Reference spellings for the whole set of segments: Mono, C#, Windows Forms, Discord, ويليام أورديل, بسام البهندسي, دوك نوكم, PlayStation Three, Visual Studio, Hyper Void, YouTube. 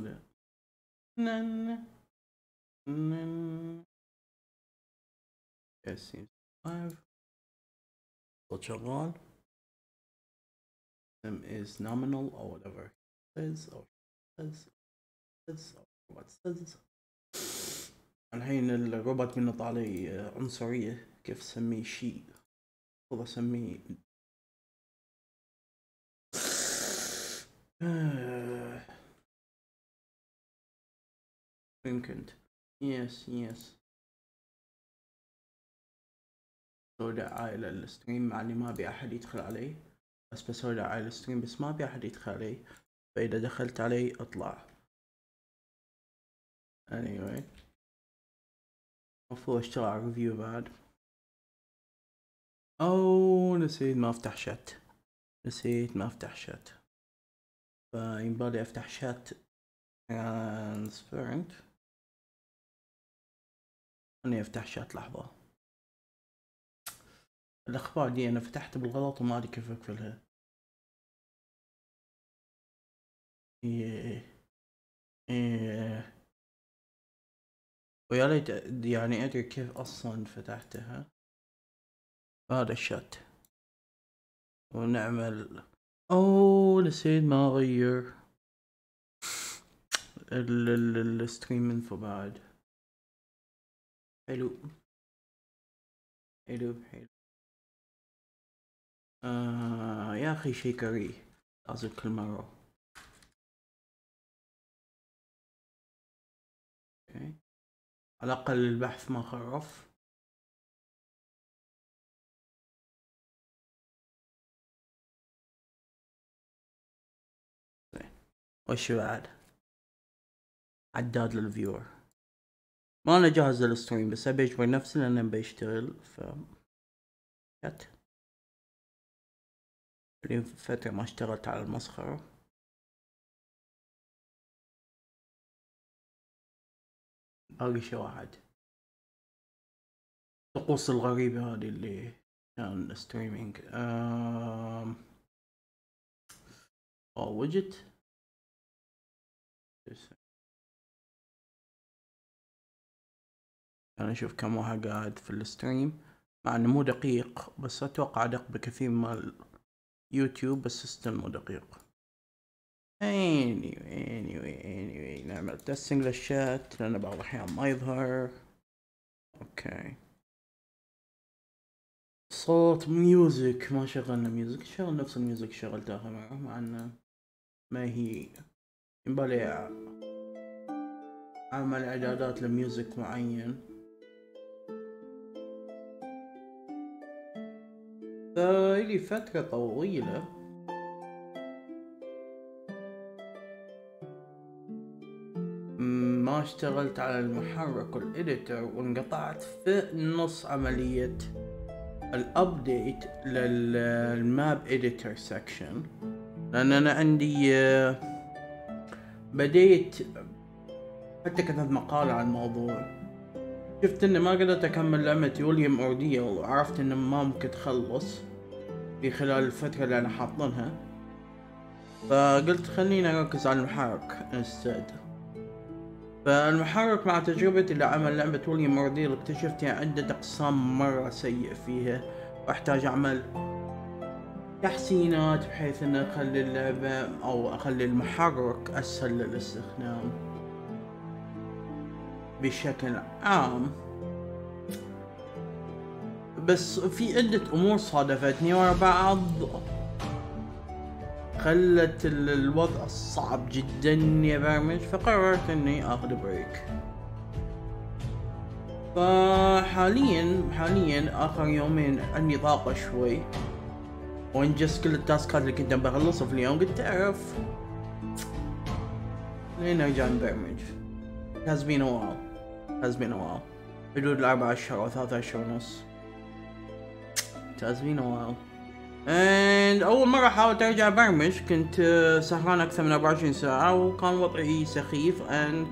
ده. صوت شغال. is nominal or whatever says or what says. الحين الروبوت منه طالي عنصرية، كيف سميه شيء؟ والله سميه يمكن yes سوي دعاية للستريم، مع اللي ما أبي أحد يدخل علي، بس بسوي دعاية للستريم بس ما أبي أحد يدخل علي، فإذا دخلت علي أطلع. anyway المفروض اشتغل ريفيو بعد. أو نسيت ما افتح شات، فينبالي افتح شات ترانسبيرنت. خليني افتح شات لحظة. الأخبار دي أنا فتحت بالغلط وما أدري كيف أقفلها. ويا ليت يعني ادري كيف اصلا فتحتها. هذا الشات ونعمل. اوه نسيت ما اغير الستريم انفو بعد. حلو حلو حلو. يا اخي شي كريه لازم كل مرة. اوكي على الأقل البحث ما خرف. وش بعد؟ عداد للفيور. ما أنا جاهز للستريم بس أبي أجبر نفسي لأن أنا بشتغل ف شات. لي فترة ما اشتغلت على المسخرة. باقي شي واحد، الطقوس الغريبة هذه اللي كان ستريمينج. وجت أنا أشوف كم واحد قاعد في الستريم، مع إنه مو دقيق بس أتوقع أدق بكثير مال يوتيوب، بس السيستم مو دقيق. anyway نعمل تستنج للشات لأن بعض الأحيان ما يظهر. اوكي صوت ميوزك، ما شغلنا ميوزك، شغل نفس الميوزك شغلتها مع أن ما هي ينبالي أعمل إعدادات لميوزك معين. فإلي فترة طويلة ما اشتغلت على المحرك والإديتر، وانقطعت في نص عملية الأبديت للماب إديتر سكشن، لأن أنا عندي بديت حتى كتبت مقالة عن الموضوع، شفت إني ما قدرت أكمل لعبة ويليام أورديل، وعرفت إنه ما ممكن تخلص في خلال الفترة اللي أنا حاطنها، فقلت خليني أركز على المحرك instead. فالمحرك مع تجربتي اللي عمل لعبة ويليام أورديل اكتشفت عدة أقسام مرة سيء فيها، وأحتاج أعمل تحسينات بحيث إن أخلي اللعبة أو أخلي المحرك أسهل للاستخدام بشكل عام. بس في عدة أمور صادفتني ورا بعض خلت الوضع الصعب جدا يا برمج، فقررت اني اخذ بريك. فحاليا اخر يومين عندي طاقة شوي، وانجزت كل التاسكات اللي كنت بخلصها في اليوم، قلت تعرف لين ارجع نبرمج. has been a while حدود 4 أشهر او 3 أشهر ونص. And أول مرة حاولت أرجع برمج كنت سهران أكثر من 24 ساعة وكان وضعي سخيف and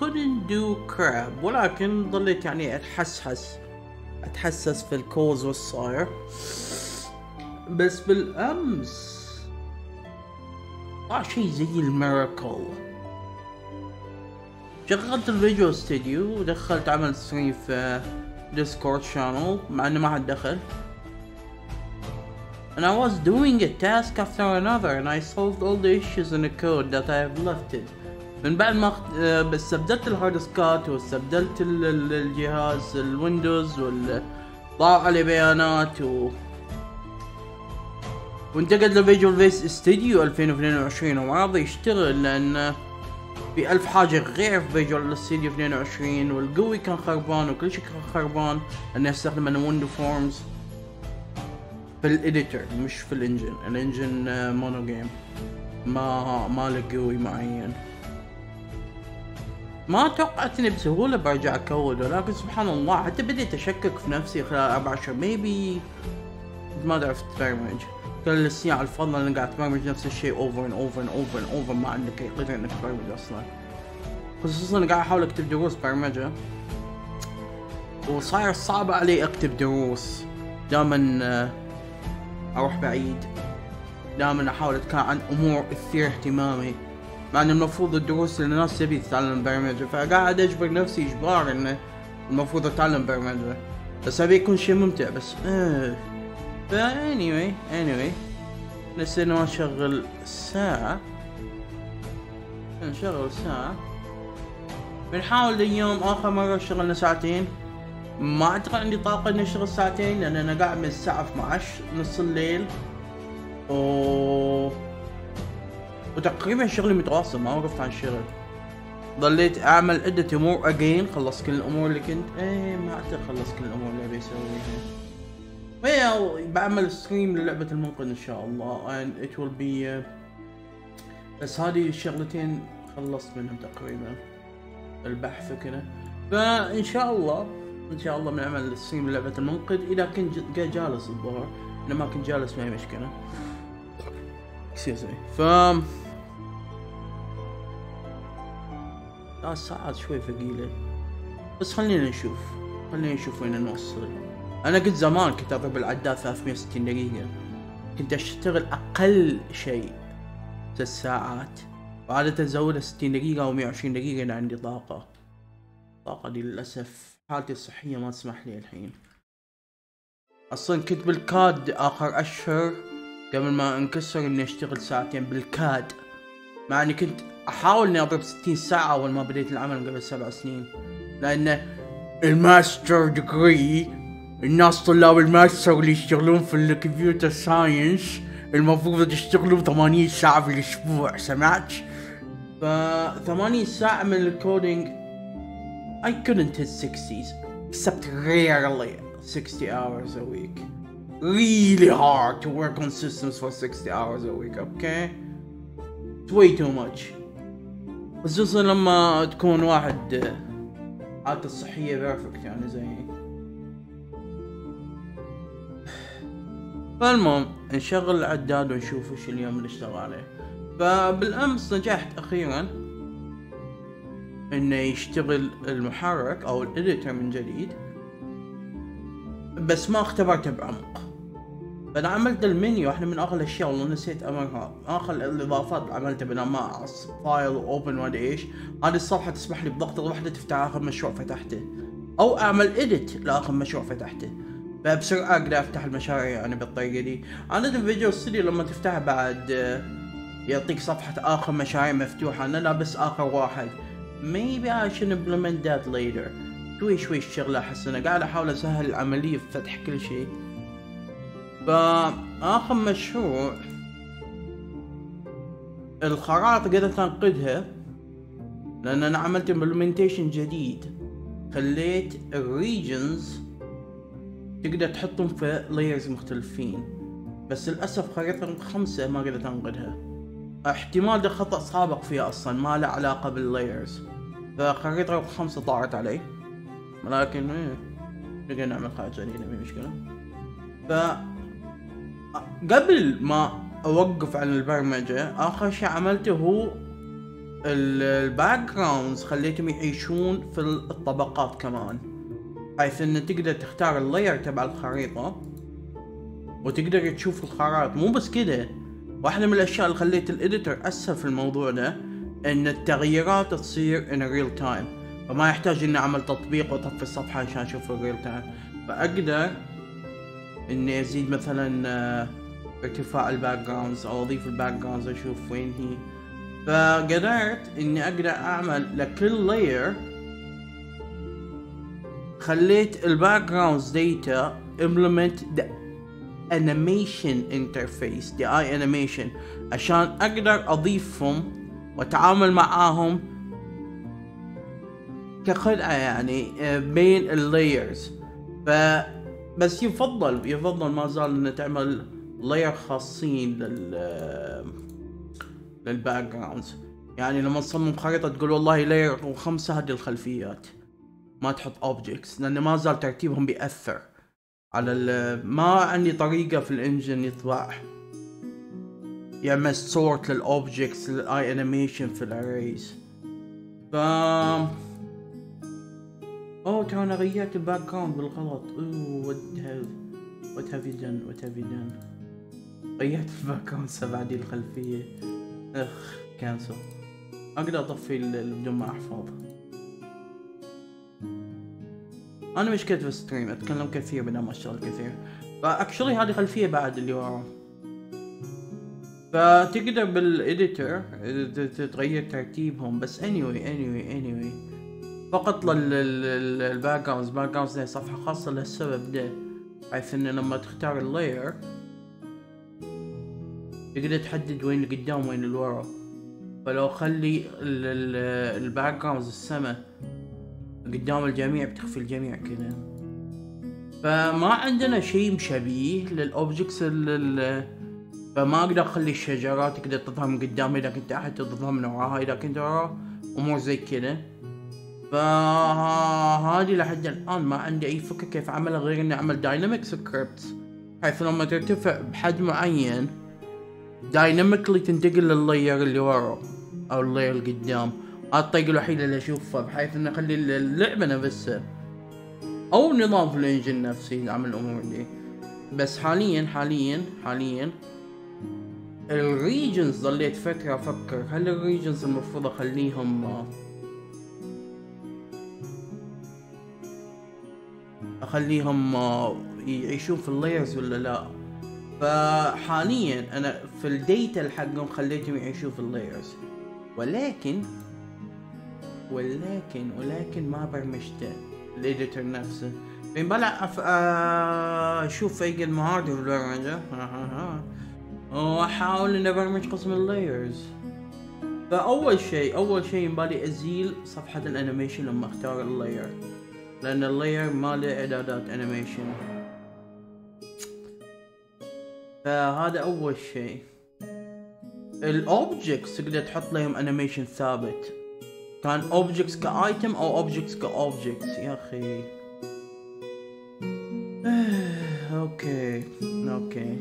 couldn't do crap، ولكن ظليت يعني أتحسس في الكوز والصاير. بس بالأمس طلع شي زي الميراكل، شغلت الفيجوال ستوديو ودخلت عمل ستريم في ديسكورد شانل مع انه ما حد دخل. And I was doing a task after another and I solved all the issues in the code that I have left it. من بعد ما بس استبدلت الهارد سكات واستبدلت الجهاز الويندوز وضاع عليه بيانات وانتقلت لفيجوال بيس ستوديو 2022 وما راضي يشتغل لان في 1000 حاجة غير في فيجوال ستوديو 22 والقوي كان خربان وكل شيء كان خربان لاني استخدم انا ويندوز فورمز في الاديتور مش في الانجن. الانجن مونو جيم ما له قوي معين. ما توقعت اني بسهولة برجع اكود ولكن سبحان الله حتى بديت اشكك في نفسي خلال 4 اشهر ميبي ما عرفت اتبرمج. كل السنين على الفضل انا قاعد اتبرمج نفس الشيء اوفر ان اوفر ان اوفر ان اوفر ما عندك اي قدرة انك تبرمج اصلا. خصوصا قاعد احاول اكتب دروس برمجة وصاير صعب علي اكتب دروس، دائما اروح بعيد، دائما احاول اتكلم عن امور تثير اهتمامي مع ان المفروض الدروس اللي الناس تبي تتعلم برمجة، فقاعد اجبر نفسي اجبار انه المفروض اتعلم برمجة بس ابي يكون شيء ممتع بس فا anyway نسيت انه اشغل الساعة، نشغل الساعة، بنحاول اليوم اخر مرة شغلنا ساعتين، ما اعتقد عندي طاقة اني اشتغل ساعتين لان انا قاعد من الساعة 12 نص الليل وتقريبا شغلي متواصل ما وقفت عن الشغل. ظليت اعمل عدة امور اجين، خلصت كل الامور اللي كنت ما اعتقد خلصت كل الامور اللي ابي اسويها. بعمل ستريم للعبة المنقذ ان شاء الله and it will be بس هذه الشغلتين خلصت منهم تقريبا البحث وكذا، فان شاء الله ان شاء الله بنعمل ستريم للعبة المنقذ اذا كنت جالس الظهر، انا ما كنت جالس ما هي مشكلة. ف ساعات شوي ثقيلة بس خلينا نشوف وين نوصل. انا كنت زمان كنت اضرب العداد 360 دقيقة، كنت اشتغل اقل شيء 6 ساعات وعادة ازودها 60 دقيقة او 120 دقيقة اذا عندي طاقة. الطاقة دي للاسف حالتي الصحية ما تسمح لي الحين. اصلا كنت بالكاد اخر اشهر قبل ما انكسر اني اشتغل ساعتين بالكاد، مع اني كنت احاول اني اضرب 60 ساعة اول ما بديت العمل قبل 7 سنين لان الماستر ديجري الناس طلاب الماستر اللي يشتغلون في الكمبيوتر ساينس المفروض يشتغلون 80 ساعة في الأسبوع، سمعت؟ ف 80 ساعة من الكودينج I couldn't hit 60s except rarely 60 hours a week. Really hard to work on systems for 60 hours a week, okay? It's way too much. خصوصا لما تكون واحد حالته الصحية بيرفكت يعني زي. فالمهم نشغل العداد ونشوف وش اليوم اللي اشتغل عليه. فبالامس نجحت اخيرا انه يشتغل المحرك او الاديتر من جديد بس ما اختبرته بعمق. فانا عملت المنيو واحدة من اغلى الاشياء والله نسيت امرها، اخر الاضافات عملتها بنا ما اعصب فايل اوبن وما ادري ايش. هذه الصفحة تسمح لي بضغطة واحدة تفتح اخر مشروع فتحته او اعمل اديت لاخر مشروع فتحته، فبسرعة اقدر افتح المشاريع انا بالطريقة دي. عادة فيجوال ستوديو لما تفتحها بعد يعطيك صفحة اخر مشاريع مفتوحة، انا لابس اخر واحد. Maybe I should implement that later. شوي شوي الشغلة احس انا قاعد احاول اسهل العملية في فتح كل شيء. فاخر مشروع الخرائط قدرت انقذها لان انا عملت امبلمنتيشن جديد، خليت الريجنز تقدر تحطهم في لايرز مختلفين بس للأسف خريطة 5 ما قدرت أنقذها. احتمال ده خطأ سابق فيها أصلا ما له علاقة باللايرز، فخريطة 5 طارت علي ولكن نقدر نعمل خريطة جديدة ما في مشكلة. قبل ما أوقف عن البرمجة آخر شيء عملته هو الباك جراوندز، خليتهم يعيشون في الطبقات كمان بحيث ان تقدر تختار اللاير تبع الخريطة وتقدر تشوف الخرائط. مو بس كده، واحدة من الاشياء اللي خليت الاديتر اسهل في الموضوع ده ان التغييرات تصير in real time، فما يحتاج اني اعمل تطبيق واطفي الصفحة عشان اشوف real time. فاقدر اني ازيد مثلا ارتفاع الباك جراوندز او اضيف الباك جراوندز اشوف وين هي. فقدرت اني اقدر اعمل لكل لاير، خليت الباك جراوندز ديتا implement the animation interface the eye animation عشان اقدر اضيفهم واتعامل معاهم كخدعة يعني بين اللايرز. فبس يفضل ما زال انه تعمل لاير خاصين للباك جراوندز. يعني لما تصمم خريطة تقول والله لاير و5 هذه الخلفيات، ما تحط اوبجكتس لان ما زال ترتيبهم بيأثر على ما عندي طريقة في الانجن يطلع يعمل سورت للاوبجكتس للاي انيميشن في الاريز. ف اوه ترى انا غيرت الباك جراوند بالغلط. اوه وات هاف يو دن غيرت الباك جراوند سبعة دي الخلفية. اخ كانسل. اقدر اطفي بدون ما احفظ. انا مشكلة في الستريم اتكلم كثير بدل ما اشتغل كثير. فاكشلي هذه خلفية بعد اللي ورا، فتقدر بالإديتر تتغير ترتيبهم. بس anyway فقط للباك جراوندز. الباك جراوندز لها صفحة خاصة لهالسبب ده، بحيث انه لما تختار اللاير تقدر تحدد وين القدام وين الورا. فلو خلي الباك جراوندز السما قدام الجميع بتخفي الجميع كذا. فما عندنا شيء مشابه للأوبجكتس، فما اقدر اخلي الشجرات تقدر تظهر من قدام اذا كنت تحت، تظهر من وراها اذا كنت ورا، امور زي كذا. فهذه لحد الان ما عندي اي فكره كيف اعملها غير اني اعمل دايناميك سكريبتس، بحيث لما ترتفع بحجم معين دايناميكلي تنتقل لللاير اللي ورا او اللاير اللي قدام. هذا الطريقه الوحيده اللي اشوفها، بحيث اني اخلي اللعبه نفسها او نظام في الانجن نفسي يعمل الامور دي. بس حاليا الريجنز ظليت فترة افكر هل الريجنز المفروض اخليهم يعيشون في اللايرز ولا لا. فحاليا انا في الديتا حقهم خليتهم يعيشون في اللايرز، ولكن ما برمجته الاديتر نفسه. بنبلع اشوف اي قد مهارتي في البرمجة واحاول اني ابرمج قسم اللايرز. فاول شيء ينبالي ازيل صفحة الانيميشن لما اختار اللاير، لان اللاير ما له اعدادات انيميشن. فهذا اول شيء. الاوبجكتس تقدر تحط لهم انيميشن ثابت، كان اوبجكتس كايتم او اوبجكتس كاوبجكتس. يا اخي اوكي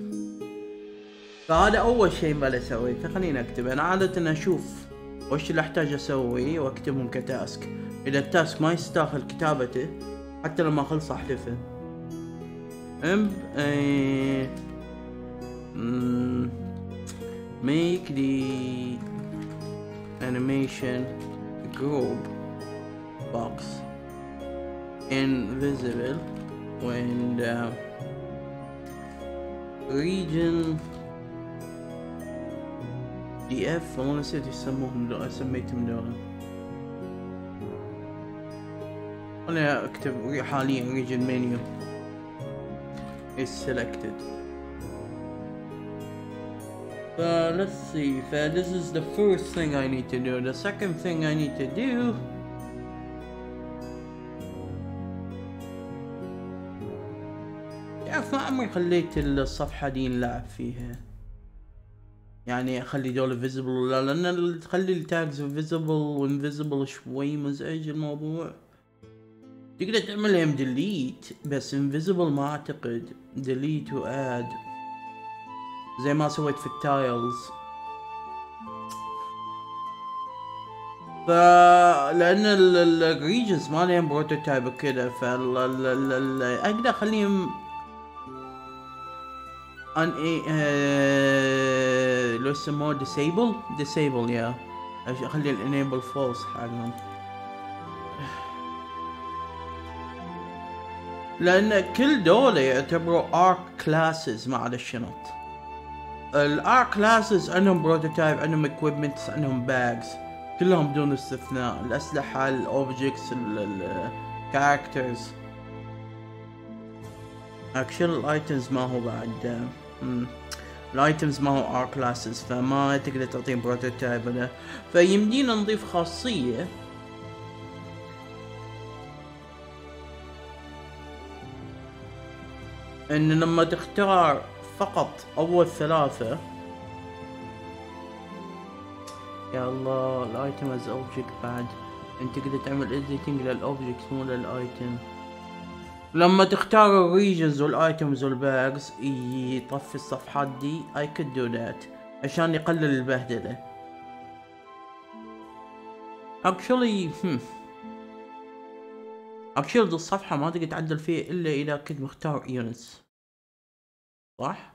فهذا اول شيء ما اسويه. خليني اكتب. انا عادة اشوف وش اللي احتاج اسويه واكتبهم كتاسك. اذا التاسك ما يستاهل كتابته حتى لما اخلص احذفه. make the animation group box invisible when the region دي اف. والله نسيت يسموهم لغة، سميتهم لغة. انا اكتب حاليا ريجن منيو is selected. Let's see. This is the first thing I need to do. The second thing I need to do تعرف ما عمري خليت الصفحة دي نلعب فيها. يعني اخلي دول فيزبل ولا لا، لان تخلي التاجز فيزبل وانفيزبل شوي مزعج الموضوع. تقدر تعمل لهم ديليت بس انفيزبل ما اعتقد. ديليت واد زي ما سويت في التايلز. فلان الريجنز ما لهم بروتوتايب وكذا، فاقدر اخليهم ان لو اسموه disable يا اخلي الانيبل فولس حقهم، لان كل دولة يعتبروا ارك كلاسز مع الشنط. الارك كلاسز عندهم بروتوتايب، عندهم اكويبمنتس، عندهم باجز، كلهم بدون استثناء، الاسلحة، الاوبجكتس، الكاركترز. اكشن الايتمز ما هو بعد، الايتمز ما هو ار كلاسز، فما تقدر تعطيهم بروتوتايب ولا، فيمدينا نضيف خاصية ان لما تختار فقط اول ثلاثة، يا الله الايتم از اوبجكت بعد، انت تقدر تعمل اديتنج للاوبجكت مو للايتم. لما تختار الريجنز والايتمز والباجز يطفي الصفحات دي. I could do that عشان يقلل البهدلة. Actually دي الصفحة ما تقدر تعدل فيها الا اذا كنت مختار units، صح؟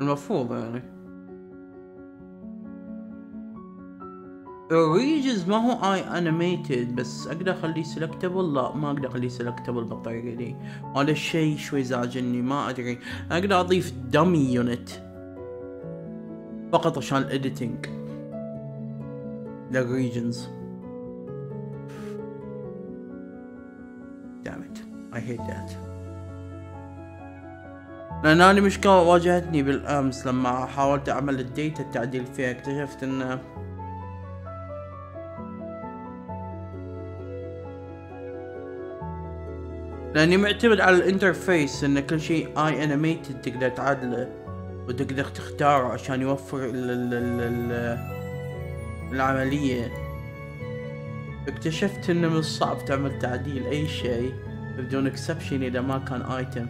المفروض يعني الريجز ما هو اي انيميتد، بس اقدر اخليه سيلكتبل؟ لا ما اقدر اخليه سيلكتبل بالطريقه دي، هذا الشيء شوي زعجني. ما ادري، اقدر اضيف دمي يونت فقط عشان الاديتنج للريجنز. دامت اي هيت ذات، لان هذه مشكله واجهتني بالامس لما حاولت اعمل الديتا التعديل فيها، اكتشفت ان لاني معتمد على الانترفيس ان كل شيء اي انيميتد تقدر تعدله وتقدر تختاره عشان يوفر العملية. اكتشفت انه من الصعب تعمل تعديل اي شيء بدون اكسبشن اذا ما كان ايتم،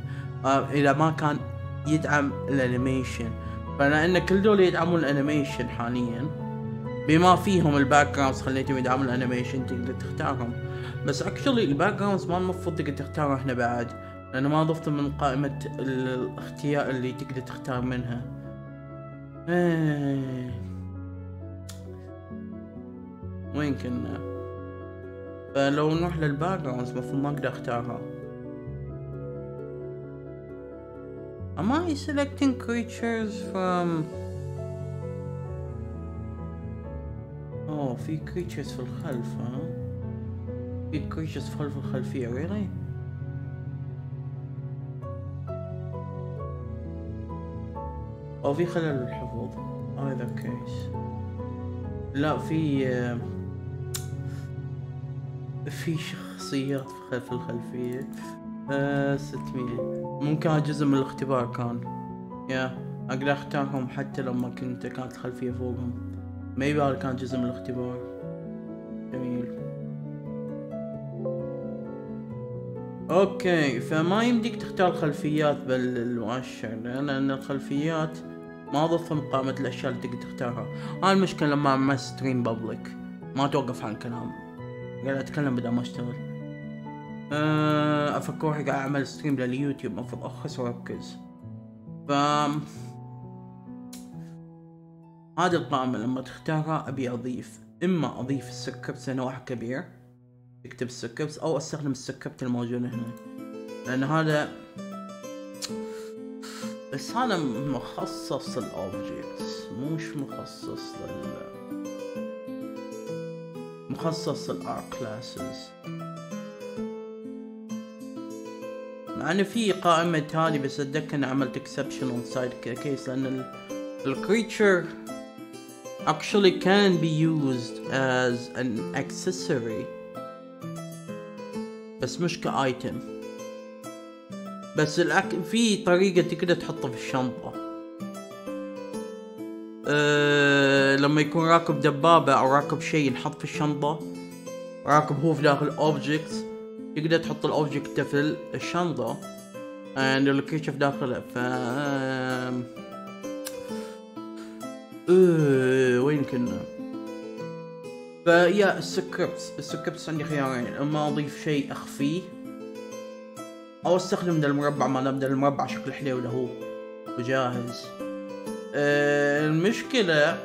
اذا ما كان يدعم الانيميشن. فلان كل دول يدعمون الانيميشن حاليا بما فيهم الباك جراوندز، خليتهم يدعمون الانيميشن تقدر تختارهم. بس اكشلي الباك جراوندز ما المفروض تقدر تختارها احنا بعد، لانه ما ضفتهم من قائمة الاختيار اللي تقدر تختار منها. وين كنا؟ فلو نروح للباك جراوندز المفروض ما اقدر اختارها. Am I selecting creatures from في كريتشرز في الخلف؟ ها في كريتشرز في خلف الخلفية. really او في خلل بالحفظ هذا كيس. لا في شخصيات في خلف الخلفية. 600 ممكن جزء من الاختبار كان، يا اقدر اختارهم حتى لما كانت الخلفية فوقهم. ميبي هذا كان جزء من الاختبار. جميل. اوكي، فما يمديك تختار خلفيات بالمؤشر لان الخلفيات ما ضفتهم قائمة الاشياء اللي تقدر تختارها. هاي المشكلة لما اعمل ستريم بابليك ما اتوقف عن كلام، قاعد اتكلم بدل ما اشتغل. افكر روحي قاعد اعمل ستريم لليوتيوب، المفروض ارخص واركز. هذه القائمة لما تختارها أبي أضيف، إما أضيف السكربت نوع كبير، أكتب السكربت أو أستخدم السكربت الموجود هنا، لأن هذا بس أنا مخصص الأوبجكتس، مش مخصص مخصص الأر كلاسز، مع إن في قائمة هذه بس أتذكر إن عملت إكسبشن أون سايد كيس، لأن الكريتشر actually can be used as an accessory بس مش كايتم. بس في طريقة تقدر تحطه في الشنطة، لما يكون راكب دبابة او راكب شيء نحط في الشنطة، راكب هو في داخل objects تقدر تحط الاوبجكت في الشنطة and الكريتشر في داخله. وين كنا؟ فيا السكربتس عندي خيارين، اما اضيف شيء اخفيه او استخدم ذا المربع، ما دام ذا المربع شكله حلو له وجاهز. المشكلة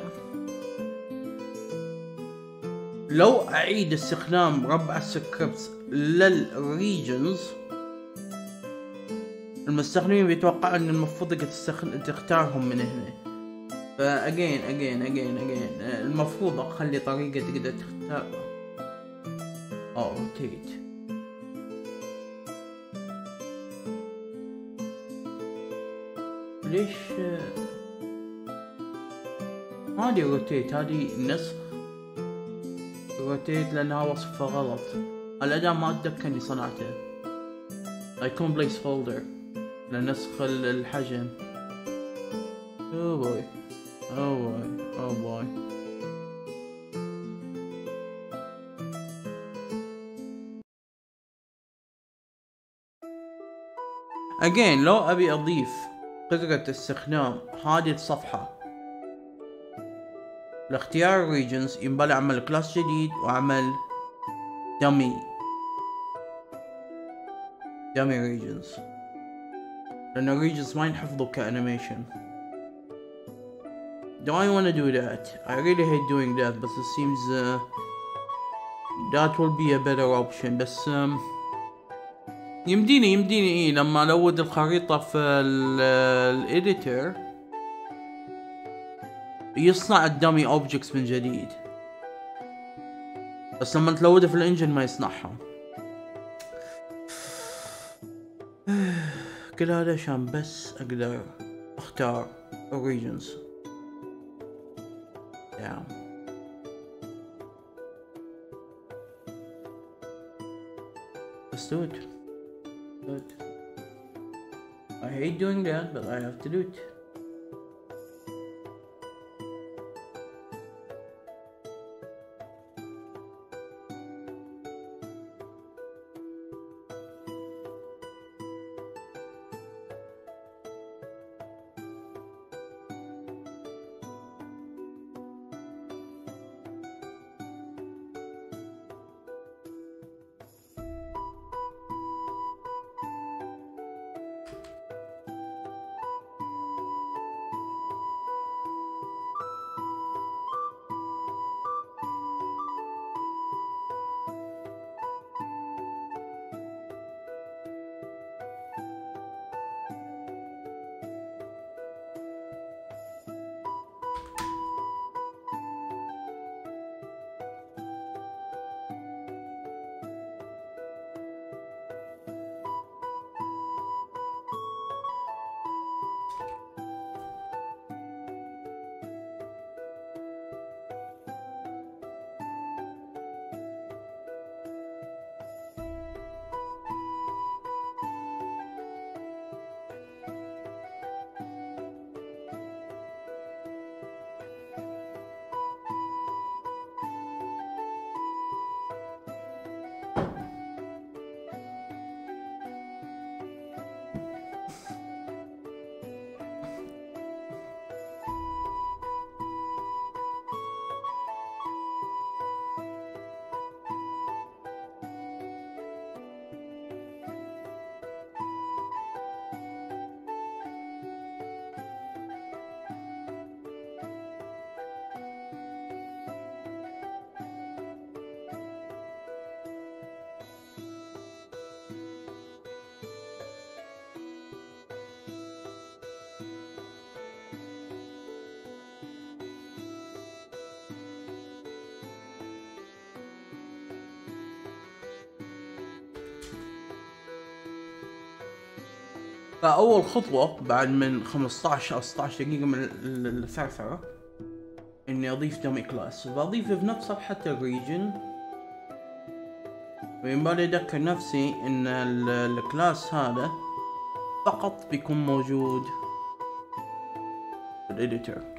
لو أعيد استخدام مربع السكريبتس للريجنز المستخدمين بيتوقع ان المفروض تختارهم من هنا. فا اجين المفروض اخلي طريقة تقدر تختار او روتيت. ليش هذي روتيت؟ هذي نسخ روتيت لانها وصفة غلط. الأداة ما اتذكرني صنعته. ايكون بليس هولدر لنسخ الحجم. اوه باي اوه باي اوه باي. اجين لو ابي اضيف قدرة استخدام هذه الصفحة لاختيار الريجنز ينبغي اعمل كلاس جديد واعمل دامي ريجنز لأن الريجنز ما ينحفظوا كأنيميشن. Do I want to do that? I really hate doing that, but it seems that will be a better option. بس يمديني إيه لما ألود الخريطة في الإديتر يصنع الدامي أوبجكتس من جديد، بس لما تلوده في الإنجن ما يصنعها. كل هذا عشان بس أقدر أختار origins. damn. Let's do it. But I hate doing that, but I have to do it. فأول خطوة بعد من 15 أو 16 دقيقة من الثرثرة إني أضيف دامي كلاس، فأضيفه بنفس صفحة الريجن. وينبغي أذكر نفسي إن الكلاس هذا فقط بيكون موجود في الإديتر.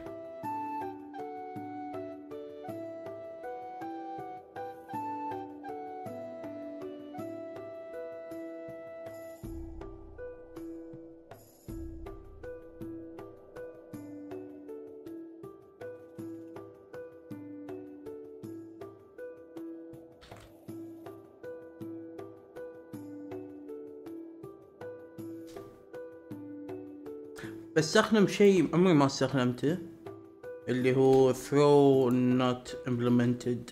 بستخدم شيء عمري ما استخدمته اللي هو throw not implemented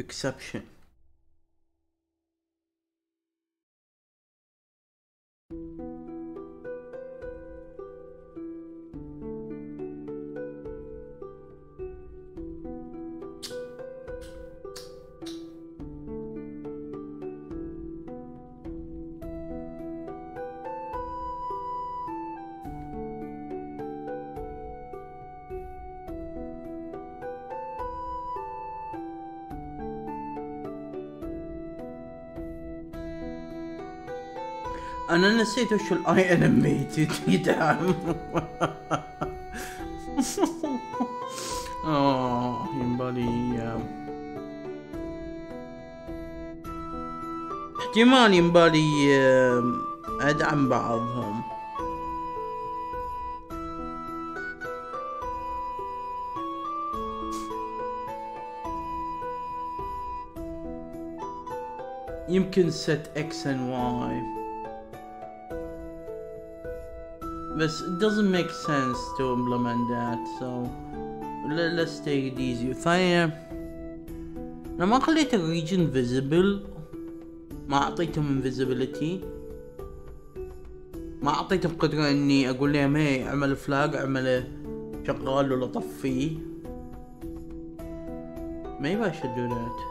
exception. انا نسيت وش الاي انيميتد يدعم. ينبالي احتمال ينبالي ادعم بعضهم. يمكن set X and Y بس it doesn't make sense to implement that, so let's take it easy. ثانيا انا ما خليت الريجن visible، ما اعطيتهم invisibility، ما اعطيتهم قدرة اني اقول لهم هي اعمل فلاج، اعمله شغال ولا طفيه. maybe I should do that.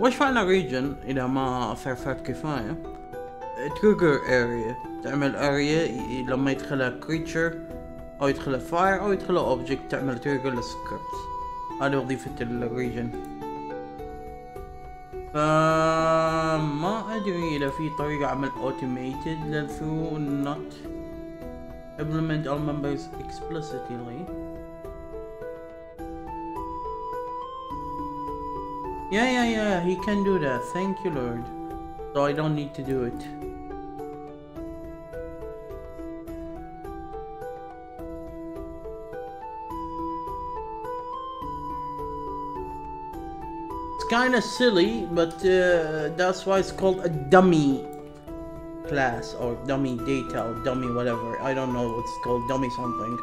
وش فعلا ريجن اذا ما فرفرت كفاية؟ trigger area، تعمل area لما يدخلها creature او يدخلها fire او يدخلها object تعمل trigger للسكريبت. هذه وظيفة الريجن. فما ادري اذا في طريقة اعمل automated للثرو not implement all members explicitly. Yeah he can do that, thank you Lord, so I don't need to do it. Kinda silly, but that's why it's called a dummy class or dummy data or dummy whatever. I don't know what's called, dummy something.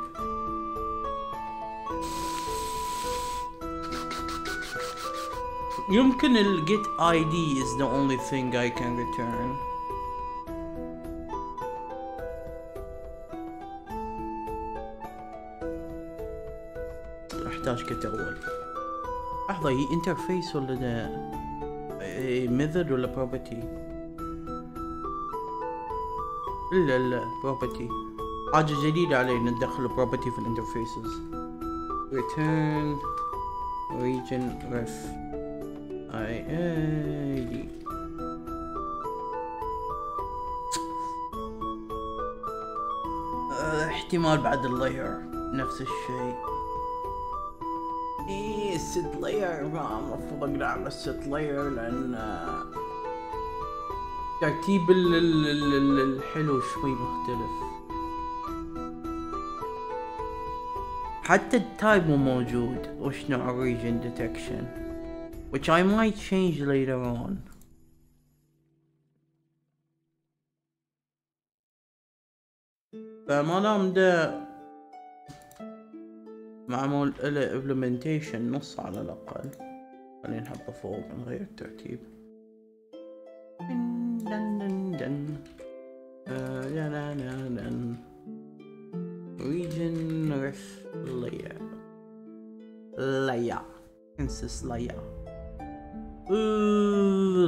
يمكن ال get ID is the only thing I can return. أحتاج get أول. لحظة، هي انترفيس ولا ده ميثود ولا بروبرتي؟ لا بروبرتي، حاجة جديدة علينا ندخل بروبرتي في الانترفيسز. return region ref id. احتمال بعد اللاير نفس الشيء. الست لاير المفروض اقدر اعمل الست لاير لان ترتيب الحلو شوي مختلف. حتى التايب مو موجود، وش نوع الريجن ديتكشن which I might change later on. فما دام ده معمول له إمبلمنتيشن نص على الأقل، خلينا نحطه فوق نغير الترتيب. region ref layer layer insist layer.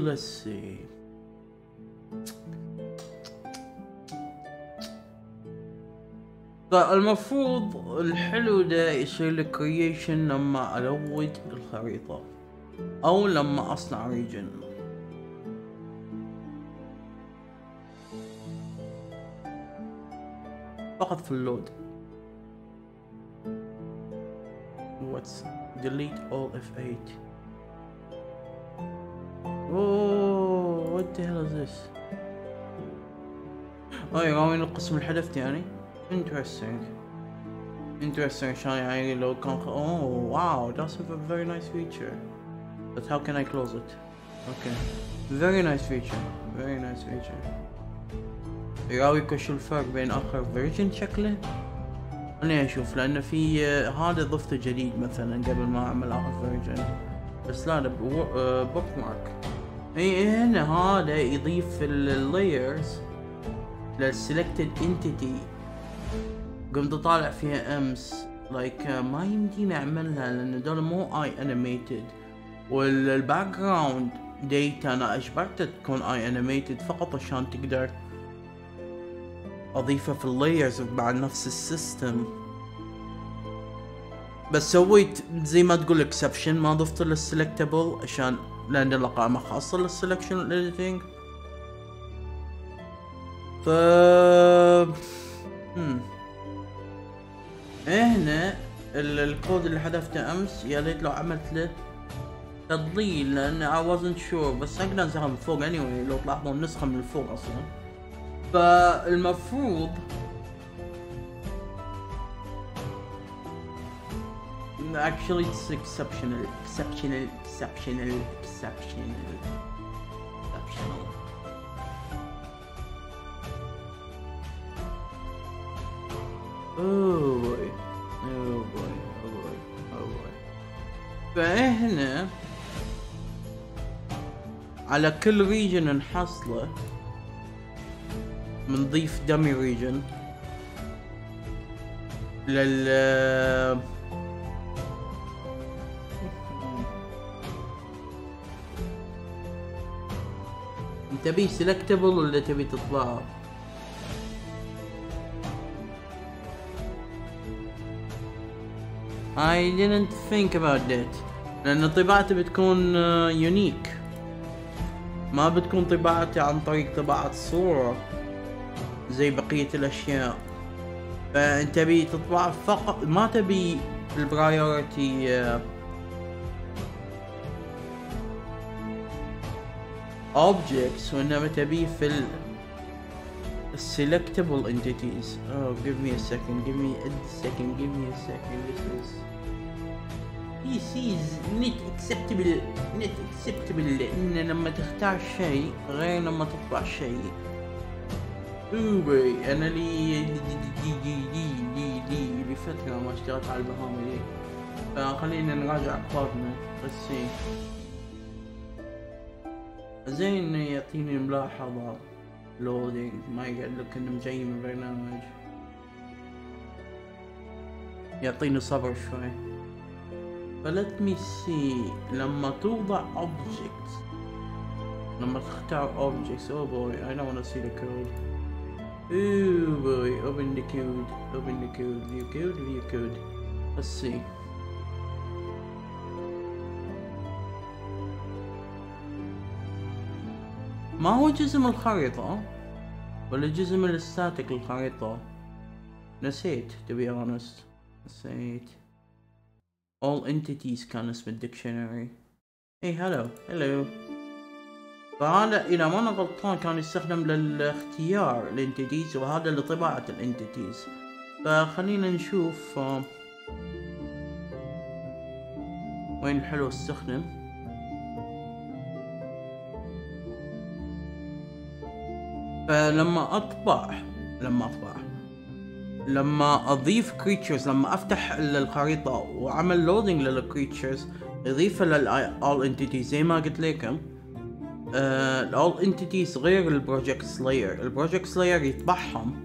Let's see. فالمفروض الحلو ده يصير له creation لما ألود الخريطة أو لما أصنع ريجن. فقط في اللود. What's delete all F8. Oh, what the hell is this? أي راوين القسم الحدث يعني. Interesting. Shiny low con. Oh wow, that's a very nice feature. But how can I close it? Okay, very nice feature. Very nice feature. يراويكوا شو الفرق بين اخر فيرجن شكله؟ خليني اشوف، لان في هذا ضفته جديد مثلا قبل ما اعمل اخر فيرجن، بس لا بوك مارك. اي هنا هذا يضيف اللايرز للسلكتد انتيتي. قمت اطالع فيها امس، لايك ما يمديني اعملها لان دول مو اي انيميتد، والباك جراوند ديتا انا اجبرتها تكون اي انيميتد فقط عشان تقدر اضيفه في اللايرز بعد نفس السيستم. بس سويت زي ما تقول اكسبشن، ما ضفت للسلكتبل عشان لان القائمة خاصة للسلكشن والإديتنج. ف هنا الكود اللي حذفته امس يا ريت لو عملت له تضليل لان I wasn't sure، بس اقدر انسخها من فوق anyway، لو تلاحظون نسخة من فوق اصلا. فالمفروض actually it's exceptional. Oh boy. فهنا على كل ريجن نحصله منضيف دمي ريجن لل تبي سيلكتبل ولا تبي تطلعه؟ I didn't think about that لأن طباعتي بتكون يونيك، ما بتكون طباعتي عن طريق طباعة صورة زي بقية الأشياء. فأنت تبي تطبع فقط، ما تبي البرايورتي objects، وإنما تبي في selectable entities. Oh, give me a second. This is not acceptable لأن لما تختار شيء غير لما تطبع شيء. اوبي أنا لي دي لفترة ما اشتغلت على البرامج دي، فخلينا نراجع كودنا. بس زين إنه يعطيني ملاحظة loading، ما يقعد لك انه جاي من برنامج، يعطيني صبر شوي. فلت مي سي لما توضع objects، لما تختار objects. oh boy I don't want to see the code. oh boy open the code view code. let's see. ما هو جزء من الخريطة ولا جزء من الستاتيك الخريطة؟ نسيت to be honest، نسيت. all entities كان اسم الديكشنري. اي hello. فهذا اذا ما انا غلطان كان يستخدم للاختيار الانتيتيز، وهذا لطباعة الانتيتيز. فخلينا نشوف وين الحلو استخدم. فلما لما اضيف creatures، لما افتح الخريطة واعمل loading للcreatures اضيفها للall entities زي ما قلت لكم. all entities غير البروجكت سلاير، البروجكت سلاير يطبعهم.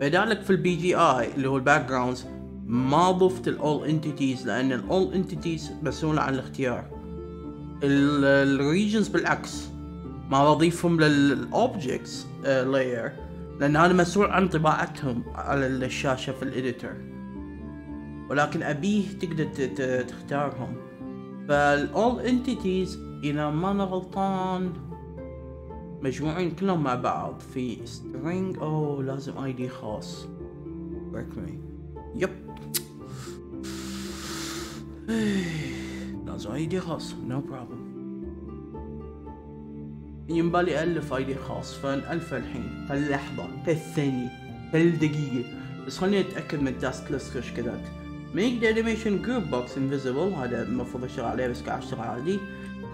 فلذلك في البي جي اي اللي هو الباك جراوندز ما ضفت all entities لان all entities مسؤولة عن الاختيار. الريجنز بالعكس ما بضيفهم للأوبجكتس لاير لأن أنا مسؤول عن طباعتهم على الشاشة في الإديتور، ولكن أبيه تقدر تختارهم. فالأول إنتيتيز إذا ما أنا غلطان مجموعين كلهم مع بعض في string. أو لازم اي دي خاص. لازم اي دي خاص، no problem. ينبالي ألف اي دي خاص، فنألفه الحين في اللحظة، في الثانية، في الدقيقة. بس خليني أتأكد من التاسك ليست إيش كذا. make the animation group box invisible، هذا المفروض أشتغل عليه بس قاعد أشتغل عادي.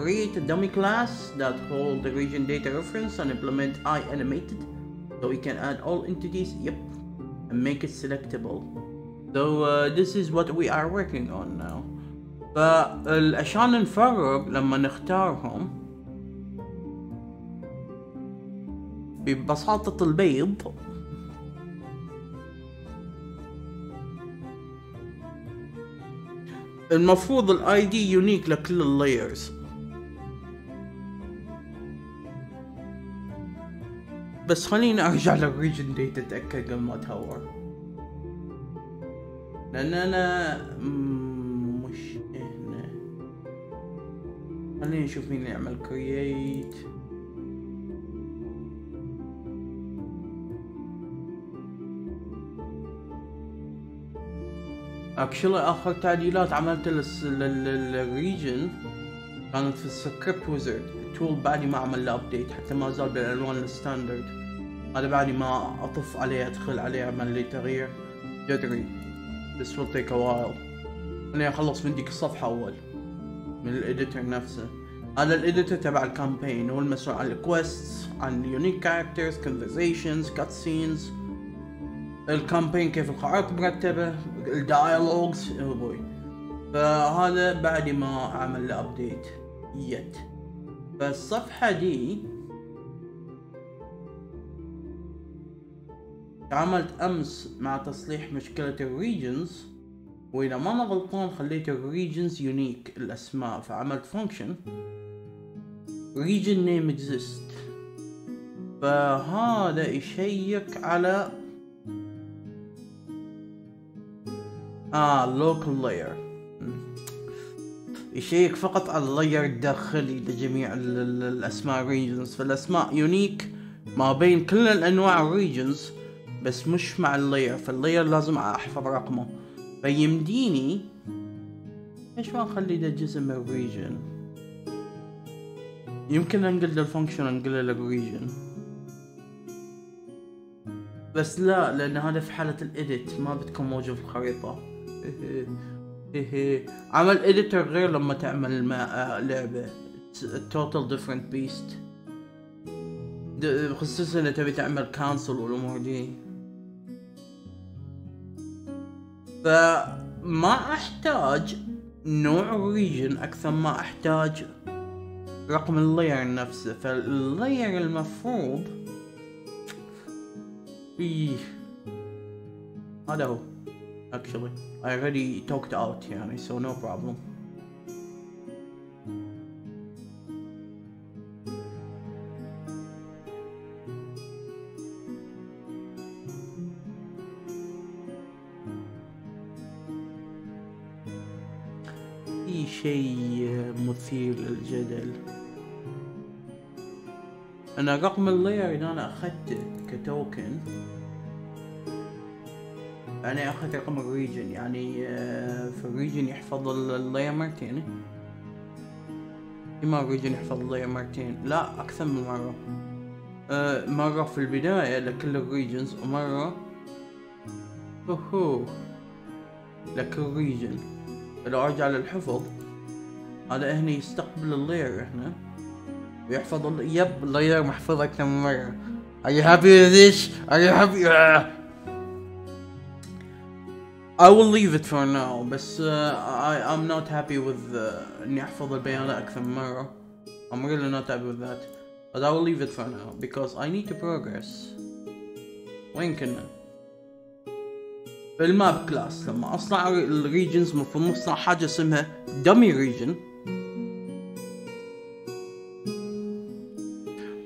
create a dummy class that holds the region data reference and implement iAnimated, so we can add all entities, yep, and make it selectable. So this is what we are working on now. فعشان نفرق لما نختارهم ببساطة البيض المفروض الاي دي يونيك لكل اللايرز، بس خليني ارجع للريجن ديتا اتاكد قبل ما اتهور، لان انا مش هنا. خليني نشوف مين يعمل كرييت. اكشلي اخر تعديلات عملت للريجن كانت في السكريبت ويزرد التول، بعدي ما عمل له ابديت حتى ما زال بالالوان الستاندرد. هذا بعدي ما اطف عليه ادخل عليه اعمل لي تغيير جذري. This will take a while. انا اخلص من ديك الصفحه اول من الاديتور نفسه. هذا الاديتور تبع الكامبين، هو المسؤول عن الكويست، عن يونيك كاركترز، كونفرسيشنز، كات سينز، الكامبين كيف القاعات مرتبه، الدايالوجز. او بوي، فهذا بعد ما عمل له ابديت يت. فالصفحه دي تعاملت امس مع تصليح مشكله الريجنز، واذا ما انا غلطان خليت الريجنز يونيك الاسماء، فعملت فانكشن region name exist، فهذا يشيك على local layer، يشيك فقط على اللاير الداخلي لجميع الاسماء regions. فالاسماء يونيك ما بين كل الانواع regions، بس مش مع اللاير، فاللاير لازم احفظ رقمه. فيمديني ليش ما نخلي ده جزء من الريجن؟ يمكن انقل له الفانكشن انقله للريجن، بس لا، لان هذا في حاله الاديت ما بتكون موجود في الخريطه. عمل اديتور غير لما تعمل مع لعبه توتال ديفرنت بيست، خصوصا اذا تبي تعمل كانسل والامور دي. فما احتاج نوع الريجن اكثر ما احتاج رقم اللاير نفسه. فاللاير المفروض فيه هذا هو. Actually, I already talked out يعني so no problem. في شيء مثير للجدل، أنا رقم اللاير اللي أنا أخذته كتوكن، أنا أخذت رقم الريجن، يعني في الريجن يحفظ اللاير مرتين، إما الريجن يحفظ اللاير مرتين، لا أكثر من مرة، مرة في البداية لكل الريجنز، ومرة لكل ريجن. لو أرجع للحفظ هذا هنا يستقبل اللاير هنا ويحفظ اللاير محفوظ أكثر من مرة. Are you happy with this? Are you happy? I will leave it for now. بس I'm not happy with إني أحفظ البيانات أكثر من مرة. I'm really not happy with that. But I will leave it for now because I need to progress. وين كنا؟ في الماب كلاس لما أصنع الريجنز مفروض نصنع حاجة اسمها dummy region،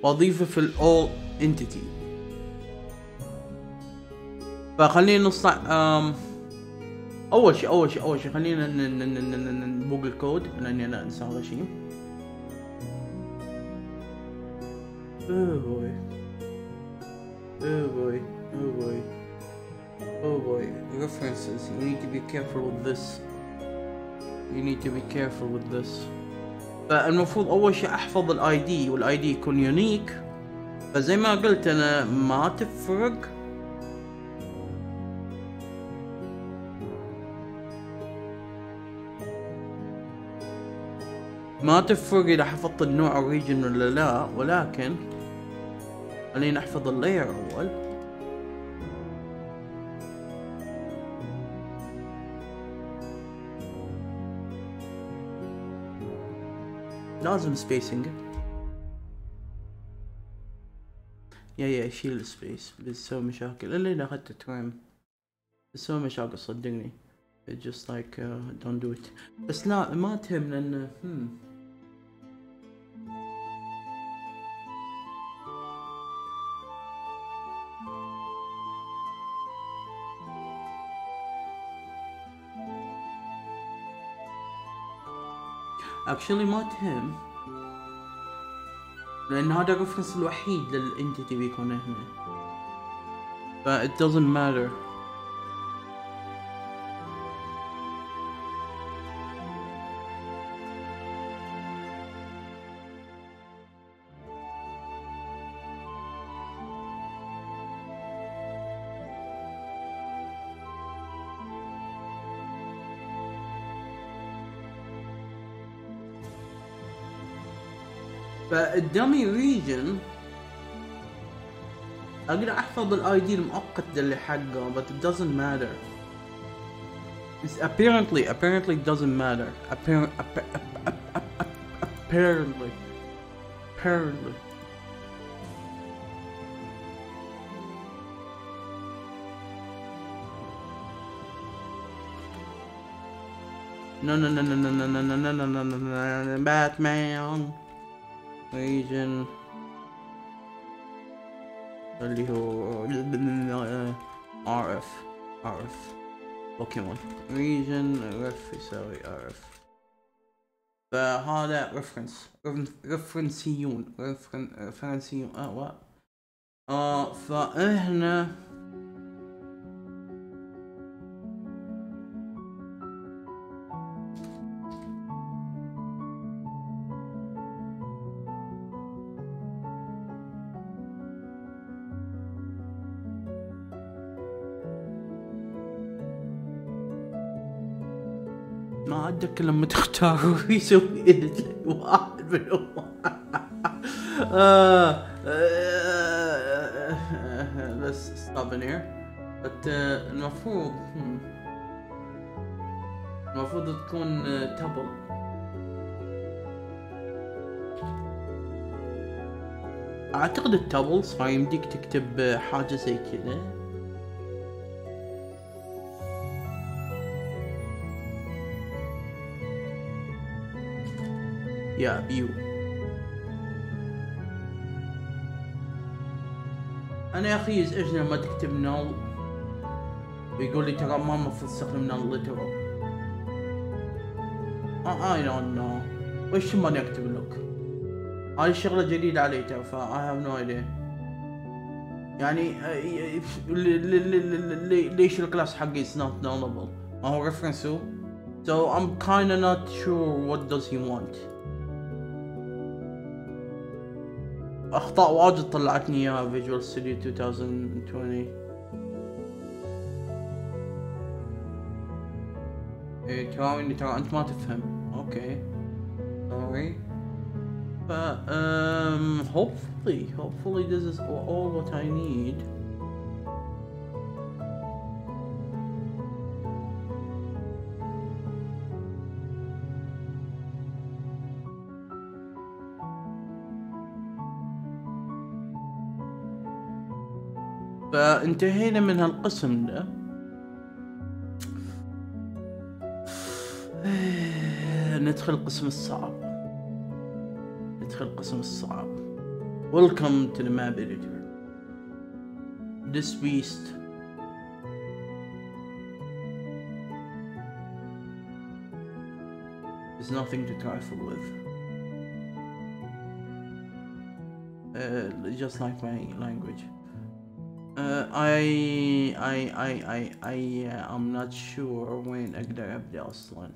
وأضيفه في ال all entity. فخلينا نصنع أول شيء خلينا نبوق الكود لأني أنا إنسان غشيم. Oh boy. References. You need to be careful with this. فالمفروض أول شيء أحفظ الآي دي، والآي دي يكون يونيك. فزي ما قلت أنا ما تفرق ما تفرق اذا حفظت النوع اوريجن ولا لا، ولكن خلينا نحفظ اللاير اول. لازم سبيسنج، يا شيل سبيس بتسوي مشاكل. الا اذا اخذت تايم بتسوي مشاكل صدقني. It's just like don't do it. بس لا ما تهم لأن actually ما تهم، لأن هذا الرفرنس الوحيد للإنتيتي بيكون هنا. But it doesn't matter. فالدمي ريجن اقدر احفظ الاي دي المؤقت اللي حقه، but it doesn't matter. It's apparently it doesn't matter. Apparently. No, Batman. region اللي هو RF بوكيمون region RF يساوي RF. فهذا رفرنسيون فهنا عندك لما تختاروا يسوي إيديت واحد منهم. بس stop in here. المفروض تكون تبل. أعتقد التبل صار يمديك تكتب حاجة زي كذا. Yeah, view. أنا يا أخي ازعجني لما تكتب نال ويقول لي ترى ما المفروض تستخدم نال ليترال. I don't know. وش ما نكتب لك؟ هاي الشغلة جديدة علي ترى، I have no idea. يعني ليش الكلاس حقي is not nullable؟ ما هو ريفرنسه؟ So I'm kinda not sure what does he want. أخطاء واجد طلعتني يا Visual Studio 2020. إيه ترى أنت ما تفهم. أوكي. سوري. فا hopefully this is all what I need. فانتهينا من هالقسم ده. ندخل القسم الصعب. Welcome to the map editor. This beast. There's nothing to trifle with. Just like my language. I'm not sure when أقدر أبدأ أصلاً.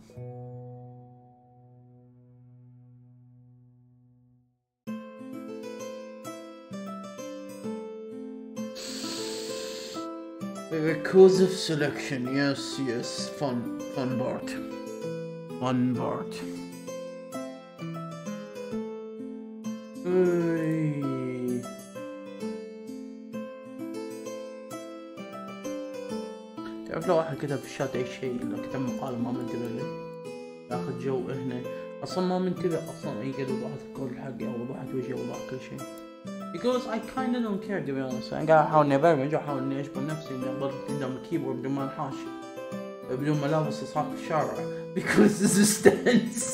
Recursive selection, yes, fun part. تعرف لو واحد كتب في الشات أي شيء، لو كتب مقالة ما منتبه له ياخذ جو هنا، أصلا ما منتبه أصلا أي قد وضحت الكور حقي أو وضحت وجهي أو وضحت كل شيء. Because I kinda don't care to be honest. أنا قاعد أحاول إني أبرمج وأحاول إني أجبر نفسي إني أضل قدام الكيبورد بدون ما أنحاش، بدون ما ألابس إسحاق الشارع. Because this is tense.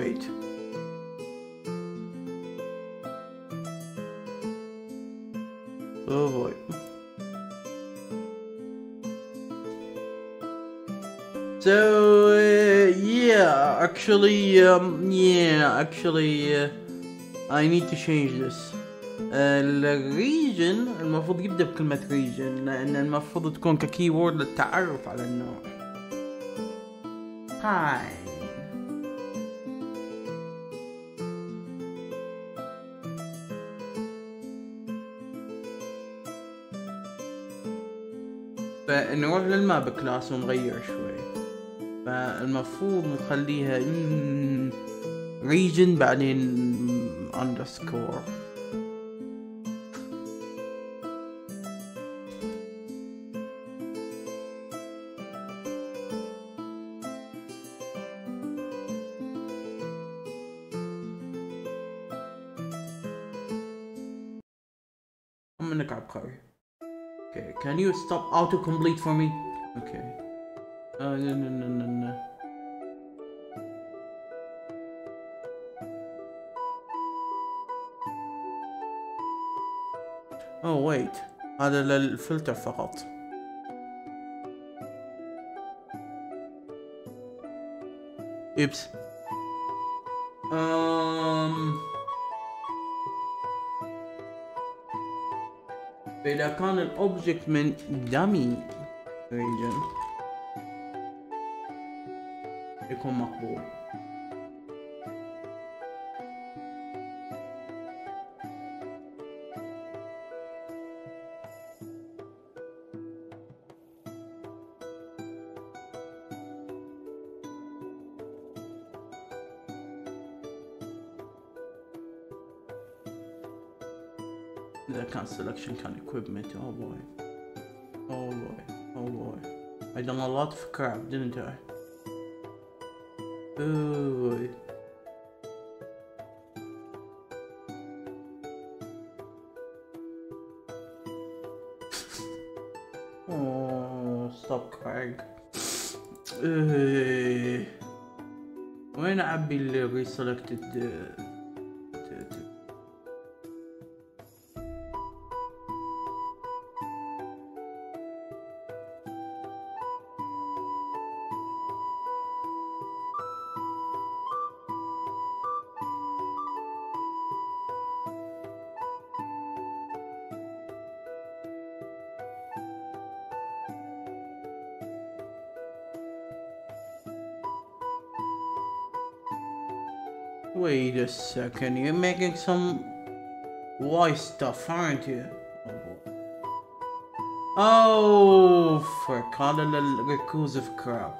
Wait. Oh boy. So yeah, actually, I need to change this. الريجن المفروض يبدأ بكلمة region، لأن المفروض تكون ككيورد للتعرف على النوع. Hi. فنروح للماب كلاس ونغير شوي، فالمفروض نخليها region بعدين underscore. I'm gonna grab Chloe. Okay, can you stop autocomplete for me? Okay. No. Oh wait, هذا للفلتر فقط. Oops. فإذا كان الأوبجكت من dummy region يكون مقبول. إذا كان selection كان equipment. Oh boy, oh boy, oh boy. I done a lot of crap, didn't I? Oh boy. Oh, stop crying. وين أعبي ال reselected Wait a second, you're making some wise stuff, aren't you? Oh, frick, all the recursive crap.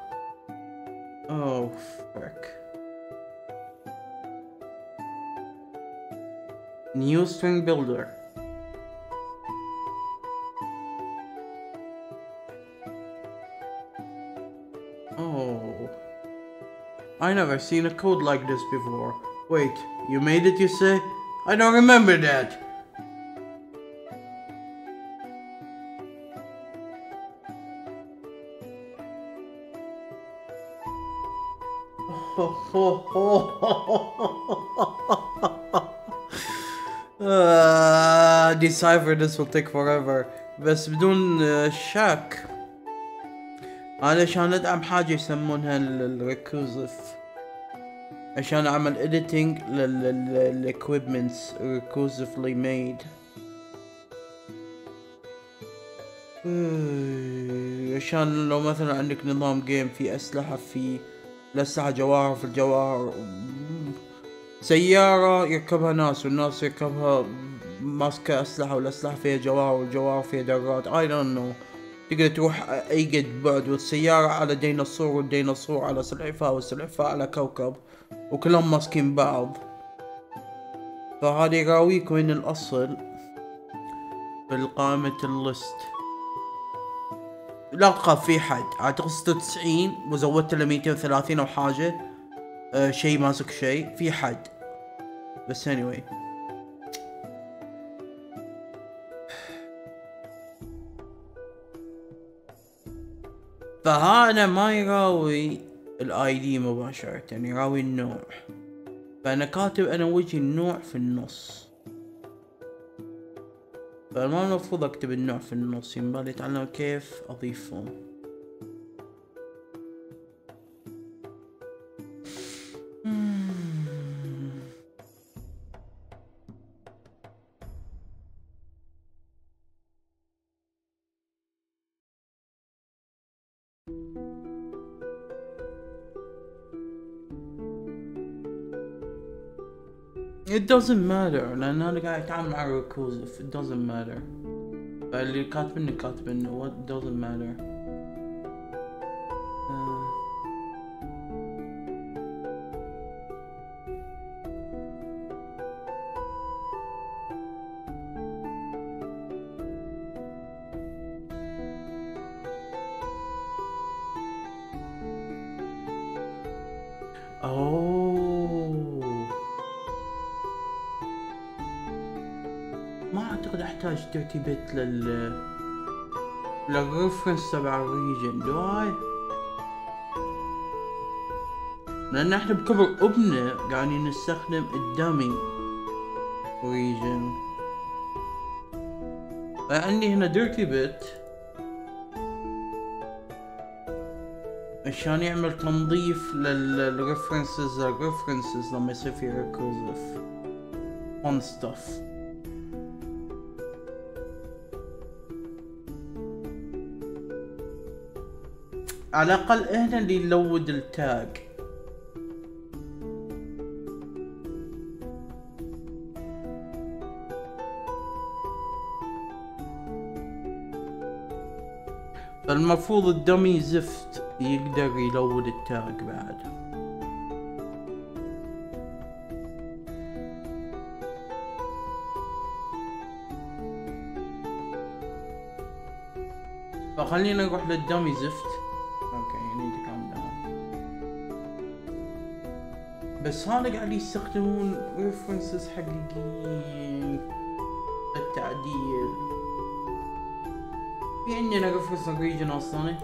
Oh, frick. New string builder. I never seen a code like this before. Wait, you made it, you say? I don't remember that. Decipher this will take forever. بس بدون شك. علشان ندعم حاجة يسمونها الريكوزف، عشان اعمل editing للإكويبمنتس reclusively made، عشان لو مثلا عندك نظام جيم في اسلحة، في الاسلحة جواهر، في الجواهر سيارة يركبها ناس والناس يركبها ماسكة اسلحة والاسلحة فيها جواهر والجواهر فيها درات. I don't know. تقدر تروح اي قد بعد والسيارة على ديناصور والديناصور على سلحفاة والسلحفاة على كوكب وكلهم ماسكين بعض. فهذا يراويك وين الاصل بالقائمة الليست. لقى في حد اعتقد 96 وزودت له 230 او حاجة. شي ماسك شي في حد بس anyway. فهذا ما يراوي الاي دي مباشرة، يعني يراوي النوع. فانا كاتب انا وجه النوع في النص، فما المفروض اكتب النوع في النص. ينبغي اتعلم كيف اضيفه. It doesn't matter لأن أنا قاعد أتعامل مع ريكوزف. It doesn't matter. فاللي كاتبني كاتبني. What doesn't matter. ترتيبت للريفرنس تبع الريجن دواي، لان احنا بكبر ابنه قاعدين نستخدم الدامي ريجن. فعندي هنا ديرتي بت عشان يعمل تنظيف للريفرنسز. الريفرنسز لما يصير في ريكورزف اون ستاف. على الاقل هنا اللي يلود التاج. فالمفروض الدمي زفت يقدر يلود التاج بعد. فخلينا نروح للدمي زفت. بس هذا قاعد يستخدمون ريفرنسز حقيقيين للتعديل. في عندنا ريفرنس ريجن اصلا.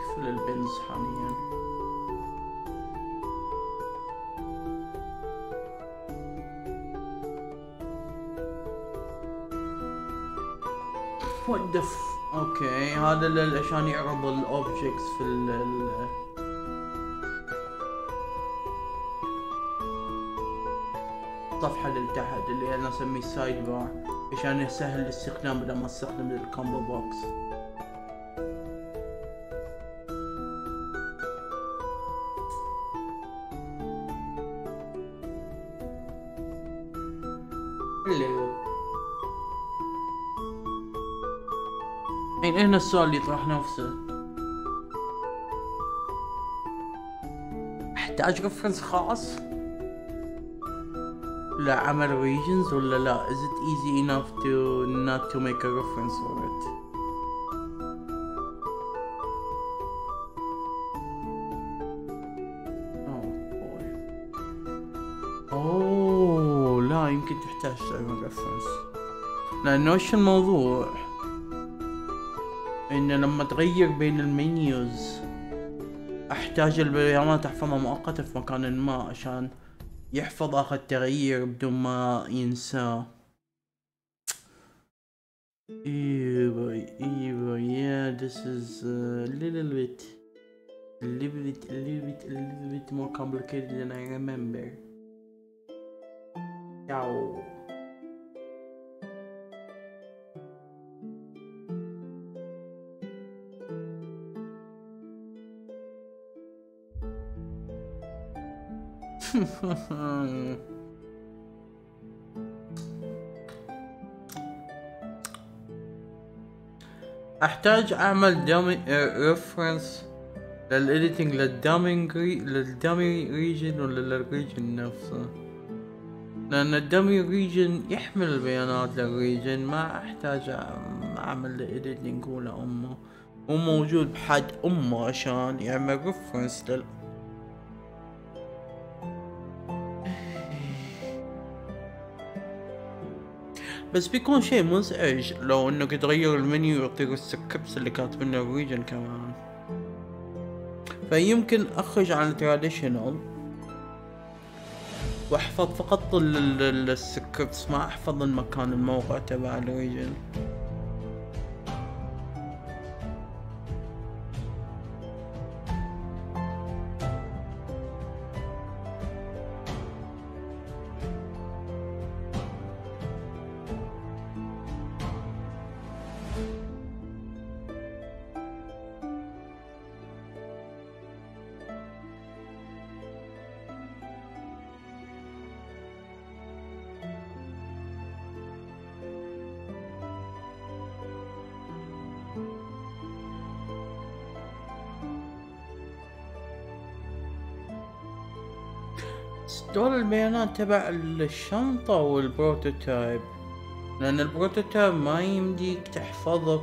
كفل البنز حاليا. اوكي هذا عشان يعرض الاوبجكتس في ال الصفحة اللي تحت اللي انا اسميه السايد بار، عشان يسهل الاستخدام بدل ما استخدم الكومبو بوكس. هنا السؤال اللي يطرح نفسه، احتاج ريفرنس خاص لعمل ريجنز ولا لا؟ is it easy enough to not to make a reference for it؟ اوه لا، يمكن تحتاج تعمل ريفرنس، لانه وش الموضوع؟ إن لما تغير بين المنيوز أحتاج البيانات أحفظها مؤقتة في مكان ما عشان يحفظ آخر تغيير بدون ما ينساه. إيه باي yeah this is a little bit more complicated than I remember. Ciao. احتاج اعمل دامي ريفرنس للإديتنج للدامي ريجن ولا للريجن نفسه، لأن الدامي ريجن يحمل البيانات للريجن، ما احتاج اعمل له إديتنج ولا امه، هو موجود بحد امه عشان يعمل ريفرنس لل بس بيكون شيء مزعج لو انك تغير المنيو ويعطيك السكبس اللي كاتبينه الريجن كمان. فيمكن اخرج عن التراديشنال واحفظ فقط السكبس، ما احفظ المكان الموقع تبع الريجن. دول البيانات تبع الشنطة والبروتوتايب، لأن البروتوتايب ما يمديك تحفظه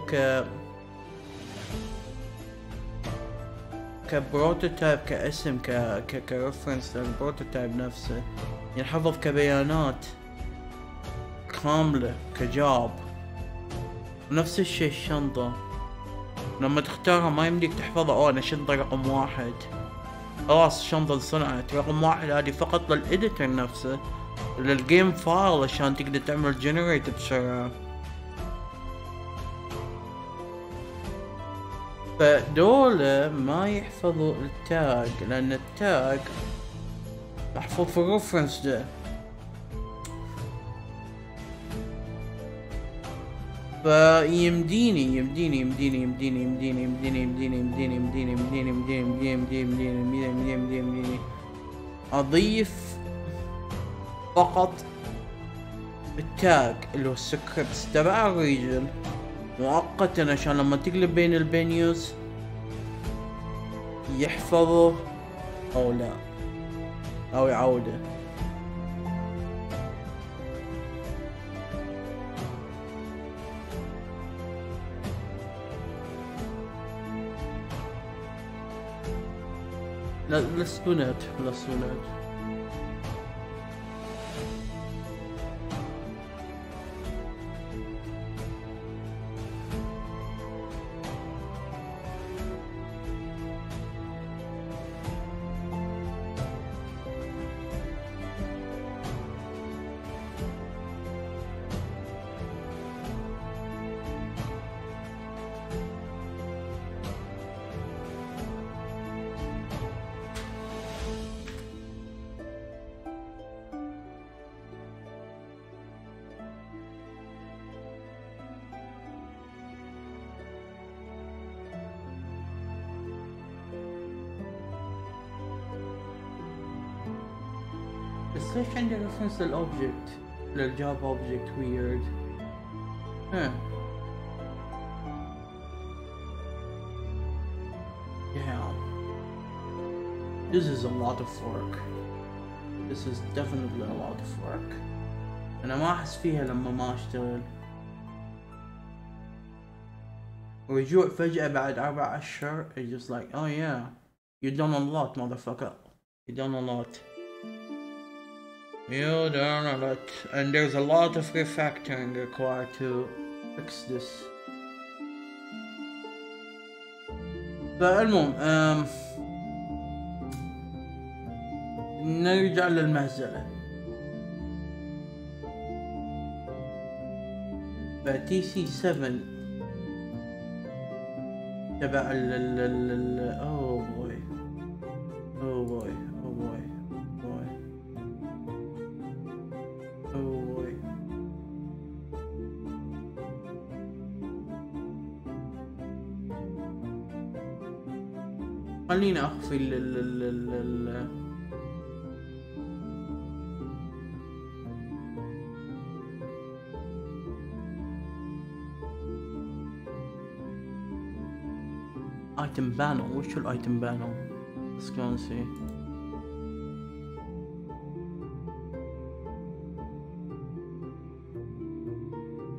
كبروتوتايب كاسم كرفرنس للبروتوتايب نفسه، ينحفظ كبيانات كاملة كجاب. نفس الشي الشنطة لما تختارها ما يمديك تحفظها. أنا شنطة رقم 1 خلاص، الشنطة انصنعت. رقم 1 هذي فقط للإديتر نفسه، للجيم فايل عشان تقدر تعمل جنريت بسرعة. فدولة ما يحفظوا التاج، لأن التاج محفوظ في الريفرنس ده. يمديني اضيف فقط التاج اللي هو السكريبت تبع الريجن مؤقتا، عشان لما تقلب بين البنيوز يحفظه او لا، او يعوده. Let's do that. Let's do that. بس ليش عندي ريفرنس للأوبجكت للجاب أوبجكت ويرد؟ Yeah. This is a lot of work. This is definitely a lot of work. أنا ما أحس فيها لما ما أشتغل. رجوع فجأة بعد 4 أشهر is just like oh yeah, you done a lot motherfucker, you done a lot. You done a lot, and there's a lot of refactoring required to fix this. فالمهم نرجع للمهزلة. فتي سي 7 تبع ال خليني اخفي ايتم بانر. وش الايتم بانر؟ Let's go and see.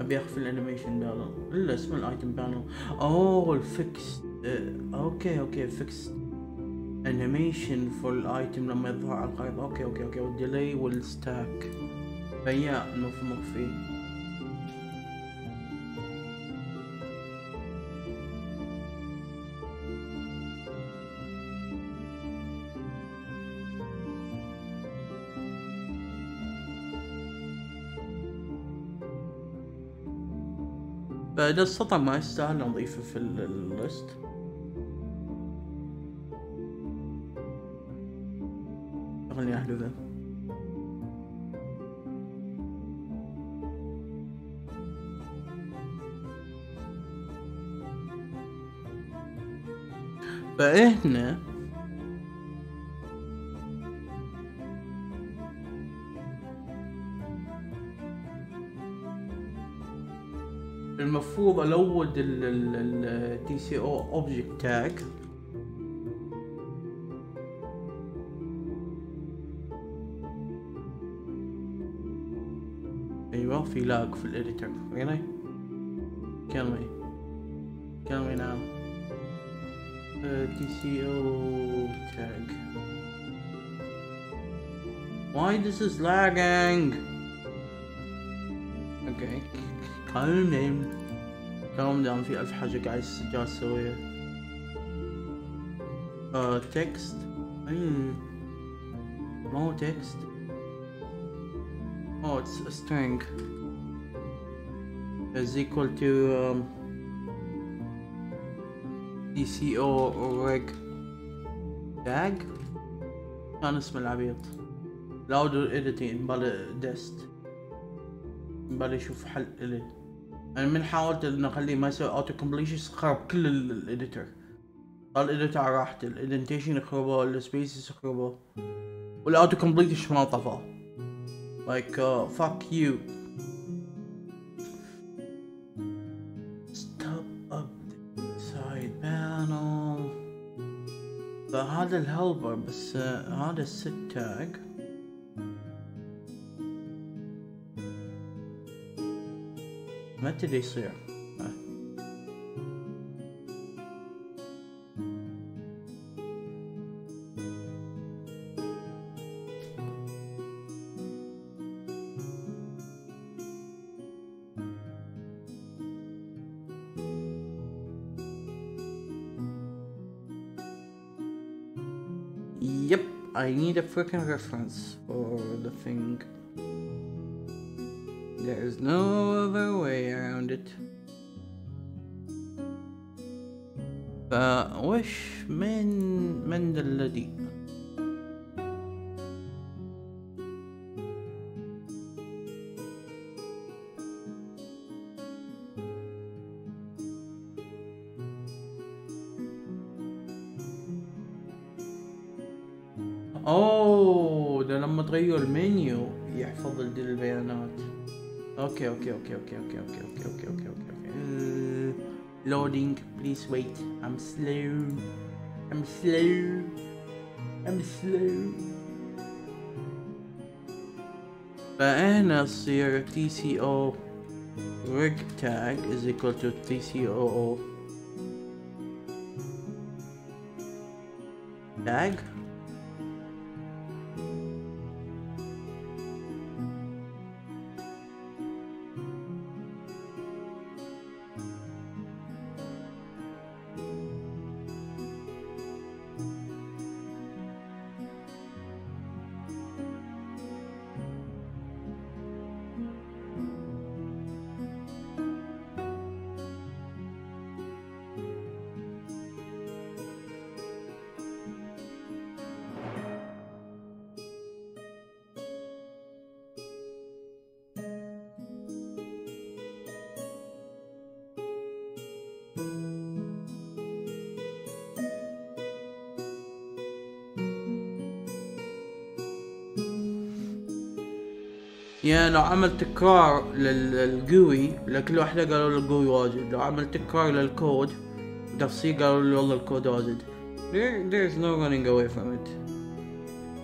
ابي اقفل الانيميشن بانر الا اسم الايتم بانر. اوه الفيكس. اوكي فيكس انيميشن فور الايتم لما يظهر على الخريطة. اوكي والديلي والستاك فيا المفروض فيه. فإذا السطح ما يستاهل نضيفه في الليست. خليني أحذفه. فهنا المفروض ألود ال TCO object tag أيوة. في لاج في الإديتر. really can we now TCO tag why this is lagging. okay calm name كلام دام في ألف حاجة قاعد أسويها. تكست مو تكست. أوه it's a string is equal to DCO reg tag كان اسم العبيط. louder editing بل dest بل يشوف حل إليه. أنا من حاولت إن أخليه ما يسوي أوتو كومبليشن خرب كل الإديتر. صار الإديتر على راحته، الإدنتيشن يخربه، السبيسز يخربه، والأوتو كومبليشن ما طفاه. like fuck you. stop up the side panel. فهذا الهلبر بس هذا الست تاج. متى اللي يصير؟ Yep, I need a freaking reference for the thing. There is no other way around it. فوش من ذا الذي اوه ده لما تغير المنيو يحفظ دي البيانات. Okay. Loading, please wait. I'm slow. فهنا يصير TCO rig tag is equal to TCO tag. يعني لو عمل تكرار للجوي لكل واحدة قالوا الجوي واجد. لو عمل تكرار للكود دفسيق قالوا لي والله الكود audit. There is no running away from it.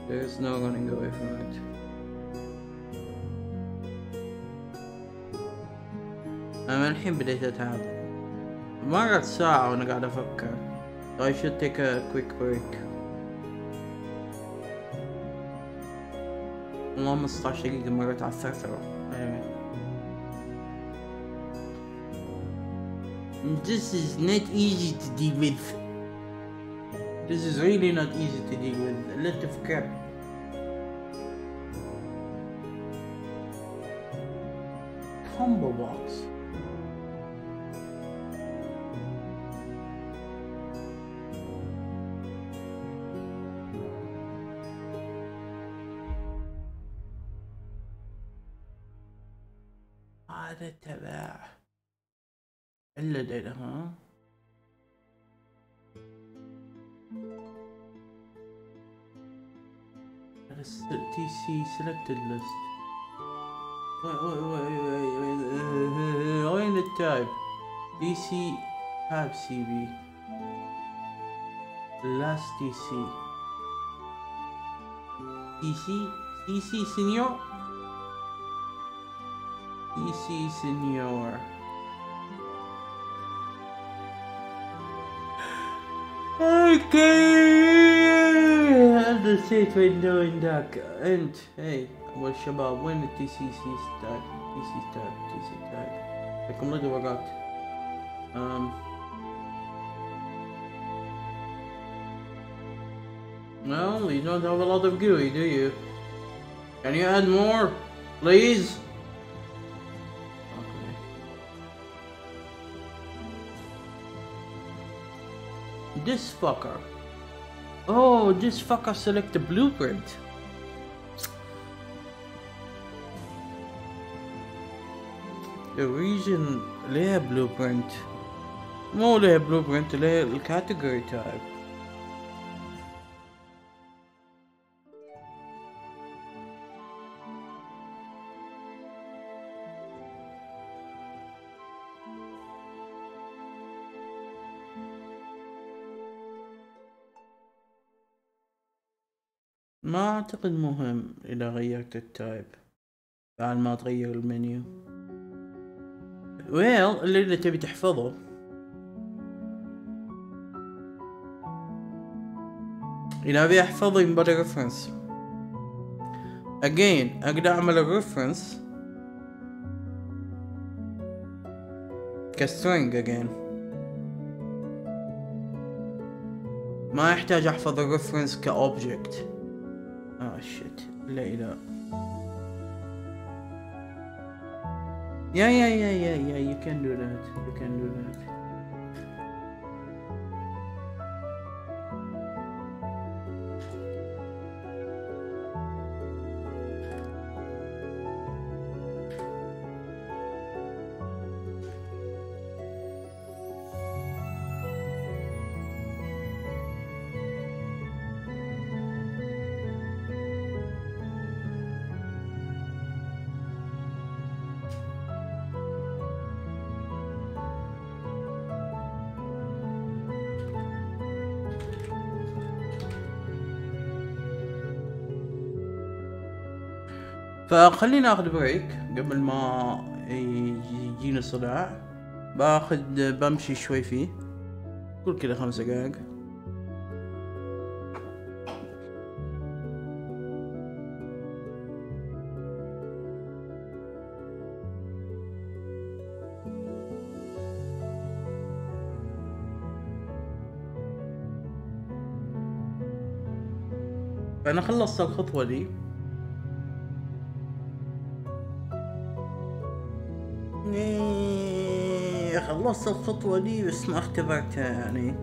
There is no running away from it. أنا الحين بديت أتعب. مرت ساعة وأنا قاعد أفكر. I should take a quick break. والله 15 دقيقة مرت على الثرثرة. This is not easy to deal with. This is really not easy to deal with. A lot of crap. Combo box. هذا تبع إلا ده ها. TC selected list. وين التايب؟ DC tab CV. Last DC. DC senior. DC senior. Okay, I understand when doing that. And hey, well, Shabab, when the TC start. I completely forgot. Well, you don't have a lot of GUI, do you? Can you add more, please? This fucker. Oh, this fucker select the blueprint. The region layer blueprint. No layer blueprint, layer category type. ما أعتقد مهم إذا غيرت التايب بعد ما تغير المنيو. ويل اللي تبي تحفظه. إذا أبي أحفظه ينبغي ريفرنس. Again أقدر أعمل الريفرنس كسترينج again. ما يحتاج أحفظ الريفرنس كأوبجكت. Oh shit, later. Yeah, you can do that. فخلينا ناخذ بريك قبل ما يجينا صداع. بمشي شوي فيه كل كذا 5 دقائق. فأنا خلصت الخطوة دي. خلصت الخطوة دي بس ما اختبرتها يعني.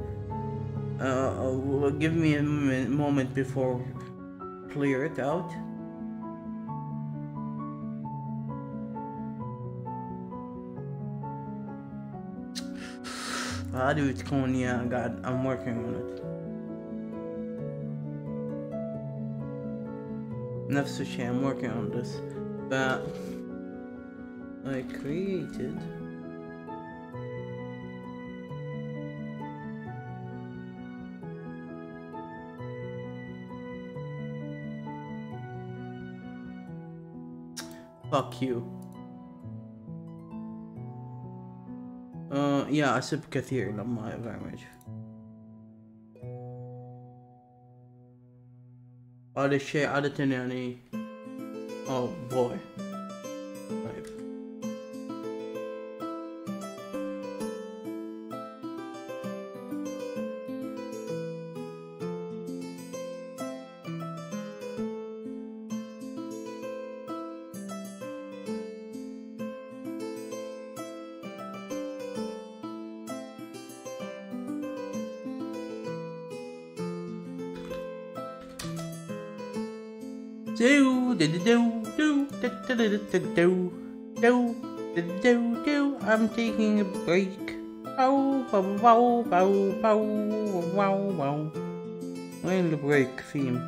Give me a moment before clear it out. هذه بتكون يا قاعد I'm working on it. نفس الشيء I'm working on this. But I created Fuck you. Yeah, أسب كثير لما أبرمج. هذا الشيء عادة يعني oh boy. طيب. I'm taking a break. Oh, wow, wow, wow, wow, wow. We're in the break theme.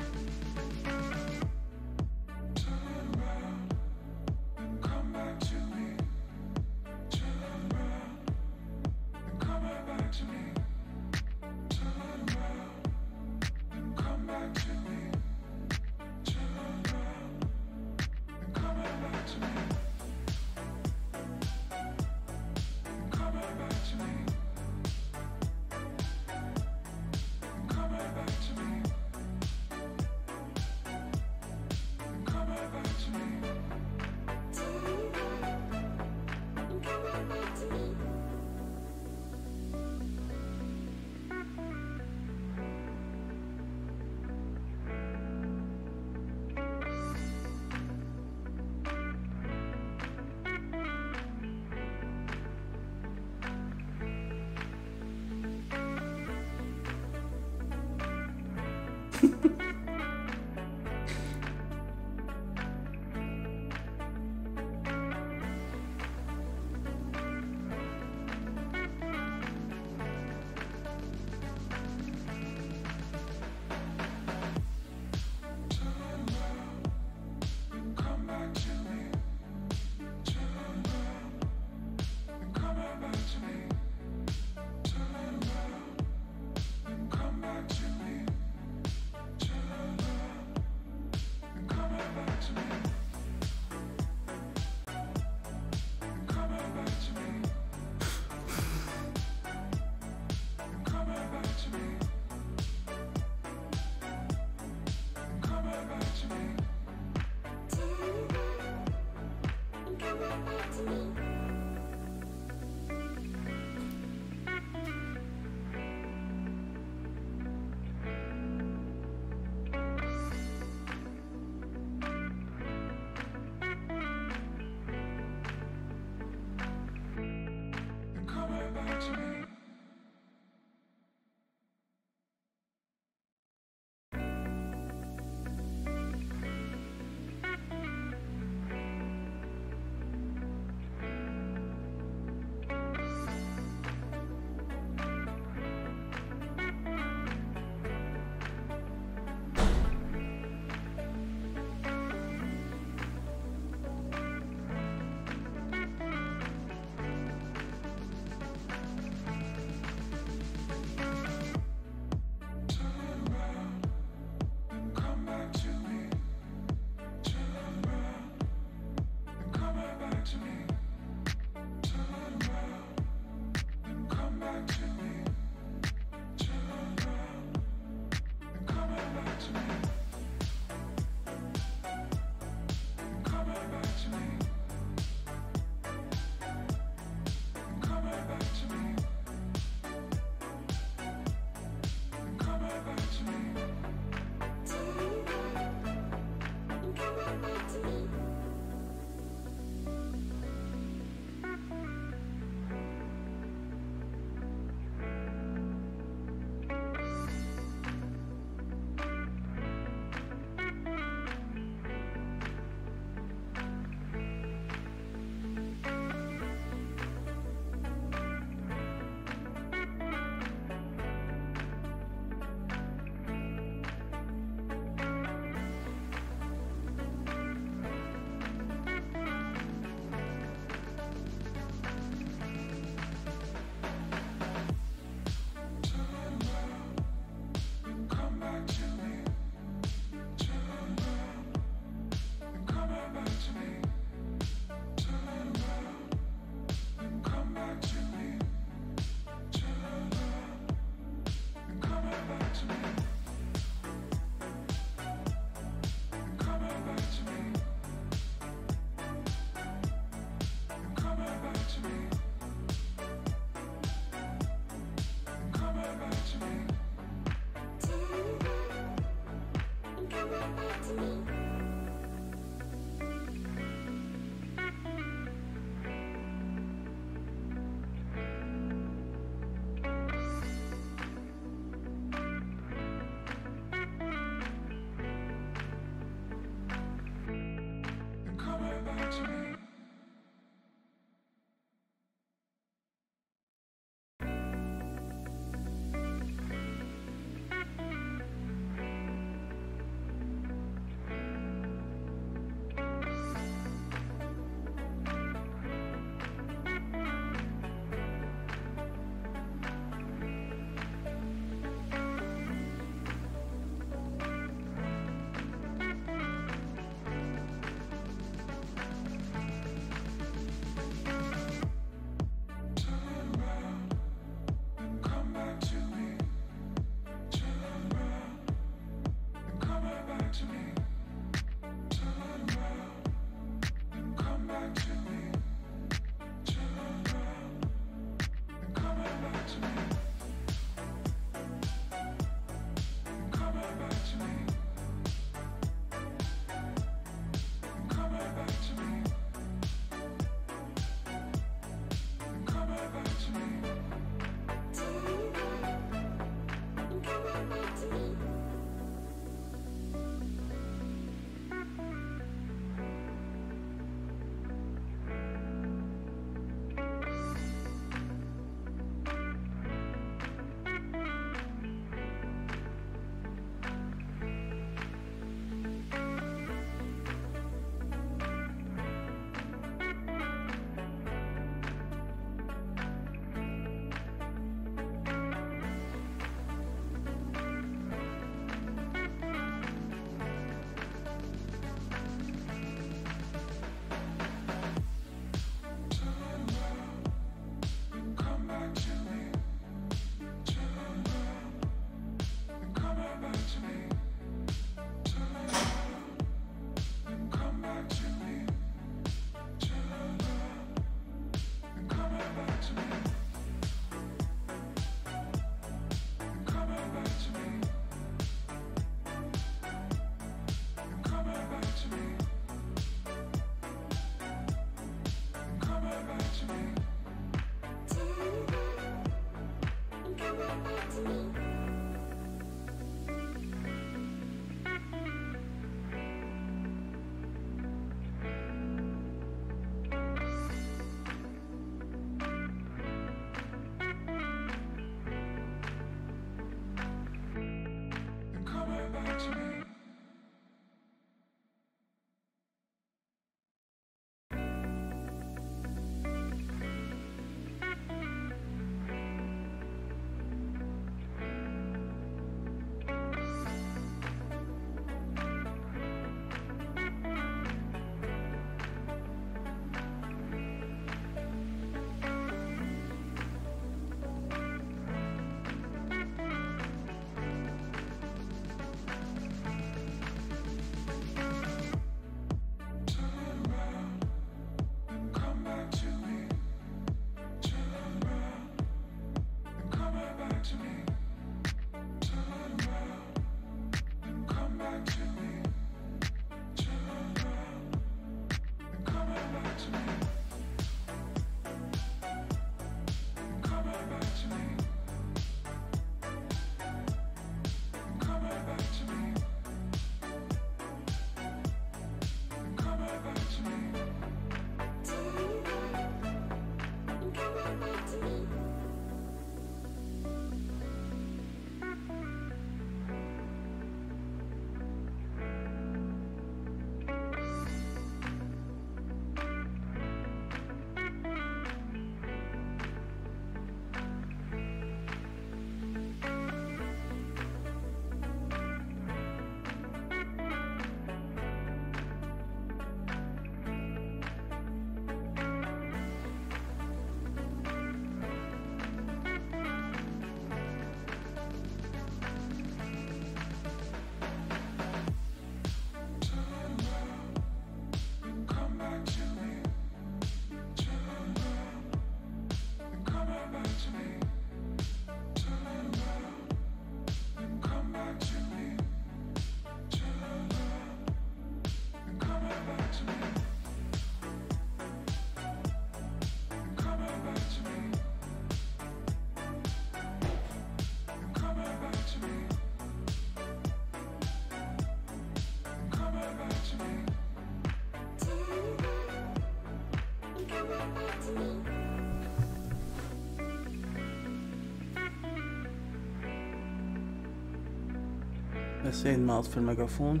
Same mouth for microphone.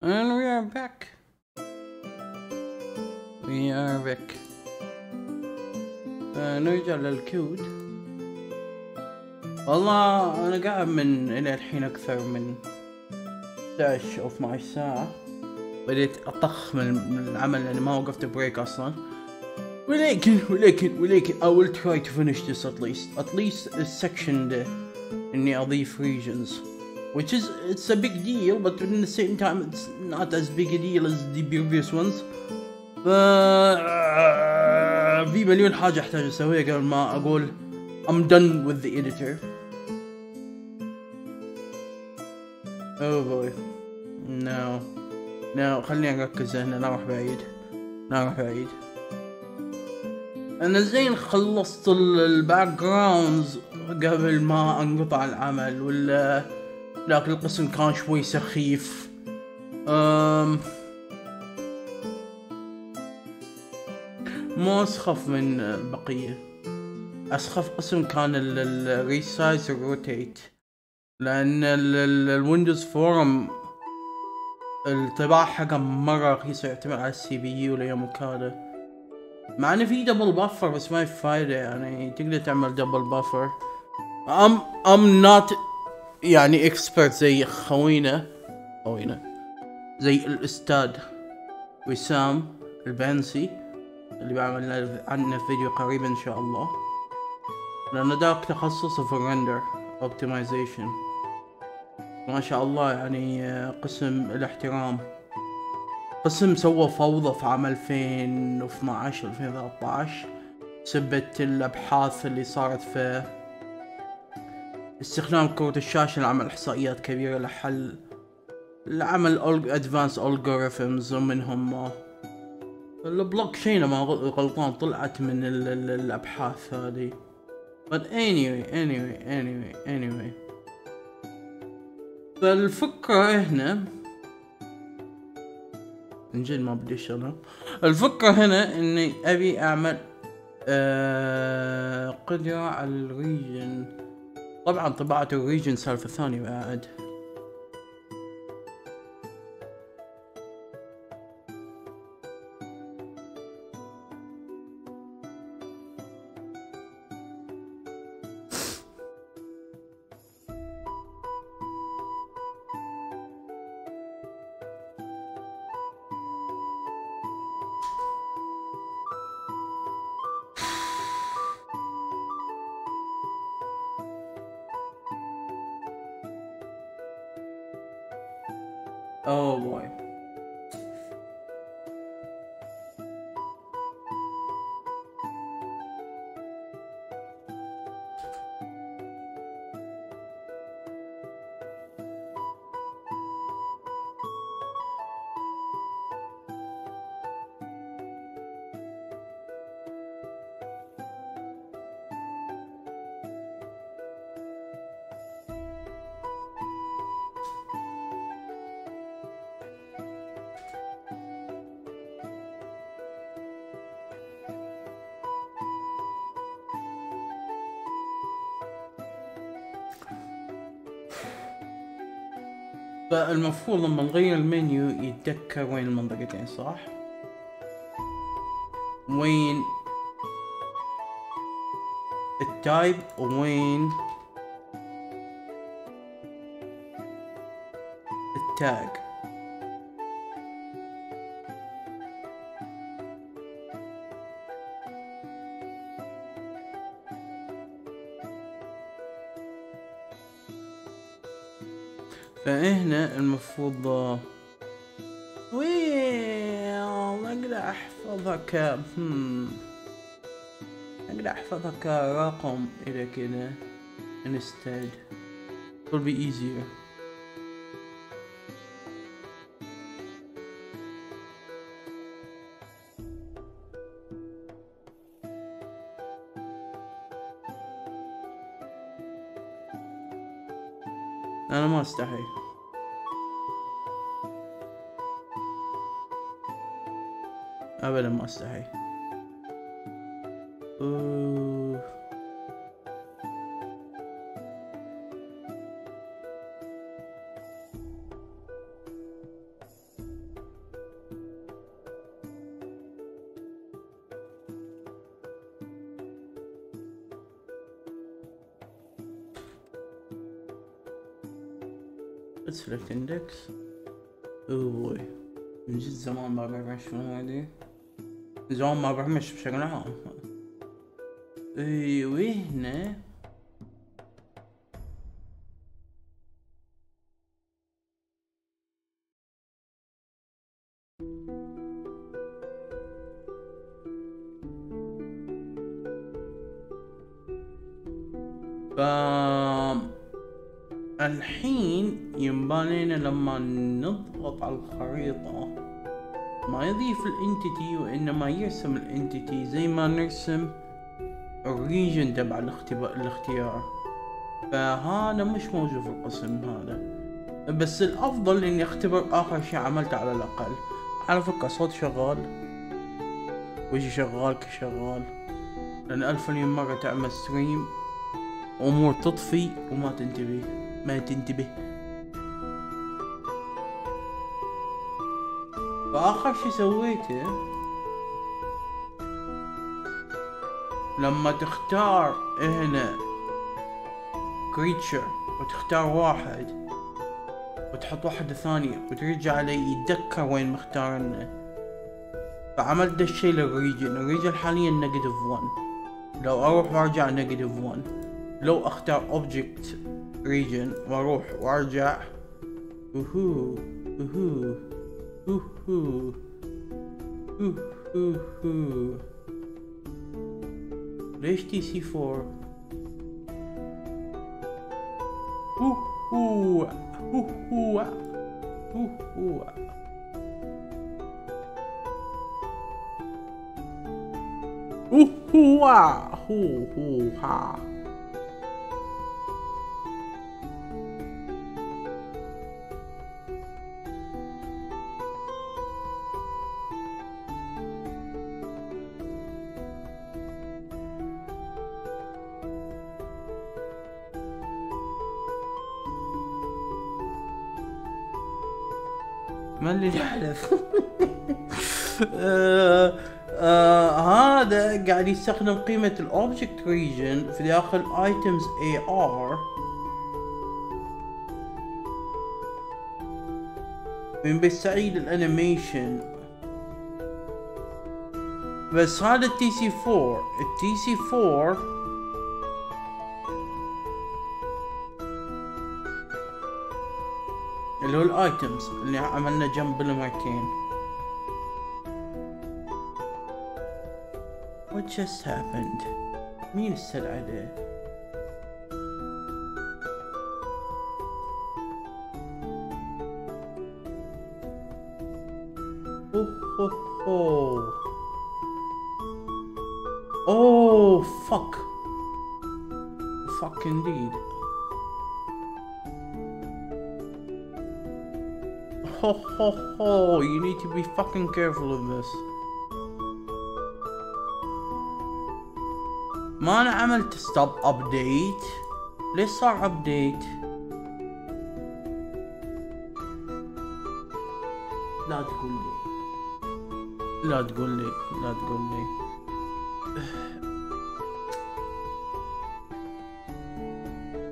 And we are back. We are back. نرجع للكود. والله أنا قاعد من إلى الحين أكثر من 11 أو 12 ساعة. بديت أطخ من العمل لأني ما وقفت بريك أصلا. ولكن I will try to finish this at least a section ده. إني أضيف regions. Which is, it's a big deal, but at the same time, it's not as big a deal as the previous ones. في مليون حاجة أحتاج أسويها قبل ما أقول I'm done with the editor. Oh boy. No. No, خليني أركز هنا، لا أروح بعيد. أنا زين خلصت الباك جراوندز قبل ما أنقطع العمل ولا لكن القسم كان شوي سخيف. مو أسخف من بقية. أسخف قسم كان الريسايز والروتيت، لأن الويندوز فورم الطباعة حقه مرة رخيصة، يعتمد على السي بي يو ليوم كذا، مع إنه في دبل بافر بس ما في فايدة، يعني تقدر تعمل دبل بافر. I'm not يعني اكسبرت زي خوينا زي الاستاذ وسام البنسي اللي بعمل عنه فيديو قريب ان شاء الله، لأن داك تخصصه في الرندر اوبتمايزيشن. ما شاء الله يعني قسم الاحترام، قسم سوى فوضى في عام 2012 2013 بسبة الابحاث اللي صارت في استخدام كروت الشاشة لعمل إحصائيات كبيرة لحل لعمل advanced algorithms، ومنهم البلوك تشين ما غلطان طلعت من الأبحاث هذه. But anyway. فالفكرة هنا انجيل ما بدي اشغله. الفكرة هنا اني ابي اعمل قدرة على الريجن. طبعا طباعة الريجن سالفة ثانية بعد. Oh boy. فالمفروض لما نغير المنيو يتذكر وين المنطقتين صح؟ وين التايب وين التاج. فهنا المفروض اقدر احفظها ك اقدر احفظها كرقم الى كذا instead it will be easier. أنا ما أستحي. أبدا ما أستحي. Let's select index. Oh boy. من جد زمان ما برمش من هذي. زمان ما برمش بشكل عام. اي وهنا الحين ينبالينا لما نضغط على الخريطة ما يضيف الانتيتي وإنما يرسم الانتيتي زي ما نرسم الريجن تبع الاختيار. فهذا مش موجود في القسم هذا، بس الأفضل إني أختبر آخر شي عملته على الأقل. على فكرة صوت شغال وجهي شغال كشغال، لأن 1000 مليون مرة تعمل ستريم أمور تطفي وما تنتبه فآخر شي سويته لما تختار هنا كريتشر وتختار واحد وتحط واحدة ثانية وترجع عليه يتذكر وين مختارنا. فعملت الشي للريجن. الريجن حاليا -1. لو اروح وارجع -1. لو اختار اوبجكت ريجن واروح وارجع ليش TC4 ما اللي جحلف. هذا قاعد يستخدم قيمة الأوبجكت ريجن في داخل items AR من بيستعيد الانيميشن. بس هذا التي سي 4، التي سي 4 اللي هو الايتمز اللي عملنا جنب الماكين. What just happened؟ مين استدعى ده؟ اوه اوه فك فك انديد. هو هو هو you need to be fucking careful of this. ما انا عملت ستوب ابديت، ليش صار ابديت؟ لا تقول لي لا تقول لي لا تقول لي.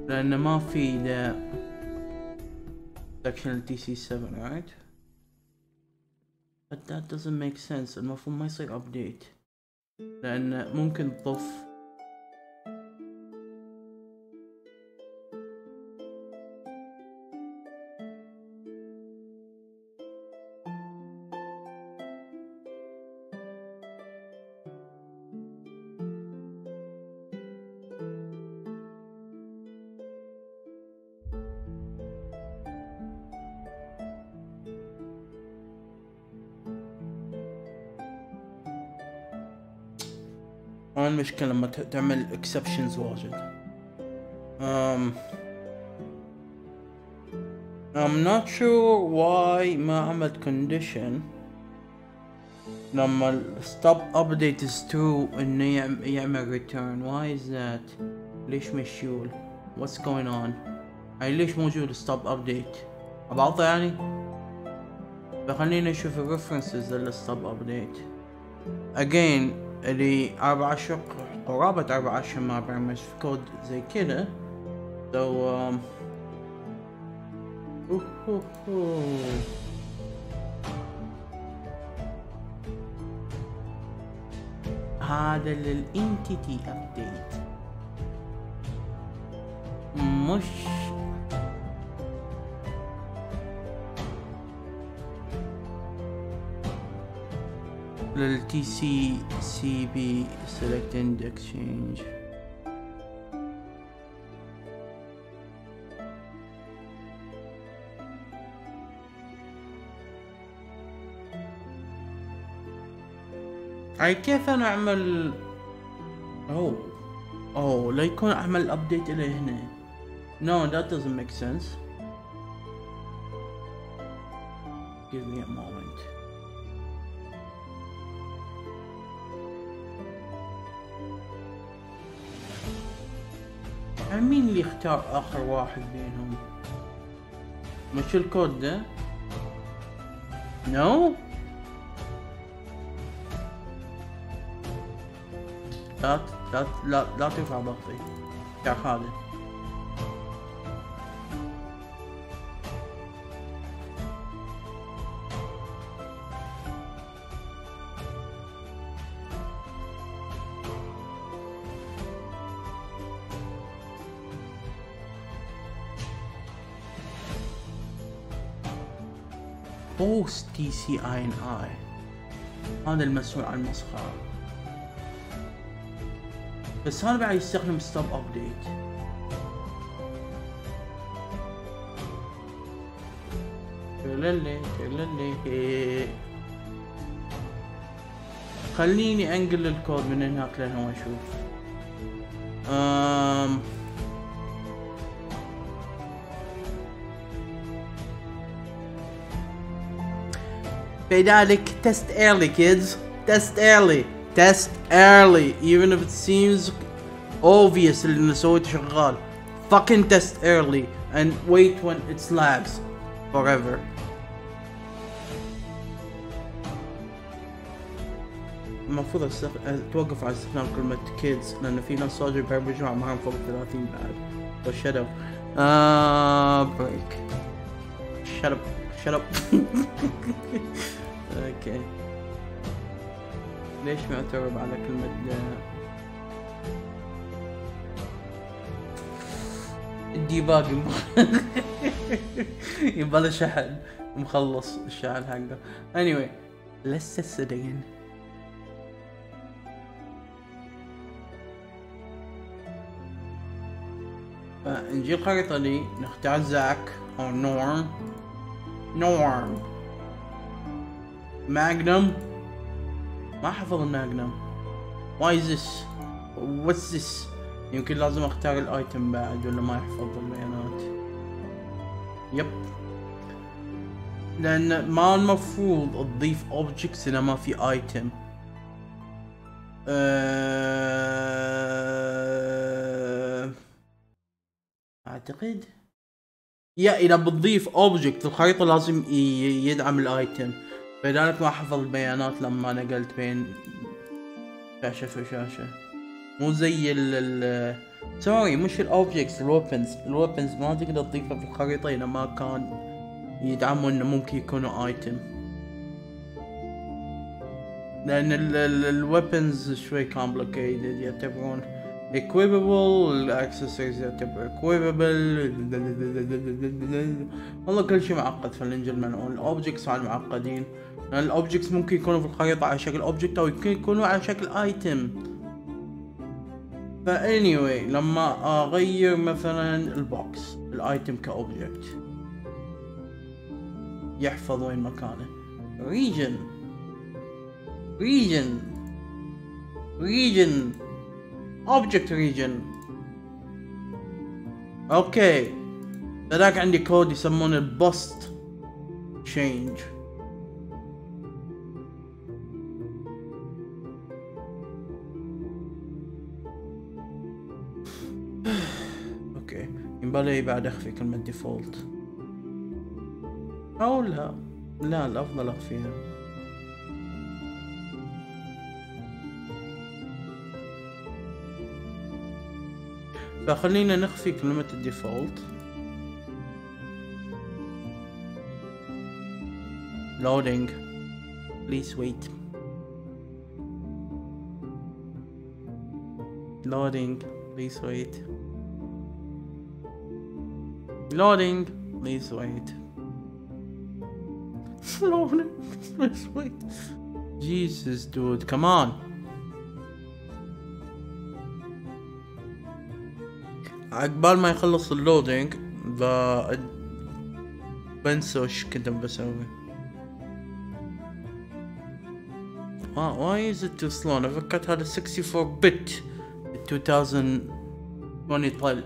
لأن ما في ذا section TC7 right but that doesn't make sense. المفروض ما يصير update لأن ممكن تضف. المشكلة لما تعمل exceptions واجد. I'm not sure why ما عملت condition لما stop update is true انه يعمل return. Why is that؟ ليش مشيول؟ What's going on؟ يعني ليش موجود stop update؟ أبعضها يعني؟ فخلينا نشوف ال references لل stop update. Again اللي 4 أشهر قرابة 4 أشهر ما برمج في كود زي كده. سو هذا للانتيتي ابديت مش للTC CB select index change. أي كيف أنا أعمل أو لا يكون أعمل update إلى هنا. No that doesn't make sense. Give me a moment. مين اللي اختار آخر واحد بينهم؟ مش الكود ده؟ نو؟ لا لا لا لا ترفع ضغطي يا خالد. بوست تي سي اي ان اي هذا المسؤول عن المسخرة. بس هذا بعد يستخدم ستوب ابديت. تللي خليني انقل الكود من هناك لهنا واشوف. فلذلك test early kids, test early even if it seems obvious اللي سويته شغال. Fucking test early and wait when it lags forever. المفروض اتوقف على استخدام كلمة كيدز لأن في ناس صادوا يبرمجوا معهم فوق 30 بعد. والشرب بريك شرب اوكي ليش ما اتعرب على كلمة الديباج يبقى له شحن مخلص الشحن حقه. anyway let's test it again. فنجي الخريطة دي نختار زاك أو نورم ماجنم. ما حفظ الماجنم. Why is this? What's this? يمكن لازم اختار الايتم بعد ولا ما يحفظ البيانات. يب لأن ما المفروض تضيف objects إذا ما في item. اعتقد يا اذا بتضيف اوبجكت الخريطة لازم يدعم الايتم، فلذلك ما حفظ البيانات لما نقلت بين شاشة وشاشة. مو زي ال سوري مش الاوبجكتس الويبنز ما تقدر تضيفها في الخريطة اذا ما كان يدعموا انه ممكن يكونوا ايتم، لان الويبنز شوي كومبليكيتد يعتبرون equipable، الاكسسوارز يعتبر equipable، والله كل شيء معقد. فلنجي المنعون الاوبجكتس على المعقدين، لان الاوبجكتس ممكن يكونوا في الخريطة على شكل اوبجكت او يمكن يكونوا على شكل ايتم. فا anyway لما اغير مثلا البوكس الايتم كاوبجكت يحفظ وين مكانه. region object region. اوكي هذاك عندي كود يسمونه البوست تشينج. اوكي ينبغي بعد اخفي كلمة ديفولت او لا الافضل اخفيها. فخلينا نخفي كلمة الديفولت. loading please wait loading please wait loading please wait Jesus dude come on. عقبال ما يخلص اللودينج بنسى وش كنت بسوي. واي زدتوا سلون فكرت هذا 64 بت 2020 طل.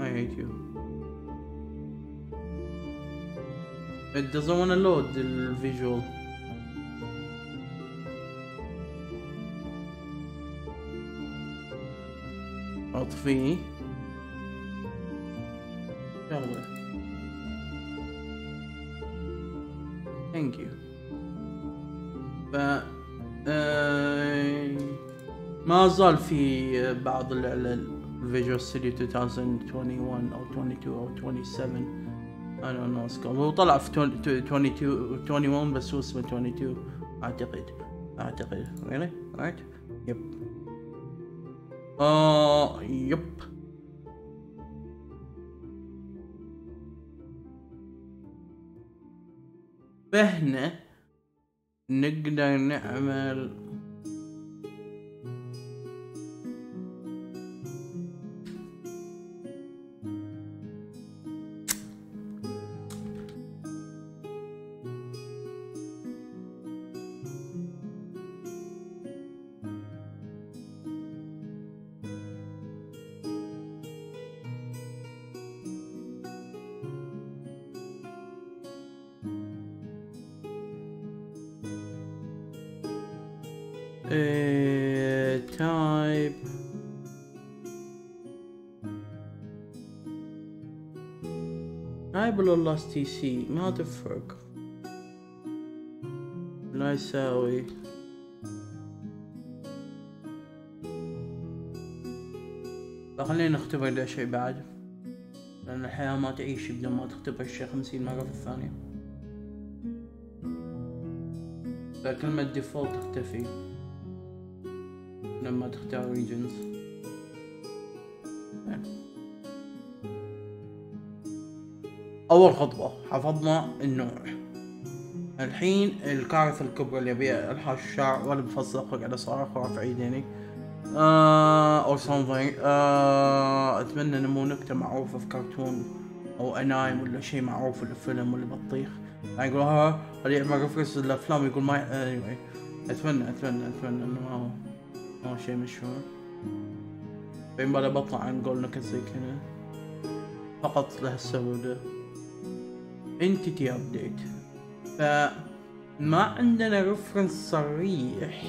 I hate you. It doesn't want to load the visual. أطفيه. يلا. Thank you. ما زال في بعض الفيجوال ستوديو 2021 أو 22 أو 27. I don't know what's going on. هو طلع في 21 بس هو اسمه 22 اعتقد really right يب يب فهنا نقدر نعمل type نايبل اللاست تي سي ما تفرق. لا يساوي خلينا نختبر ذا الشيء بعد، لأن الحياة ما تعيش بدون ما تختبر شيء 50 مرة في الثانية. فكلمة ديفولت تختفي لما تختار ريجنز. أول خطوة حفظنا النوع. الحين الكارثة الكبرى اللي أبي ألحق الشعر ولا بفصل قاعد أصارخ ورافع يديني. أو something. أتمنى إنه مو نكتة معروفة في كرتون أو أنايم ولا شيء معروف ولا فيلم ولا بطيخ يعني يقولها اللي يعمل ريفرنس للأفلام يقول ما anyway. أتمنى إنه ما هو شيء مشهور. بين بالي بطلع عن قول نكت زي كذا فقط لهالسبب. Entity update، فما عندنا ريفرنس صريح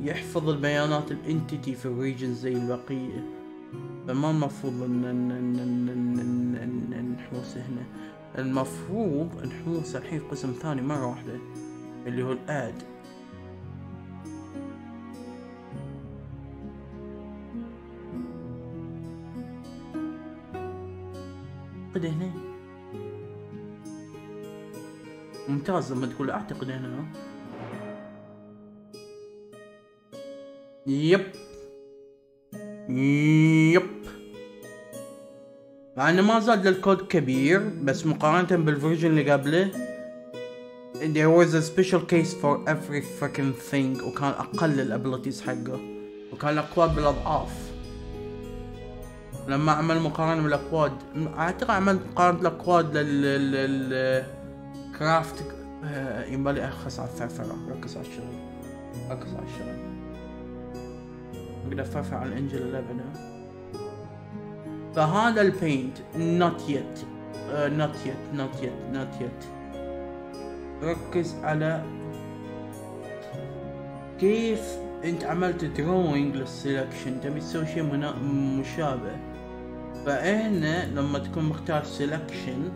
يحفظ البيانات الانتيتي في الريجن زي البقية، فما المفروض ان نحوسه هنا. المفروض نحوسه الحين قسم ثاني مرة واحدة اللي هو الاد. اعتقد هنا ممتاز لما تقول اعتقد هنا. يب مع انه ما زاد للكود كبير، بس مقارنة بالفيرجن اللي قبله there was a special case for every fucking thing، وكان اقل الابيلتيز حقه وكان الاقواد بالاضعاف. لما عمل مقارنة بالاقواد اعتقد عمل مقارنة الاقواد للكرافت. ينبالي ارخص على الثرثرة، ركز على الشغل. اقدر افرفع على الانجل اللبنة. فهذا البينت not yet. ركز على كيف انت عملت دروينج للسيلكشن. تبي تسوي شيء مشابه، فهنا لما تكون مختار سيلكشن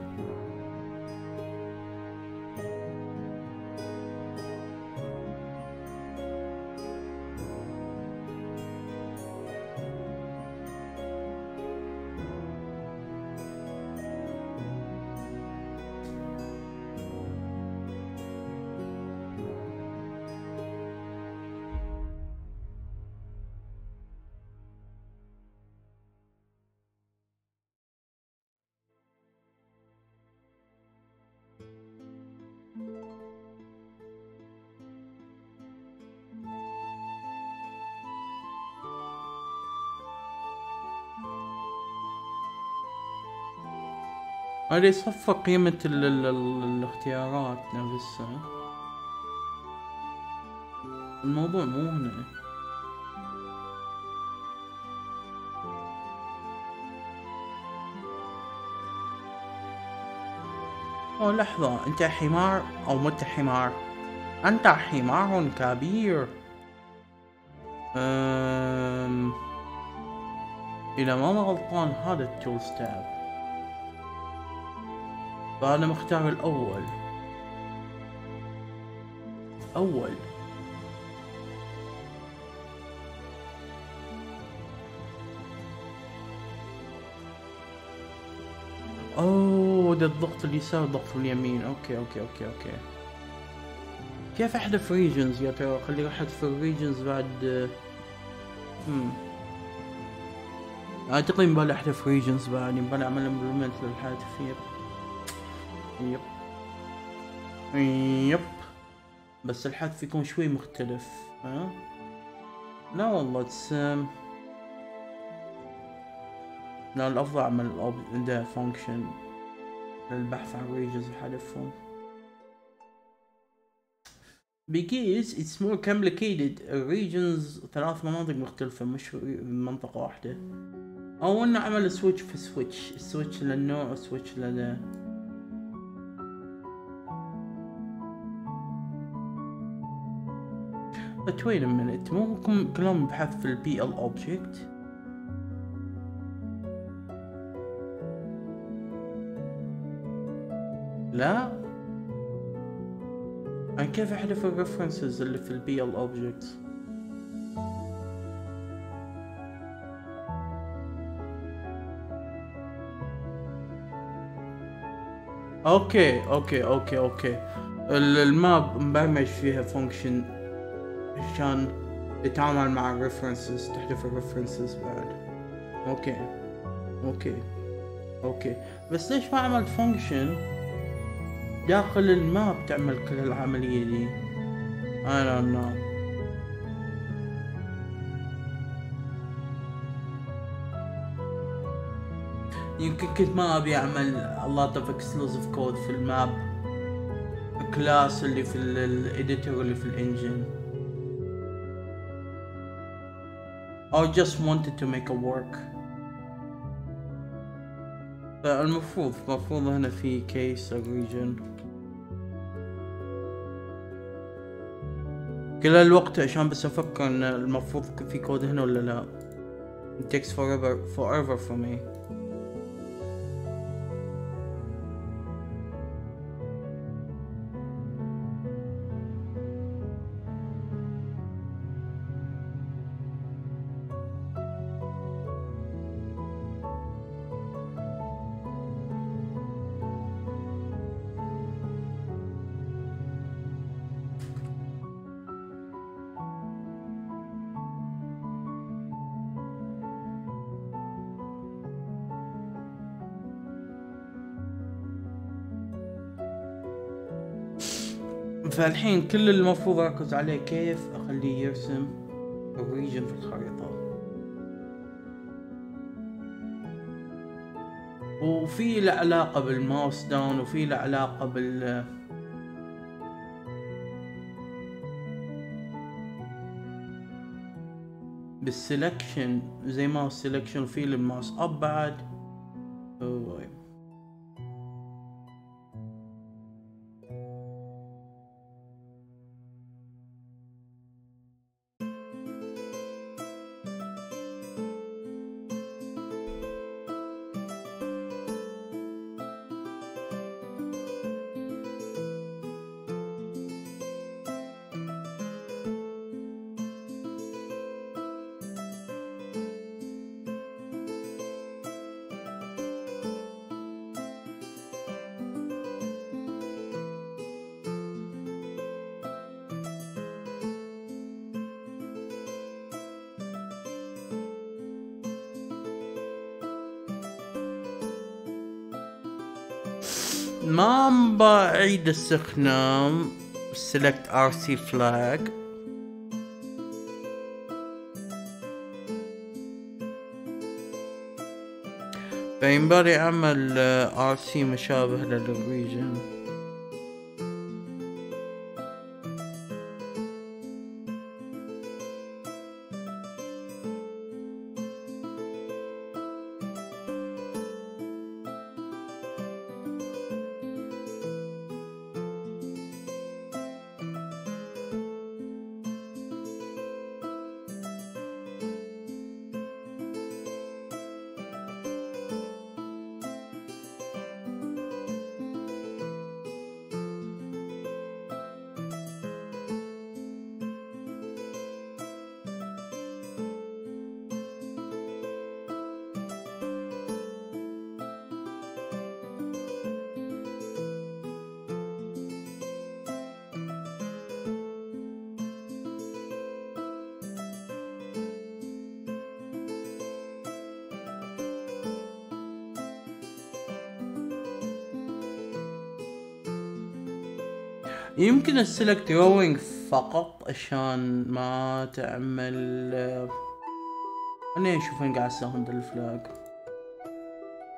هذا يصفى قيمة الاختيارات نفسها. الموضوع مو هنا. أو لحظة، أنت حمار أو مت حمار؟ أنت حمار كبير. إذا ما أنا غلطان هذا التول ستاب، فأنا مختار الأول. أوه، ده الضغط اليسار، ضغط اليمين. أوكي. كيف أحذف ريجنز يا ترى؟ خلي أحذف الريجنز بعد. أعتقد ينبغي أحذف ريجنز بعد، ينبغي أعمل إمبلمنت للحذف. يب بس الحذف يكون شوي مختلف. ها لا والله لا، الافضل اعمل ذا فانكشن للبحث عن ريجنز وحذفهم because it's more complicated. الريجنز ثلاث مناطق مختلفة مش منطقة واحدة. او انه اعمل سويتش في سويتش، سويتش للنوع وسويتش لل But wait a minute، مو كلهم بحث في ال PL object. لا عن كيف احذف الريفرنسز اللي في البي ال اوبجكتس؟ اوكي اوكي اوكي اوكي. الماب مبرمج فيها فانكشن عشان تتعامل مع الريفرنسز، تحذف الريفرنسز بعد. اوكي اوكي اوكي. بس ليش ما عملت فانكشن داخل الماب تعمل كل العملية دي؟ I don't know. يمكن كنت ما ابي اعمل a lot of exclusive code في الماب الكلاس اللي في الاديتور اللي في الانجن. I just wanted to make it work. فالمفروض هنا في case region كل الوقت عشان بس افكر ان المفروض في كود هنا ولا لا. It takes forever for me. فالحين كل اللي المفروض اركز عليه كيف اخليه يرسم الريجن في الخريطة. وفي له علاقة بالماوس داون، وفي له علاقة بال بالسلكشن زي ماوس سلكشن، وفي له الماوس اب بعد. ما بعيد استخدام select rc flag فينبغي اعمل rc مشابه للريجن. يمكن السلكت دروينج فقط عشان ما تعمل. انا اشوف ان قاعد استخدم الفلاج.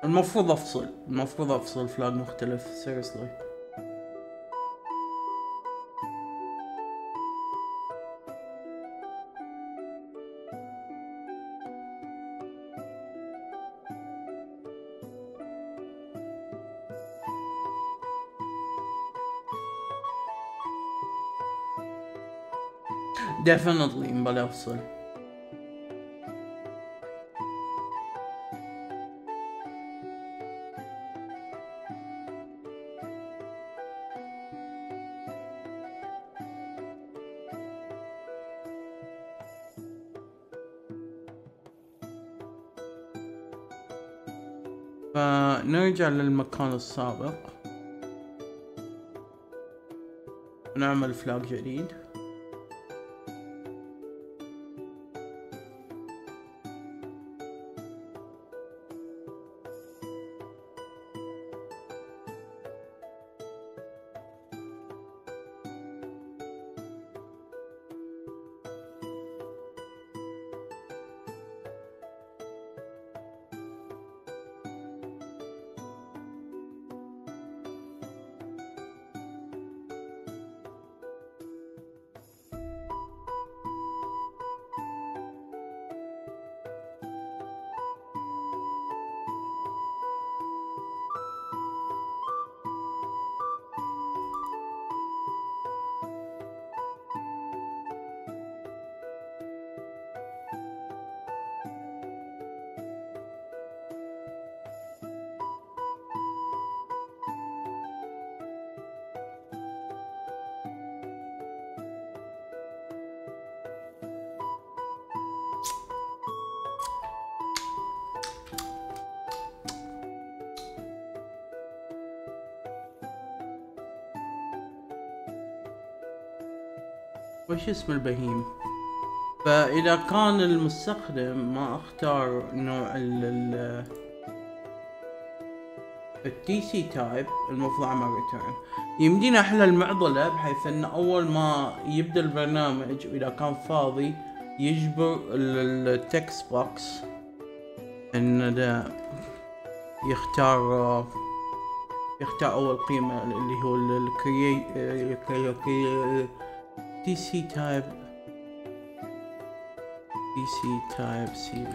المفروض افصل فلاج مختلف. سيريسلي definitely ينبغي افصل. فنرجع للمكان السابق ونعمل فلاج جديد. وش اسم البهيم؟ فإذا كان المستخدم ما اختار نوع التي سي تايب المفروض اعمل ريتيرن. يمدينا احل المعضلة بحيث ان اول ما يبدأ البرنامج واذا كان فاضي يجبر التكست بوكس ان ده يختار اول قيمة اللي هو TC type CB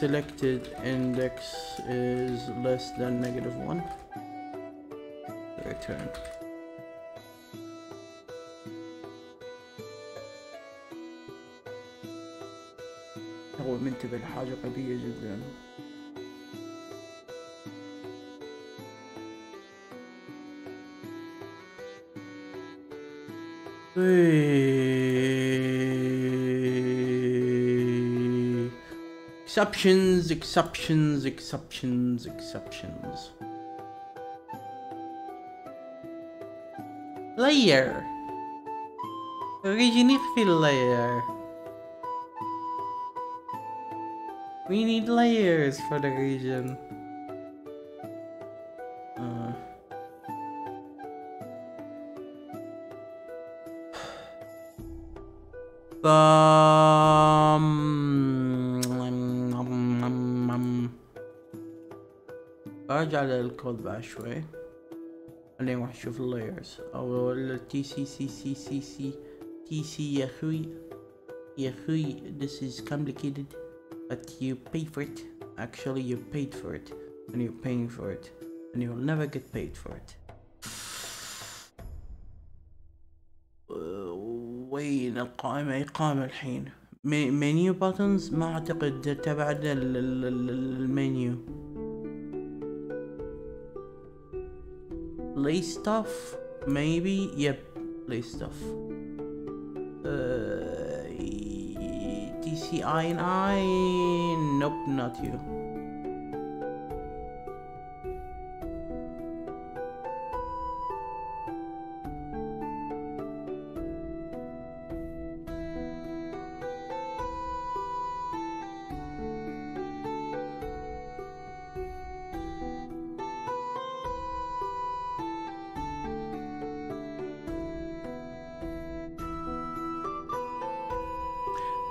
selected index is less than -1 return. هو منتبه لحاجة غبية جدا. Exceptions. Layer. Regenify layer. We need layers for the region. برجع للكود بعد شوي. خلينا نروح نشوف اللايرز او التي سي سي سي سي سي تي سي. يا اخوي this is complicated but you pay for it. Actually you paid for it and you're paying for it and you'll never get paid for it. وين القائمة؟ أي قائمة الحين؟ منيو باتنز؟ ما أعتقد تبعد المنيو. Play stuff maybe. Yep, play stuff. TCI and I. Nope, not you.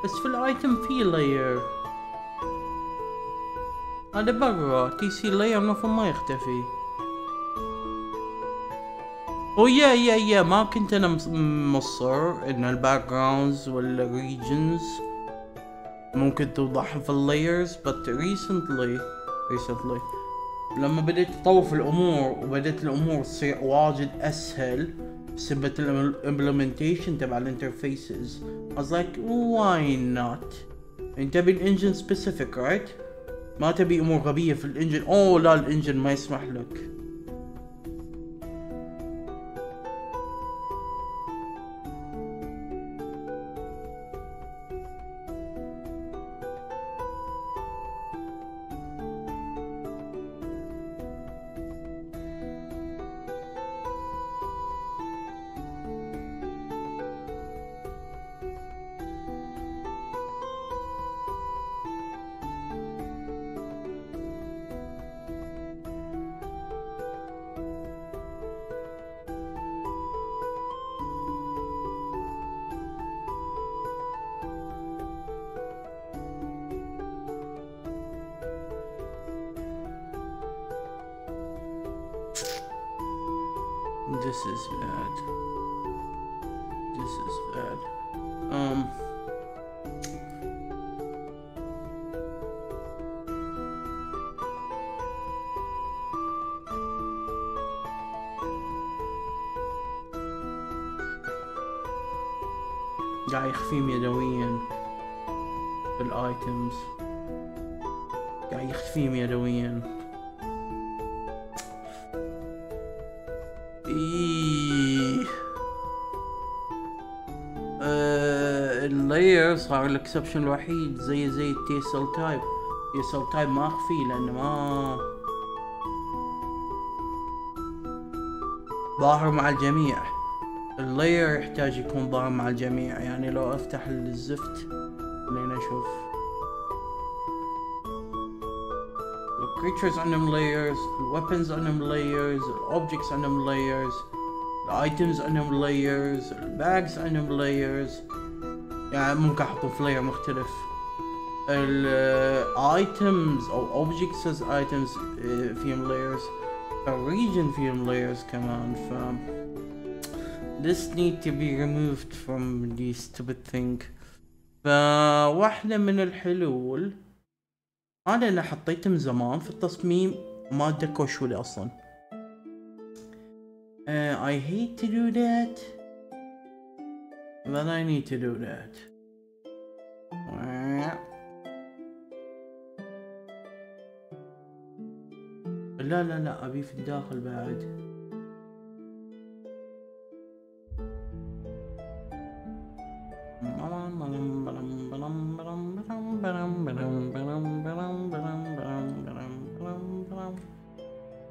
بس في الايتم في لاير هذا برا. تي سي لاير المفروض ما يختفي. ويا ما كنت انا مصر ان الباك جراوندز والريجنز ممكن توضحهم في اللايرز. بس ريسنتلي لما بديت اطوف الامور وبدت الامور تصير واجد اسهل بسبب الامبلمنتيشن تبع الانترفيسز. I was like why not. انت تبي الانجن سبيسيفيك رايت؟ ما تبي امور غبية في الانجن. اوه لا الانجن ما يسمح لك. this is bad. This is bad. قاعد يخفيم يدويا في الايتمز، قاعد يخفيم يدويا. اللاير صار الاكسبشن الوحيد زي التيسل تايب. التيسل تايب ما اخفيه لانه ما ظاهر مع الجميع. اللاير يحتاج يكون ظاهر مع الجميع، يعني لو افتح الزفت خلينا نشوف الكريتشرز عندهم لايرز، الويبنز عندهم لايرز، الاوبجكتس عندهم لايرز، الايتمز عندهم لايرز، الباجز عندهم لايرز، يعني ممكن احطهم في لاير مختلف. الايتمز او اوبجكتس از ايتمز فيهم لايرز، الريجن فيهم لايرز كمان. ف This need to be removed from the stupid thing. فواحدة من الحلول أنا اللي حطيته من زمان في التصميم ما أدرك وش لي أصلا. I hate to do that, but I need to do that. لا لا لا، أبي في الداخل بعد.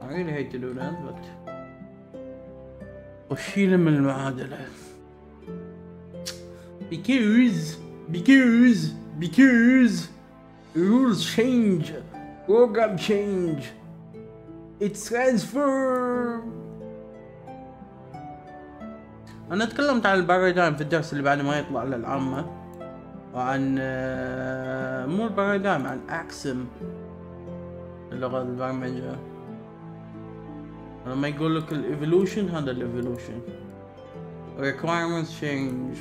I really hate to do that, but وشيله من المعادلة because rules change, program change, it's transfer. أنا تكلمت عن البارادايم في الدرس اللي بعده ما يطلع للعامة، وعن مو البارادايم، عن أكسم اللغة البرمجة. لما يقول لك الإيفولوشن، هذا الإيفولوشن. requirements change.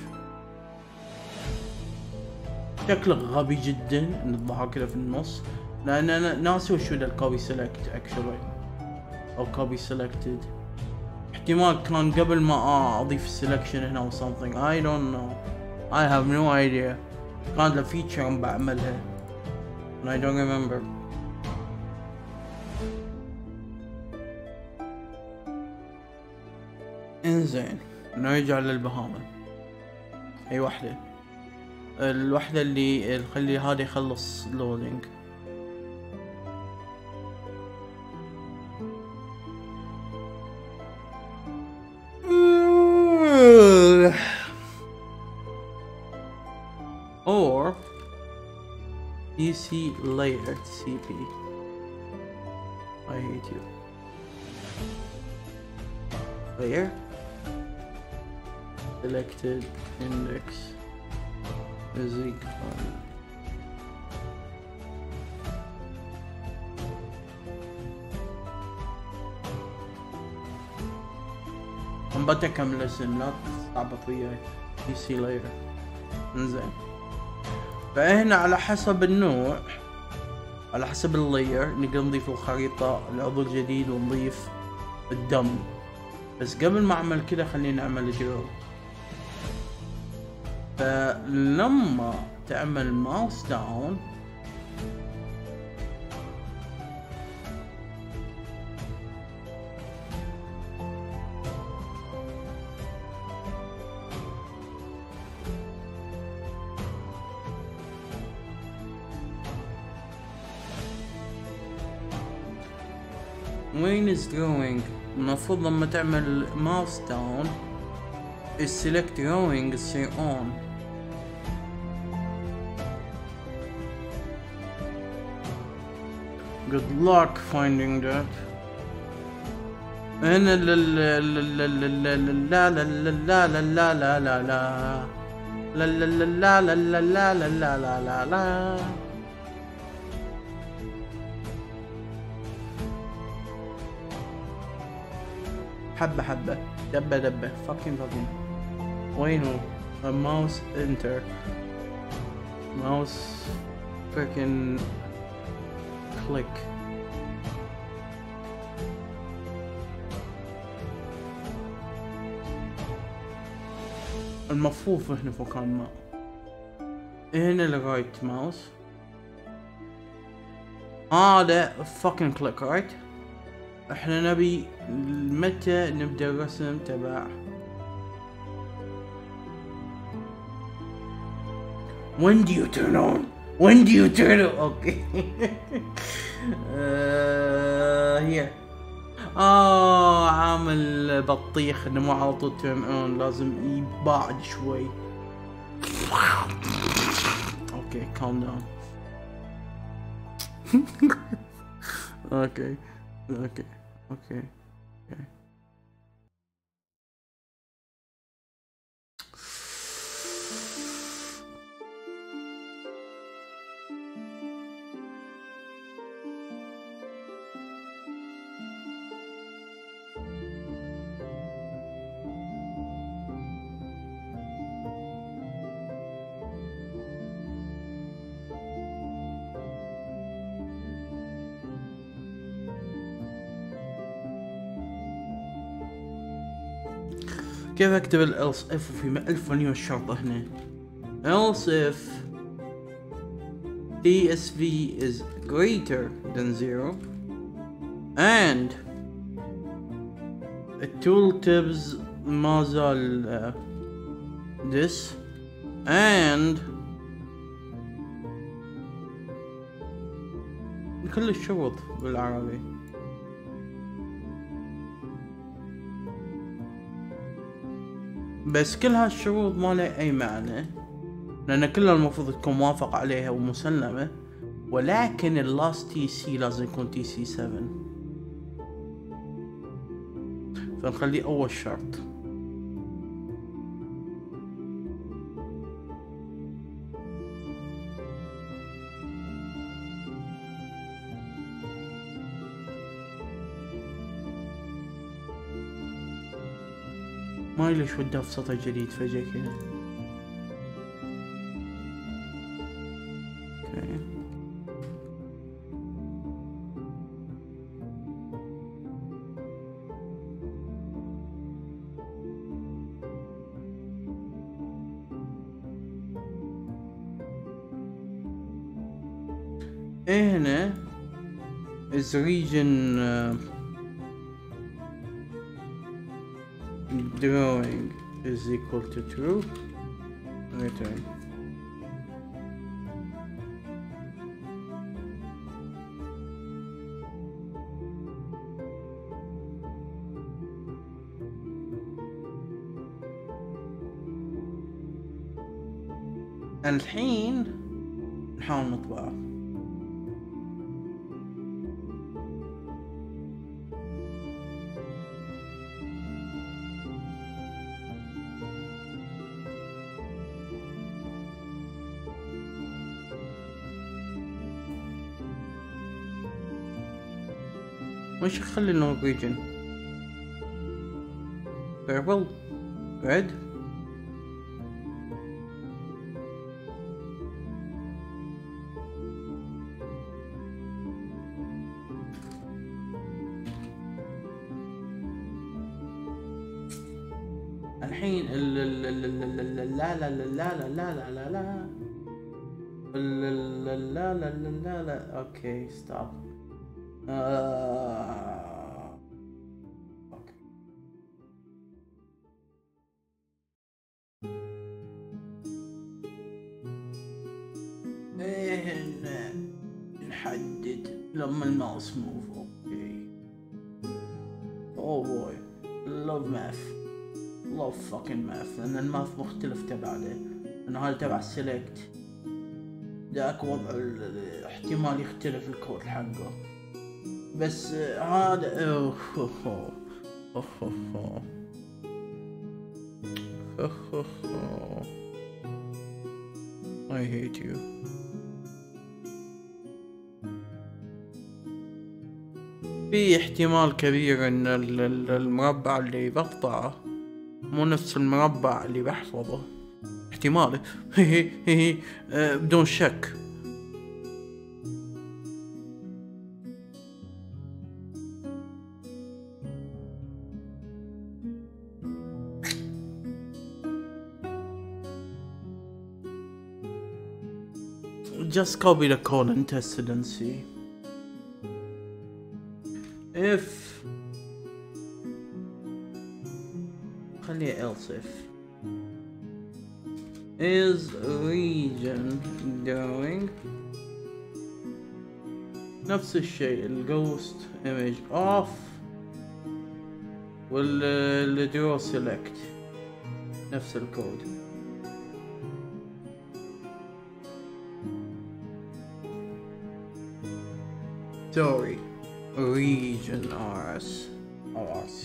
شكله غبي جدا إن الضحك كده في النص، لأن أنا ناسي وشو ذا الكوبي سيلكت actually أو كوبي سيلكتد. احتمال كان قبل ما اضيف السلكشن هنا او something. I don't know. I have no idea. كانت له فيتشر بعملها and I don't remember. انزين نرجع للبهامة. اي وحدة، الوحدة اللي تخلي هذا يخلص لودينج. Or PC layer CP. I hate you. Layer selected index is equal. I'm about to come listen, not stop with the PC layer. إنزين. فهنا على حسب النوع، على حسب اللاير، نقدر نضيف الخريطة، العضو الجديد، ونضيف الدم. بس قبل ما اعمل كذا خلينا نعمل جرو. فلما تعمل ماوس داون وين is drawing؟ المفروض لما تعمل mouse down select drawing تصير on. good luck finding that. هنا لا حبة حبة دبة دبة fucking وينه الماوس انتر ماوس freaking click المفروض هنا فوق ما هنا الرايت ماوس هذا fucking click right احنا نبي متى نبدأ الرسم تبع When do you turn on? When do you turn on? Okay. Here. عامل بطيخ انه مو على طول turn on لازم يبعد شوي. Okay, calm down. Okay. Okay. Okay. Okay. كيف اكتب الelse if وفي 1000 مليون شرطة هنا else if tsv is greater than 0 and tooltips ما زال this and كل الشروط بالعربي بس كل هالشروط ما لها أي معنى لأن كلها المفروض تكون موافق عليها ومسلمة ولكن اللاست تي سي لازم يكون تي سي 7 فنخليه أول شرط ما ليش وده في سطر جديد فجأة كذا ايه هنا is region drawing is equal to true return الحين نحاول نطبعه مش خلي النوربيجن purple red الحين لا لا لا لا لا لا لا لا لا لا لا اوكي ستوب اوكي هنا نحدد لما الماوس موف اوكي اوه بوي لوف ماث لوف فاكن ماث لان الماث مختلف تبع له لانه هذا تبع السلكت ذاك وضع الاحتمال يختلف الكود حقه بس هذا I hate you في احتمال كبير ان المربع اللي بقطعه مو نفس المربع اللي بحفظه، احتمال بدون شك. Just copy the colon tested and see if. خليها else if is region going نفس الشيء الجوست image off وال draw select نفس الكود. Sorry, region RS, RC.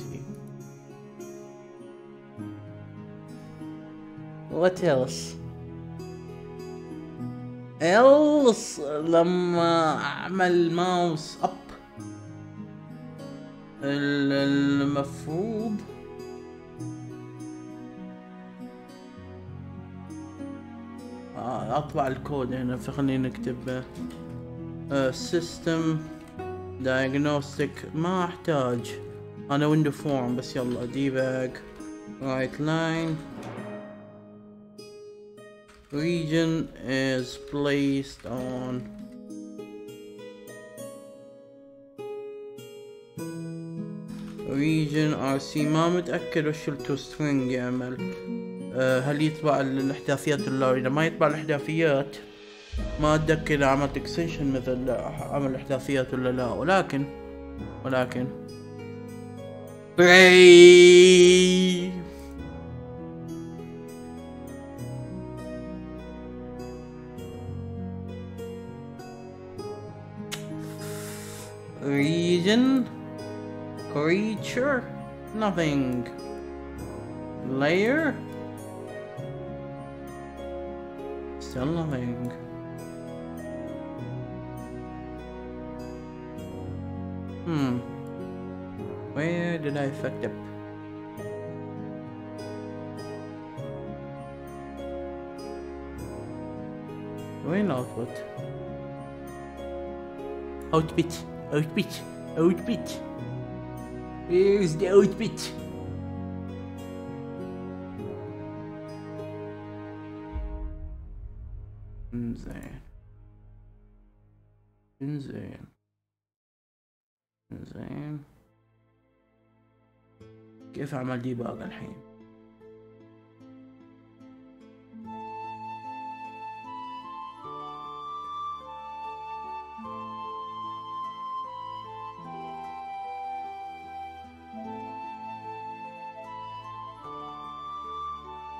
What else? Else لما أعمل mouse up المفروض أطبع الكود هنا، فخلينا نكتب system diagnostic. ما احتاج انا ويندو فورم بس. يلا debug right line region is placed on region rc. ما متأكد وش التو سترينج يعمل، هل يتبع الاحداثيات ولا اذا ما يتبع الاحداثيات ما اتذكر اذا عملت اكستنشن مثل عمل احداثيات ولا لا، ولكن بري region creature nothing layer still nothing. Where did I fuck up? Where output? Output. Where's the output? إنزين كيف أعمل ديباج الحين؟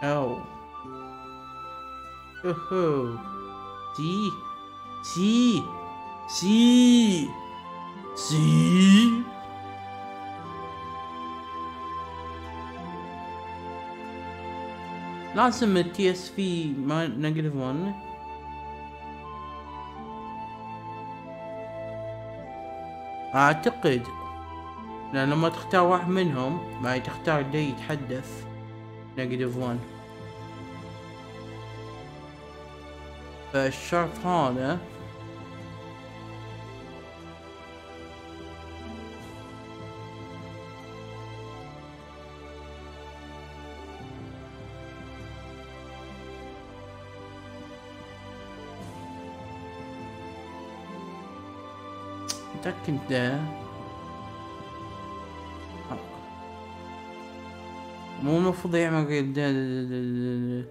أوه سي لازم التي اس في ما نيجاتيف 1 اعتقد، لان لما تختار واحد منهم بعد تختار دي يتحدث نيجاتيف 1، فالشرط هذا متأكد ده مو المفروض يعمل غير ده.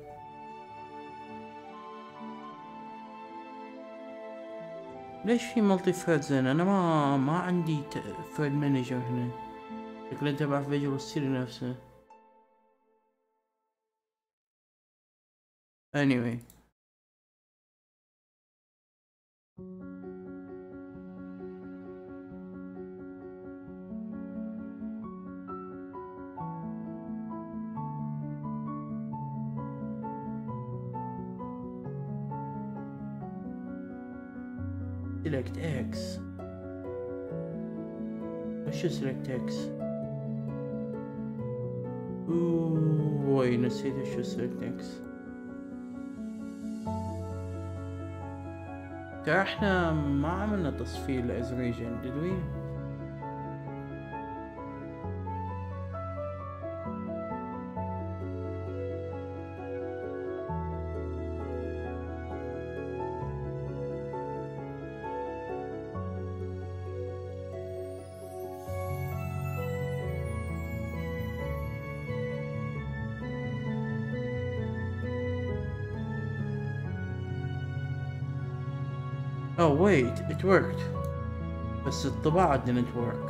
ليش في ملتي ثريدز هنا؟ أنا ما عندي ثريد مانجر هنا، شكله تبع فيجوال ستوديو نفسه. anyway select X We should select text. Ooh, boy, نسيت I should select text. ترى احنا ما عملنا تصفير لأز ريجن did we؟ Oh wait, it worked. بس الطباعة didn't work.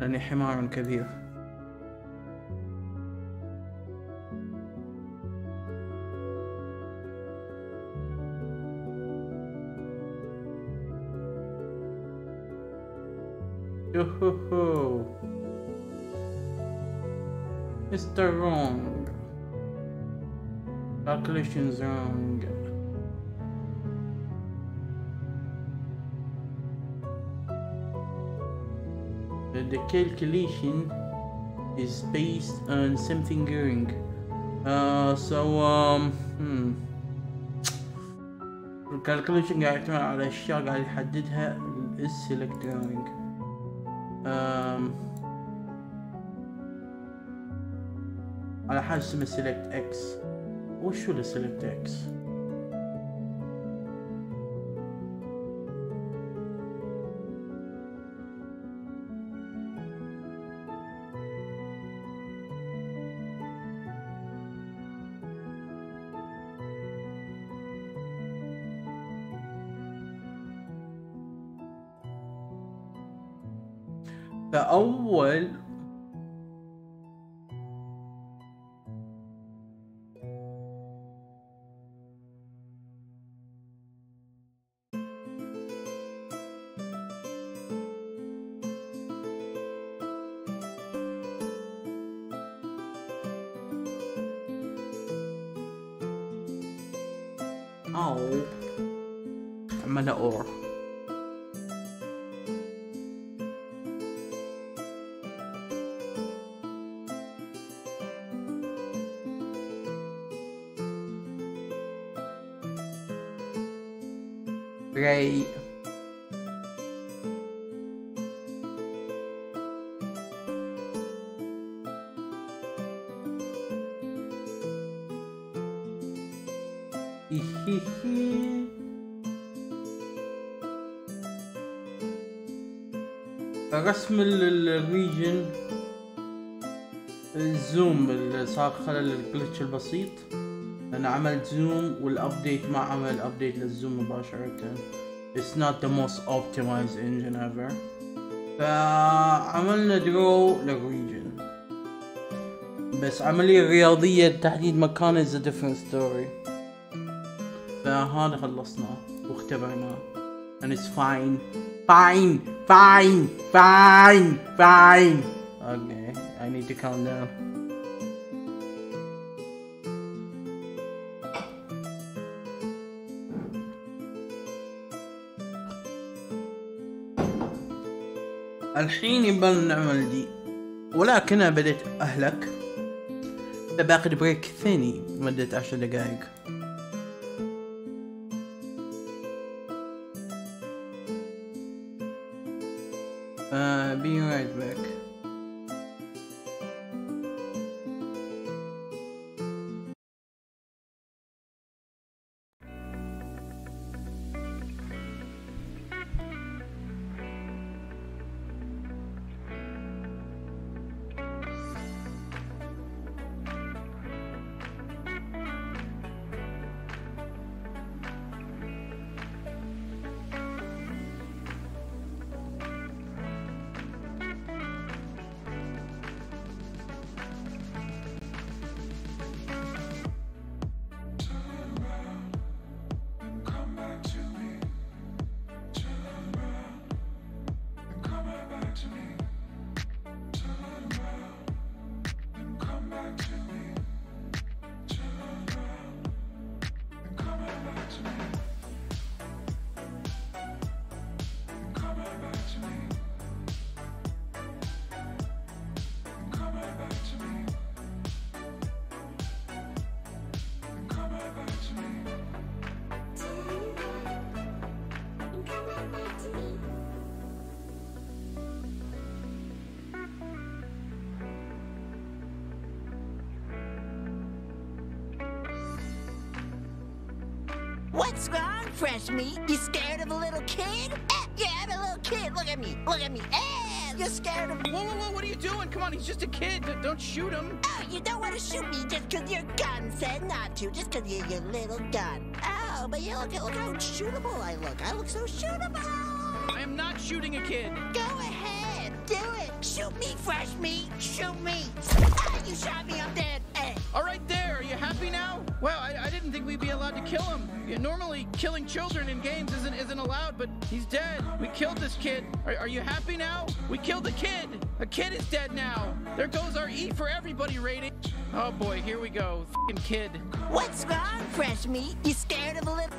لأني حمار كبير. Yo-ho-ho! Mr. Wrong! Calculations wrong! The calculation is based on something going. الكالكوليشن قاعد يعتمد على أشياء قاعد يحددها الselect drawing. على حاجة اسمها select x. وشو اللي select x؟ فأول عملها اور Great. رسم الريجن الزوم اللي صار خلل الجلتش البسيط. أنا عملت زوم والأبديت ما عمل أبديت للزوم مباشرة. It's not the most optimized engine ever. فعملنا درو للريجن. بس عملية رياضية تحديد مكان is a different story. فهذا خلصناه واختبرناه. And it's fine. Fine. Fine. Fine. Fine. Okay. I need to calm down. الحين يبغى نعمل دي ولكن أنا بديت أهلك فباخد بريك ثاني مدة 10 دقايق. Be right back. What's wrong, fresh meat? You scared of a little kid? Yeah, I'm a little kid. Look at me. Look at me. You're scared of me. Whoa, whoa, whoa. What are you doing? Come on, he's just a kid. Don't shoot him. Oh, you don't want to shoot me just because your gun said not to. Just because you're your little gun. Oh, but yeah, look how shootable I look. I look so shootable. I am not shooting a kid. Go ahead. Do it. Shoot me, fresh meat. Shoot me. Ah, you shot me. I'm dead. All right, there. Are you happy now? Well, I didn't think we'd be allowed to kill him. Normally, killing children in games isn't allowed, but he's dead. We killed this kid. Are you happy now? We killed a kid. A kid is dead now. There goes our E for everybody rating. Oh, boy. Here we go. F***ing kid. What's wrong, fresh meat? You scared of a little...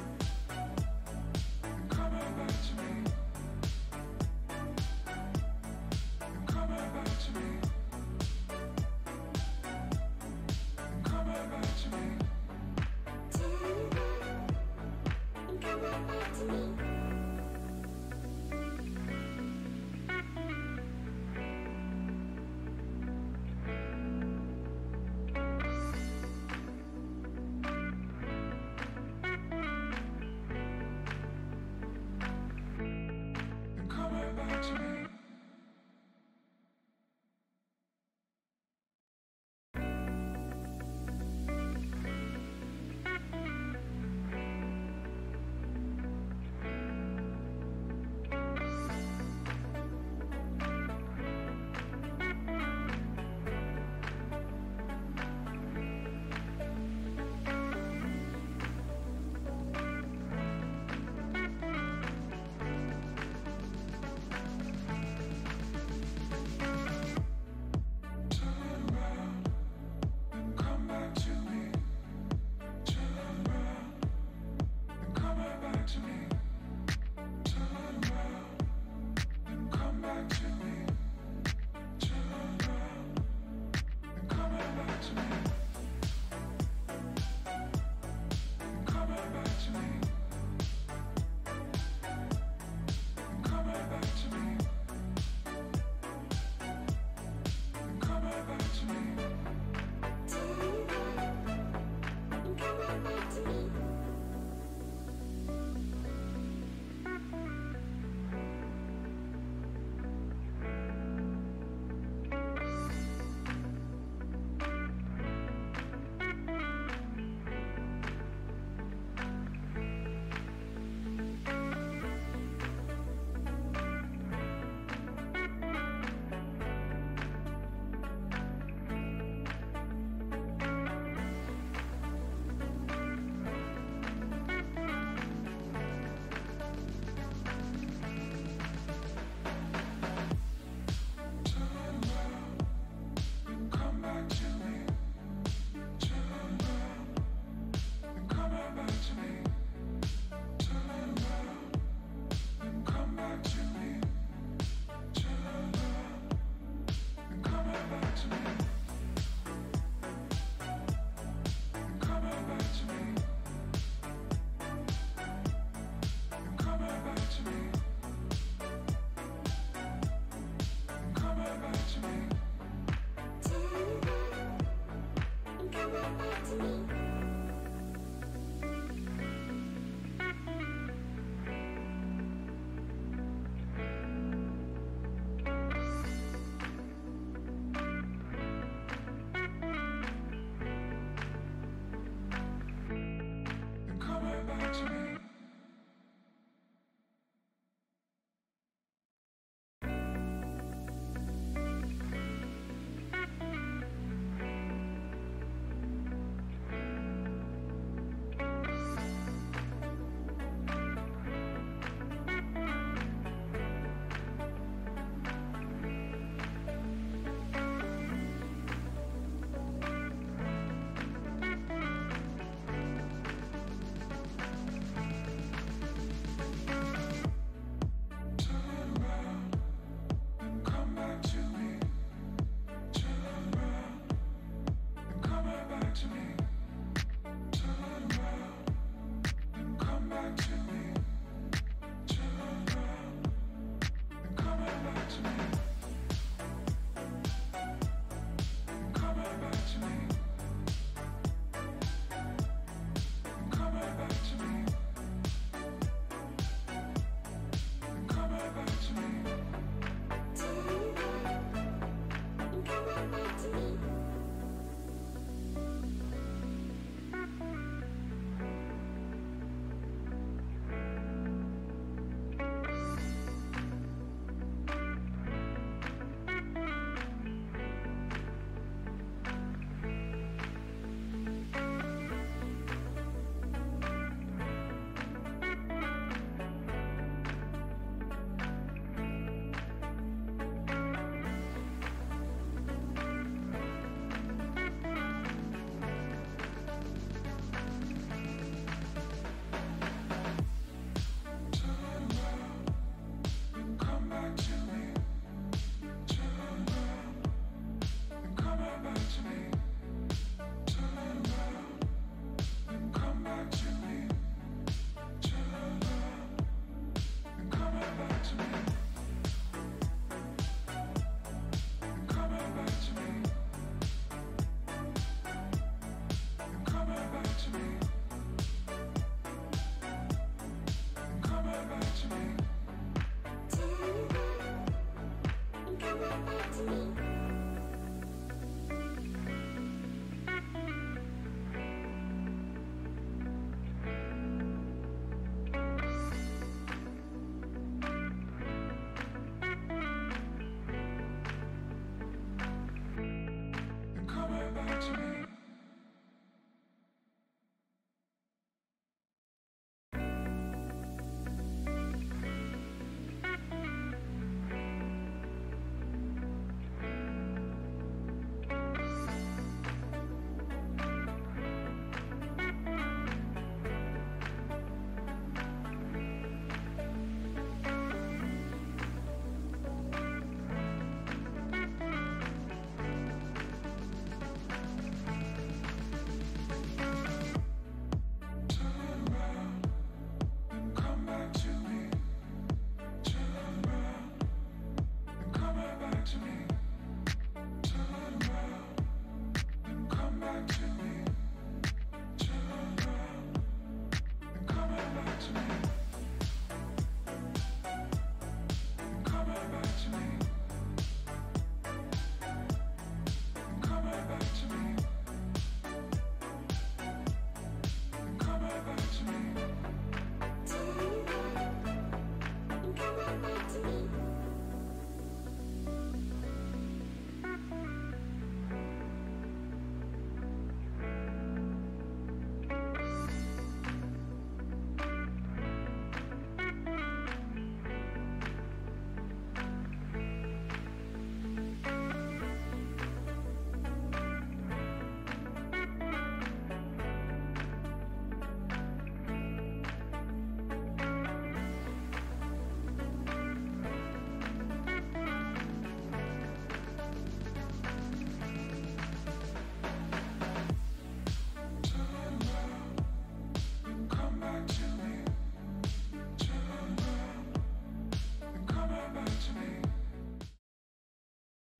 That's me.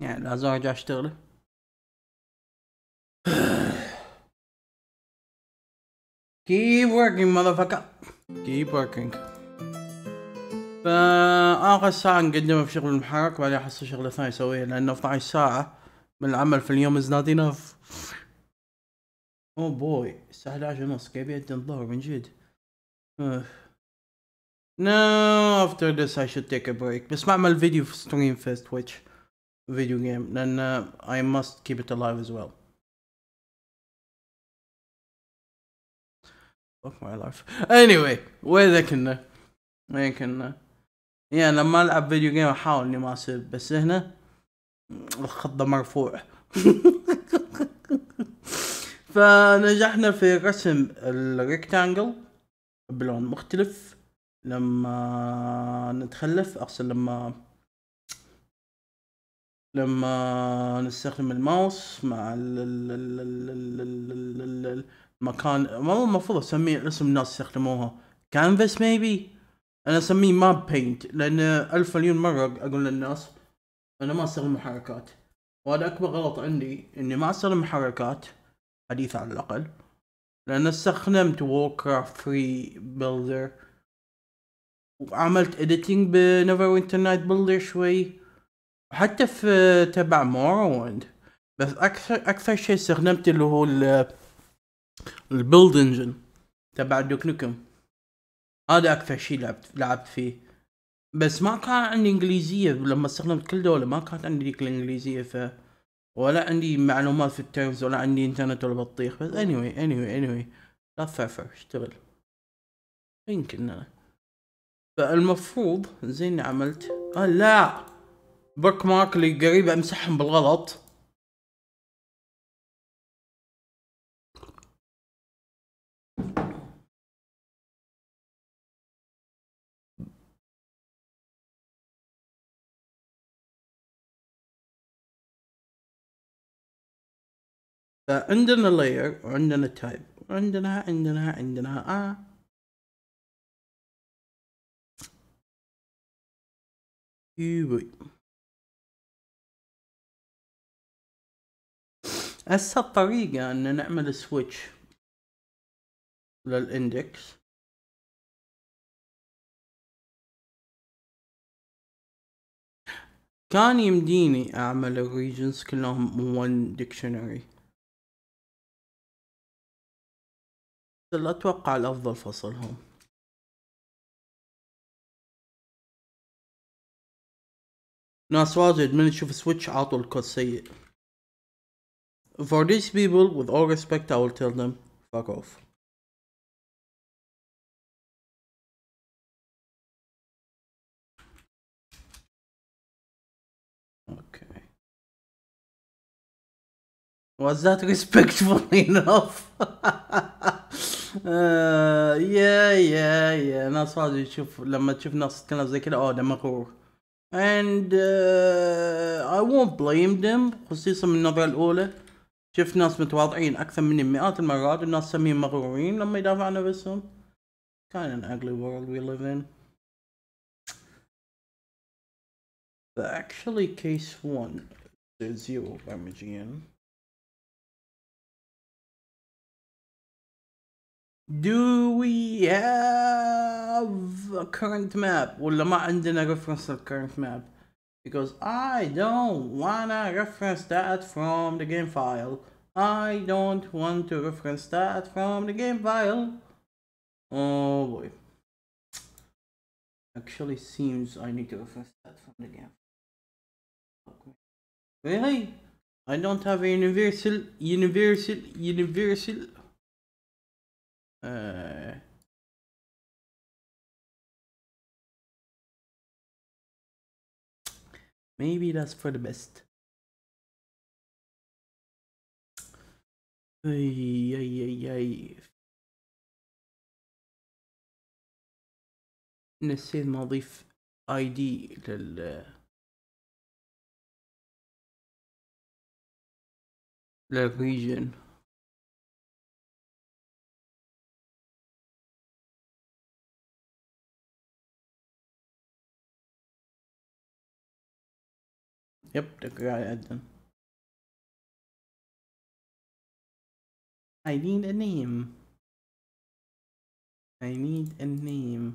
يعني لازم ارجع اشتغله. Keep working motherfucker. Keep working. فآخر ساعة نقدمها في شغل المحرك وبعدين احصل شغلة ثانية اسويها، لأنه 12 ساعة من العمل في اليوم is not enough. Oh boy الساعة 11:30 كيفية تنظهر من جد. No after this I should take a break. بس بعمل فيديو في ستريم في تويتش. Video game, then I must keep it alive as well. Fuck my life. Anyway, where they can, they can. Yeah, لما ألعب video game أحاول إني ما أصير، بس هنا الخضة مرفوع. فنجحنا في رسم الريكتانجل بلون مختلف لما نتخلف، أقصد لما نستخدم الماوس مع المكان. ما هو المفروض اسميه اسم الناس يستخدموها كانفاس ميبي، انا اسميه ماب بينت لان الف مليون مره اقول للناس انا ما استخدم محركات، وهذا اكبر غلط عندي اني ما استخدم محركات حديثه على الاقل، لان استخدمت ووركرافت 3 بيلدر وعملت اديتنج بنيفر وينتر نايت بيلدر شوي، حتى في تبع موروند، بس اكثر شيء استخدمت اللي هو البيلد انجن تبع دوك نوكم، هذا اكثر شيء لعبت فيه، بس ما كان عندي انجليزيه لما استخدمت كل دوله، ما كانت عندي ذيك الانجليزيه، ف ولا عندي معلومات في التيرمز ولا عندي انترنت ولا بطيخ، بس anyway لا تفرفر اشتغل يمكن انا، فالمفروض زين عملت لا بوك مارك اللي قريب امسحهم بالغلط. فعندنا لاير وعندنا تايب وعندنا عندنا عندنا يوي. هسه الطريقة ان نعمل سويتش للاندكس كان يمديني اعمل الريجنز كلهم ون ديكشنري، بس اتوقع الافضل فصلهم. ناس واجد من تشوف سويتش عطوا الكود سيء. For these people with all respect I will tell them fuck off. Okay. Was that respectful enough? yeah. ناس واجد تشوف لما تشوف ناس تتكلم زي كذا ده مغرور. And I won't blame them، خصيصا من النظرة الأولى. شفت ناس متواضعين أكثر مني مئات المرات، الناس تسميهم مغرورين لما يدافع عن نفسهم. Kind of an ugly world we live in. But actually case 1 is 0 by MGN. Do we have a current map ولا ما عندنا reference to current map? Because I don't wanna reference that from the game file. I don't want to reference that from the game file. Oh boy. Actually seems I need to reference that from the game. Okay. Really? I don't have a universal maybe that's for the best. نسيت ما اضيف ID للريجن. Yep, the guy Adam. I need a name. I need a name.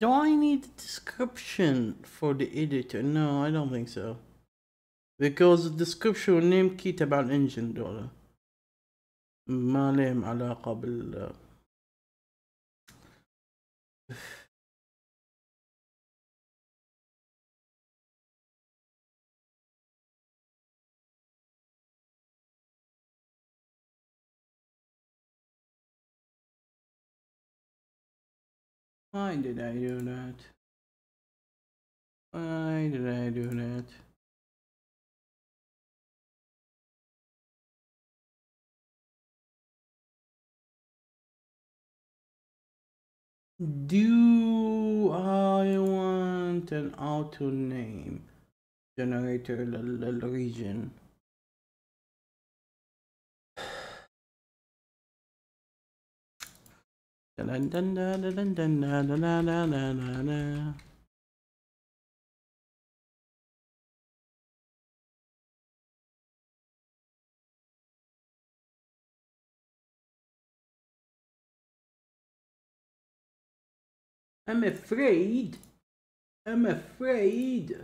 Do I need a description for the editor? No, I don't think so. Because the description will name key about engine dollar. ما لهم علاقة بال Why did I do that? Why did I do that? Do I want an auto name generator region? I'm afraid نبغى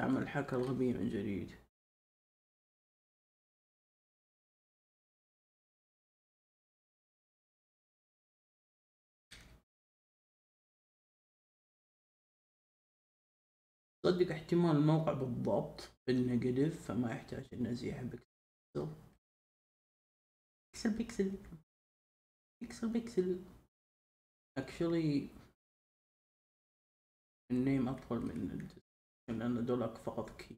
أعمل حكى الغبي من جديد. صدق احتمال الموقع بالضبط بالنيجاتيف، فما يحتاج إن أزيح بكتير. Pixel. Actually, النيم أطول من الديسكريبشن لأن دولك فقط كي.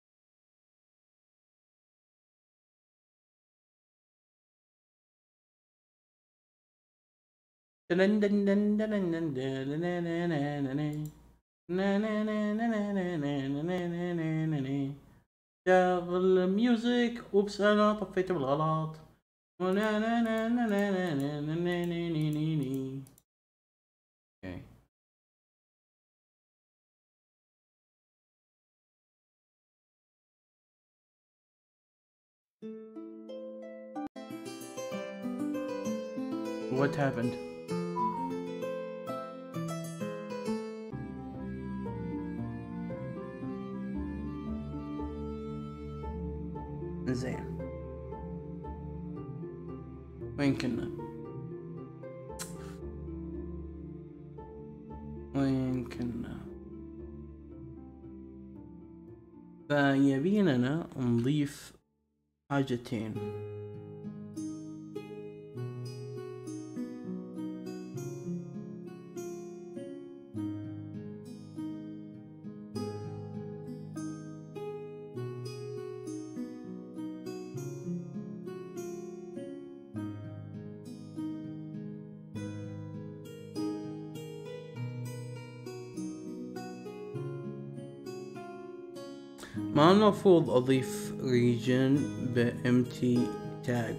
شغل الميوزك. أوبس أنا طفيته بالغلط. Okay. What happened? زين وين كنا؟ فيبيننا نضيف حاجتين. ما المفروض أضيف region بempty tag.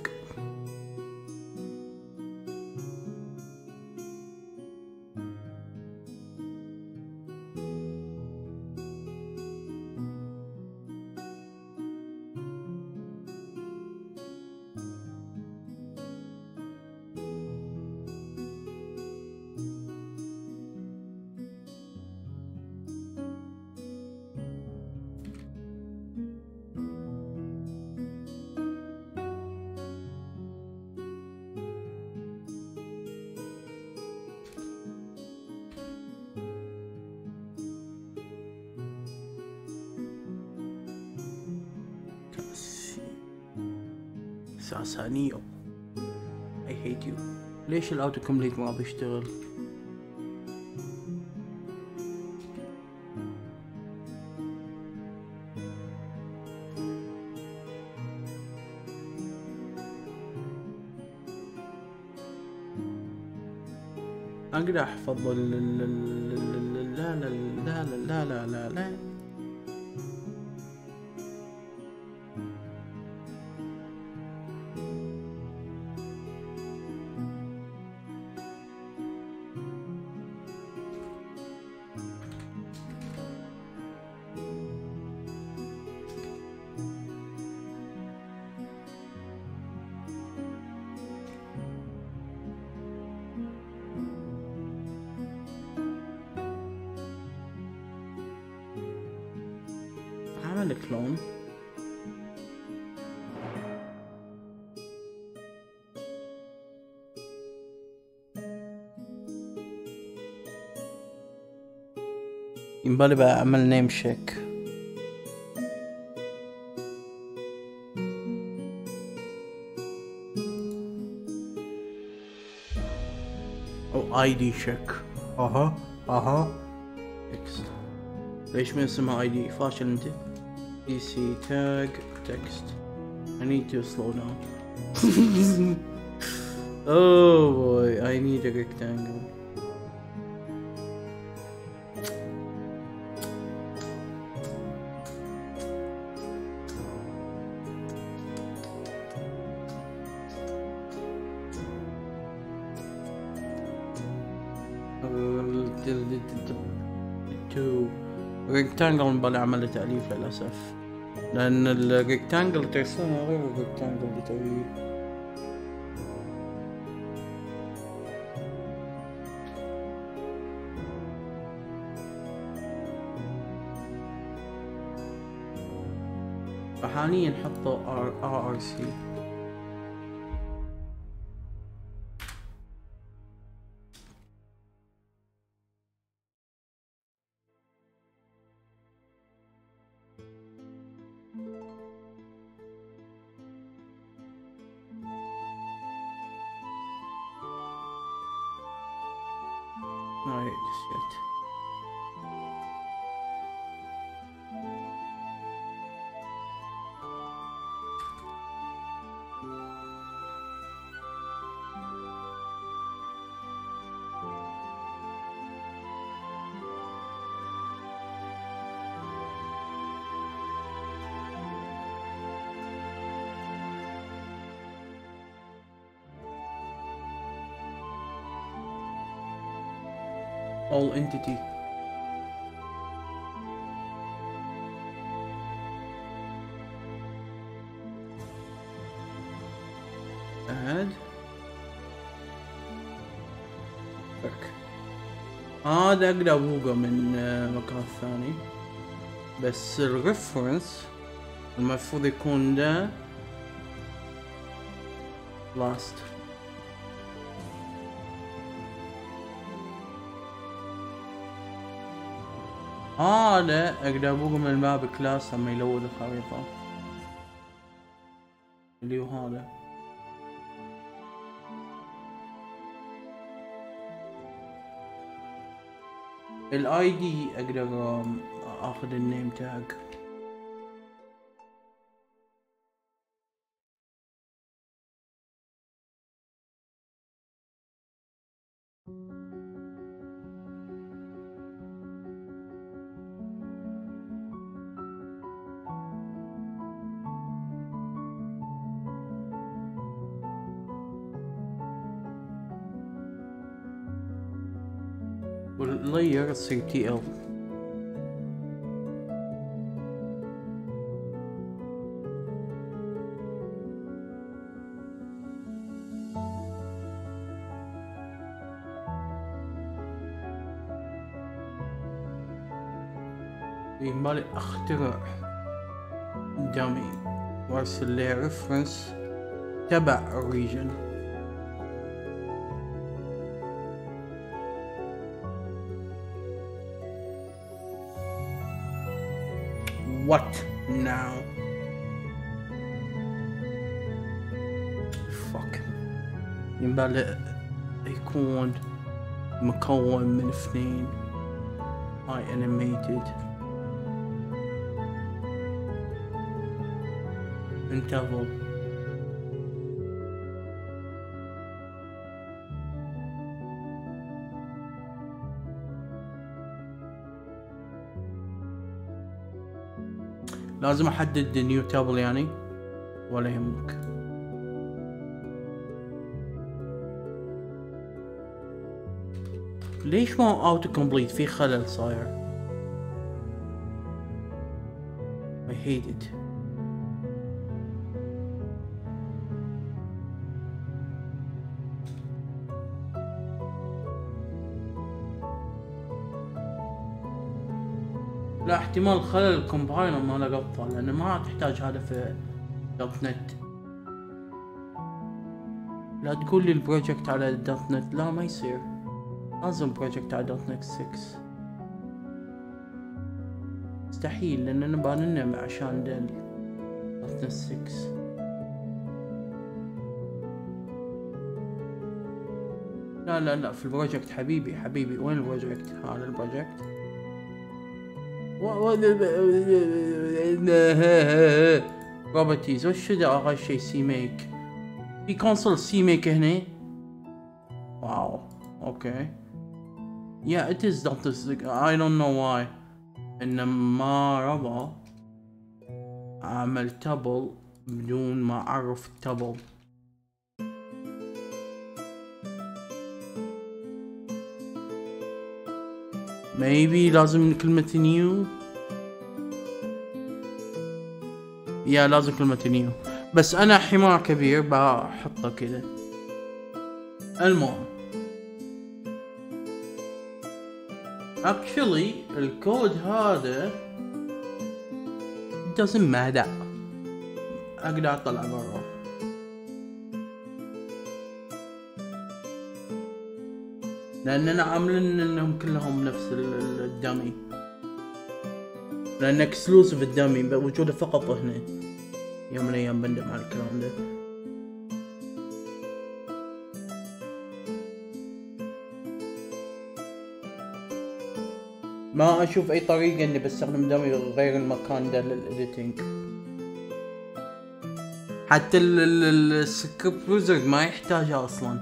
ساسانيو I hate you. ليش الاوتو كومبليت ما بيشتغل؟ اقدر احفظ لا لا لا لا لا لا لا الكلون ينبالي بعمل نيم تشيك او اي دي تشيك. اها تكست ليش ما اسمها اي دي؟ فاشل انت. PC tag text. I need to slow down. Oh boy, I need a rectangle. Two rectangle بلا عمل تأليف للأسف. لأن الريكتانجل ترسمه غير الريكتانجل اللي تسويه. فحاليا حطوا RRC. Not just yet. All entity. فك. هذا اقدر اروقه من مكان ثاني، بس الريفرنس المفروض يكون ده لاست. هذا اقدر اروقه من الماب كلاس لما يلون الخريطة اللي هو هذا. الاي دي اقدر اخذ النيم تاج. واللاير تصير تي ال. يمبالي اخترع دامي وارسل لي ريفرنس تبع الريجن. What now? Fuck. ينبغي يكون مكون من اثنين. I animated. انتظر. لازم احدد نيو تابل يعني، ولا يهمك. ليش ما اوتو كومبليت؟ في خلل صاير. I hate it. لا، احتمال خلل الكومبايلر ما له قطة، لأن ما تحتاج هذا في دوت نت. لا تقول لي البروجكت على دوت نت، لا ما يصير، لازم بروجكت على دوت نت 6. مستحيل، لأننا بانلنا عشان دوت نت 6. لا لا لا، في البروجكت حبيبي حبيبي، وين البروجكت؟ هذا البروجكت. properties وش ذا اخر شي؟ سي ميك. في كونسول سي ميك هنا. واو اوكي. Yeah it is not this. I don't know why. انما رضى اعمل تابل بدون ما اعرف التابل. Maybe لازم كلمة نيو. يا لازم كلمة نيو، بس أنا حمار كبير بحطه كذا. المهم actually الكود هذا doesn't matter، أقدر أطلع برا. لأننا عاملين إنهم كلهم نفس الدامي، لأن إكسلوسيف الدامي بوجوده فقط هنا. يوم من الأيام بندم على الكلام ده. ما أشوف أي طريقة إني بستخدم دامي غير المكان ده للإديتنج. حتى السكريبت ويزرد ما يحتاجها أصلاً.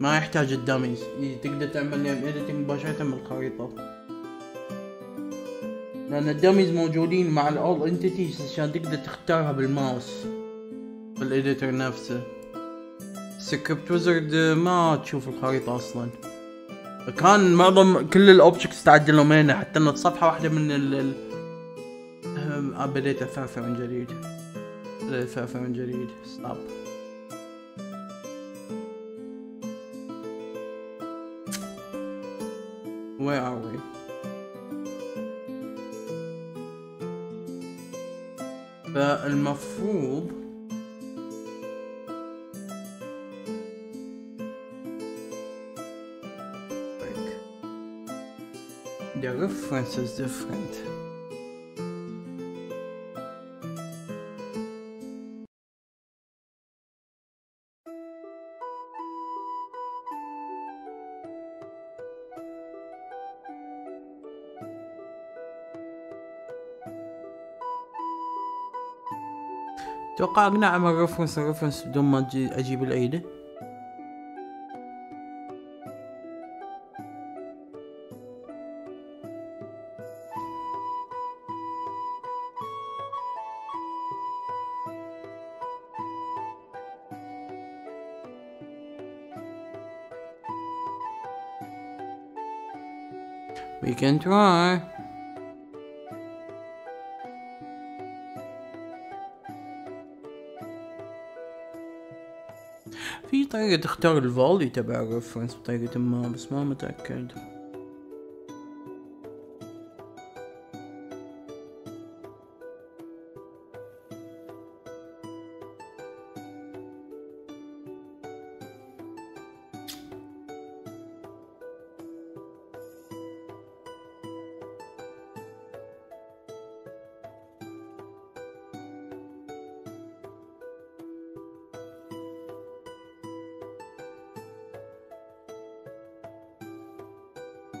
ما يحتاج الداميز، تقدر تعمل لهم إيديتنج مباشرة من الخريطة، لأن الداميز موجودين مع الأول إنتيتيز عشان تقدر تختارها بالماوس بالإيديتر نفسه. سكريبت ويزرد ما تشوف الخريطة أصلاً. كان معظم كل الأوبجكتس تعدلوا منه، حتى إن صفحة واحدة من ال بديت أثافر من جديد. أثافر من جديد. ستوب. Where are we? فالمفروض the reference is different. اتوقع اقنع اعمل ريفرنس بدون ما اجيب العيدة. We can try. في طريقة تختار الفاليو تبع الريفرنس بطريقة ما، بس ما متأكد.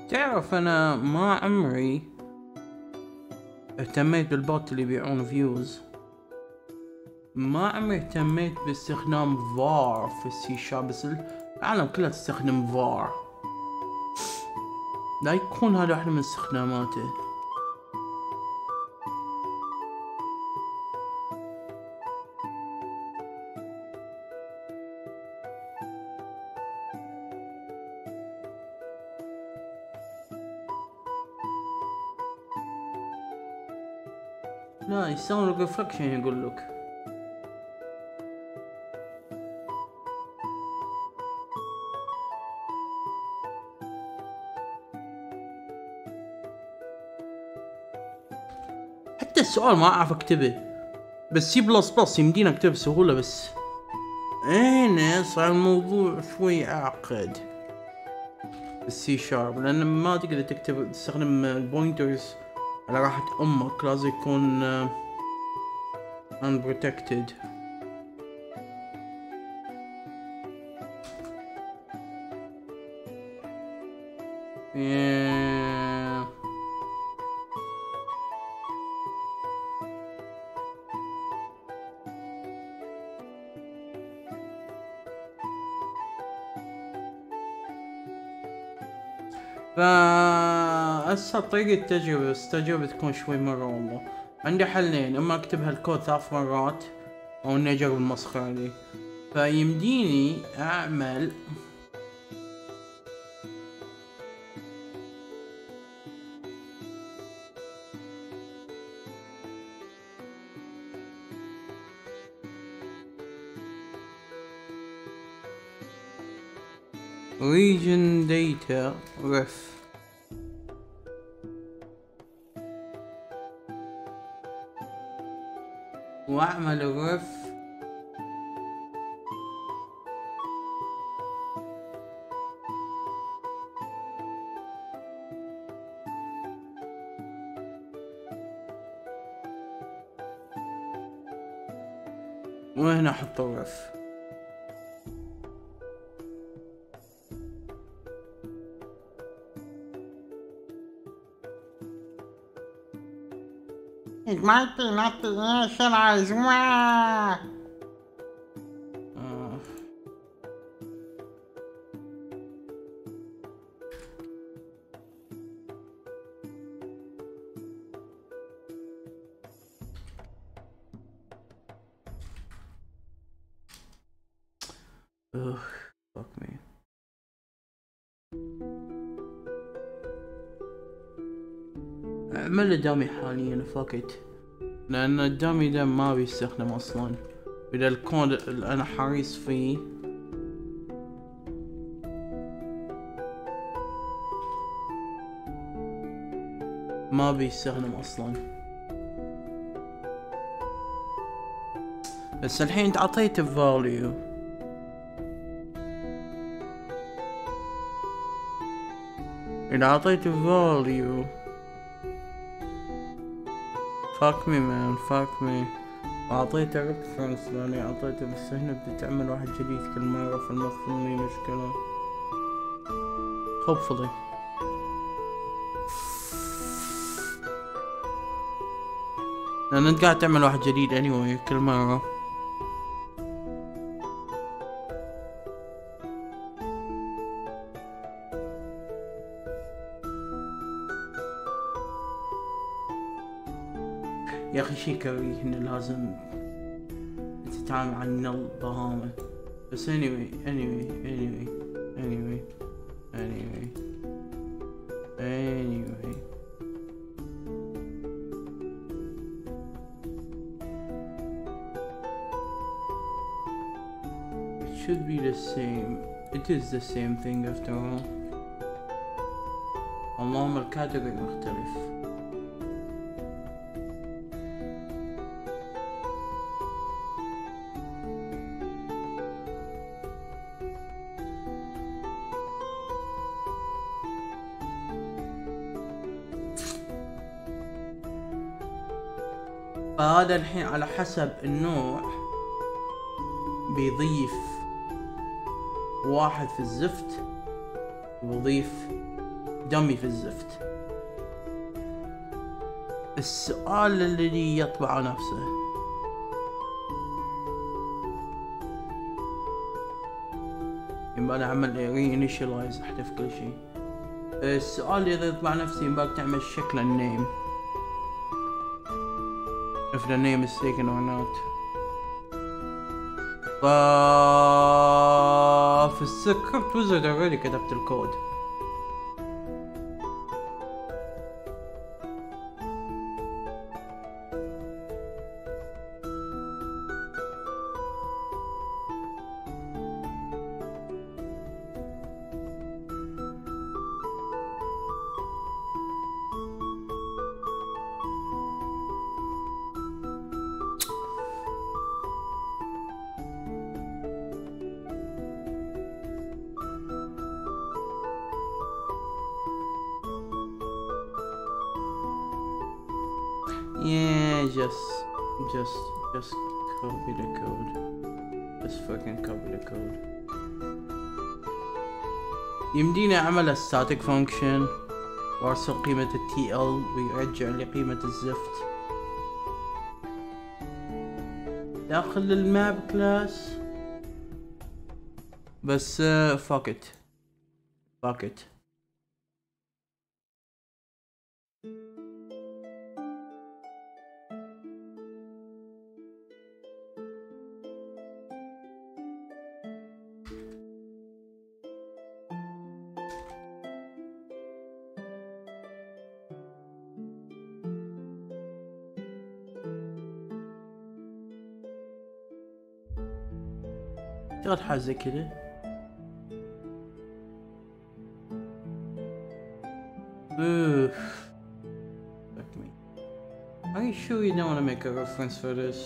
تعرف انا ما عمري اهتميت بالبوت اللي يبيعون فيوز، ما عمري اهتميت باستخدام فار في السي شاب، بس العالم كلها تستخدم فار، لا يكون هذا واحد من استخداماته. لا يسوون ريفلكشن يقول لك. حتى السؤال ما اعرف اكتبه، بس سي بلس بلس يمدينا اكتبه بسهولة، بس هنا صار الموضوع شوي اعقد بالسي شارب، لان ما تقدر تكتب تستخدم البوينترز على راحة أمك، لازم يكون unprotected. هسه طريقة التجربة تكون شوي مرة والله. عندي حلين، اما اكتب هالكود 3 مرات او اني اجرب المسخرة دي. فيمديني اعمل region data ref. واعمل الرف وهنا احط الرف. It might be not the initialized way. Ugh, fuck me. اعمل دامي حاليا فاكت، لان الدامي ده ما بيستخدم اصلا. اذا الكود اللي انا حريص فيه ما بيستخدم اصلا. بس الحين تعطيت الفاليو. اذا اعطيت الفاليو فاك مي مان فاك مي، واعطيته ريفرنس لاني اعطيته، بس هنا بتعمل واحد جديد كل مرة فالمفروض مي مشكلة. Hopefully. لأن أنت قاعد تعمل واحد جديد anyway كل مرة. يا أخي شي كريه إنه لازم تتعامل عن نل ضهامة، بس anyway. It should be the same. It is the same thing after all. اللهم الكاتيجوري مختلف. فهذا الحين على حسب النوع بيضيف واحد في الزفت ويضيف دمي في الزفت. السؤال الذي يطبع نفسه ينبغي اعمل رينيشلايز احذف كل شيء. السؤال اللي يطبع نفسه ينبغي تعمل شكل النيم if the name is taken or not. في السكريبت ويزرد already كتبت الكود. Yeah, just copy the code. Just fucking copy the code. يمدينا اعمل static function وارسل قيمة TL ويرجع لقيمة الزفت داخل الماب كلاس. بس fuck it fuck it. تغير حاجة زي كده. Fuck me. Are you sure you don't want to make a reference for this?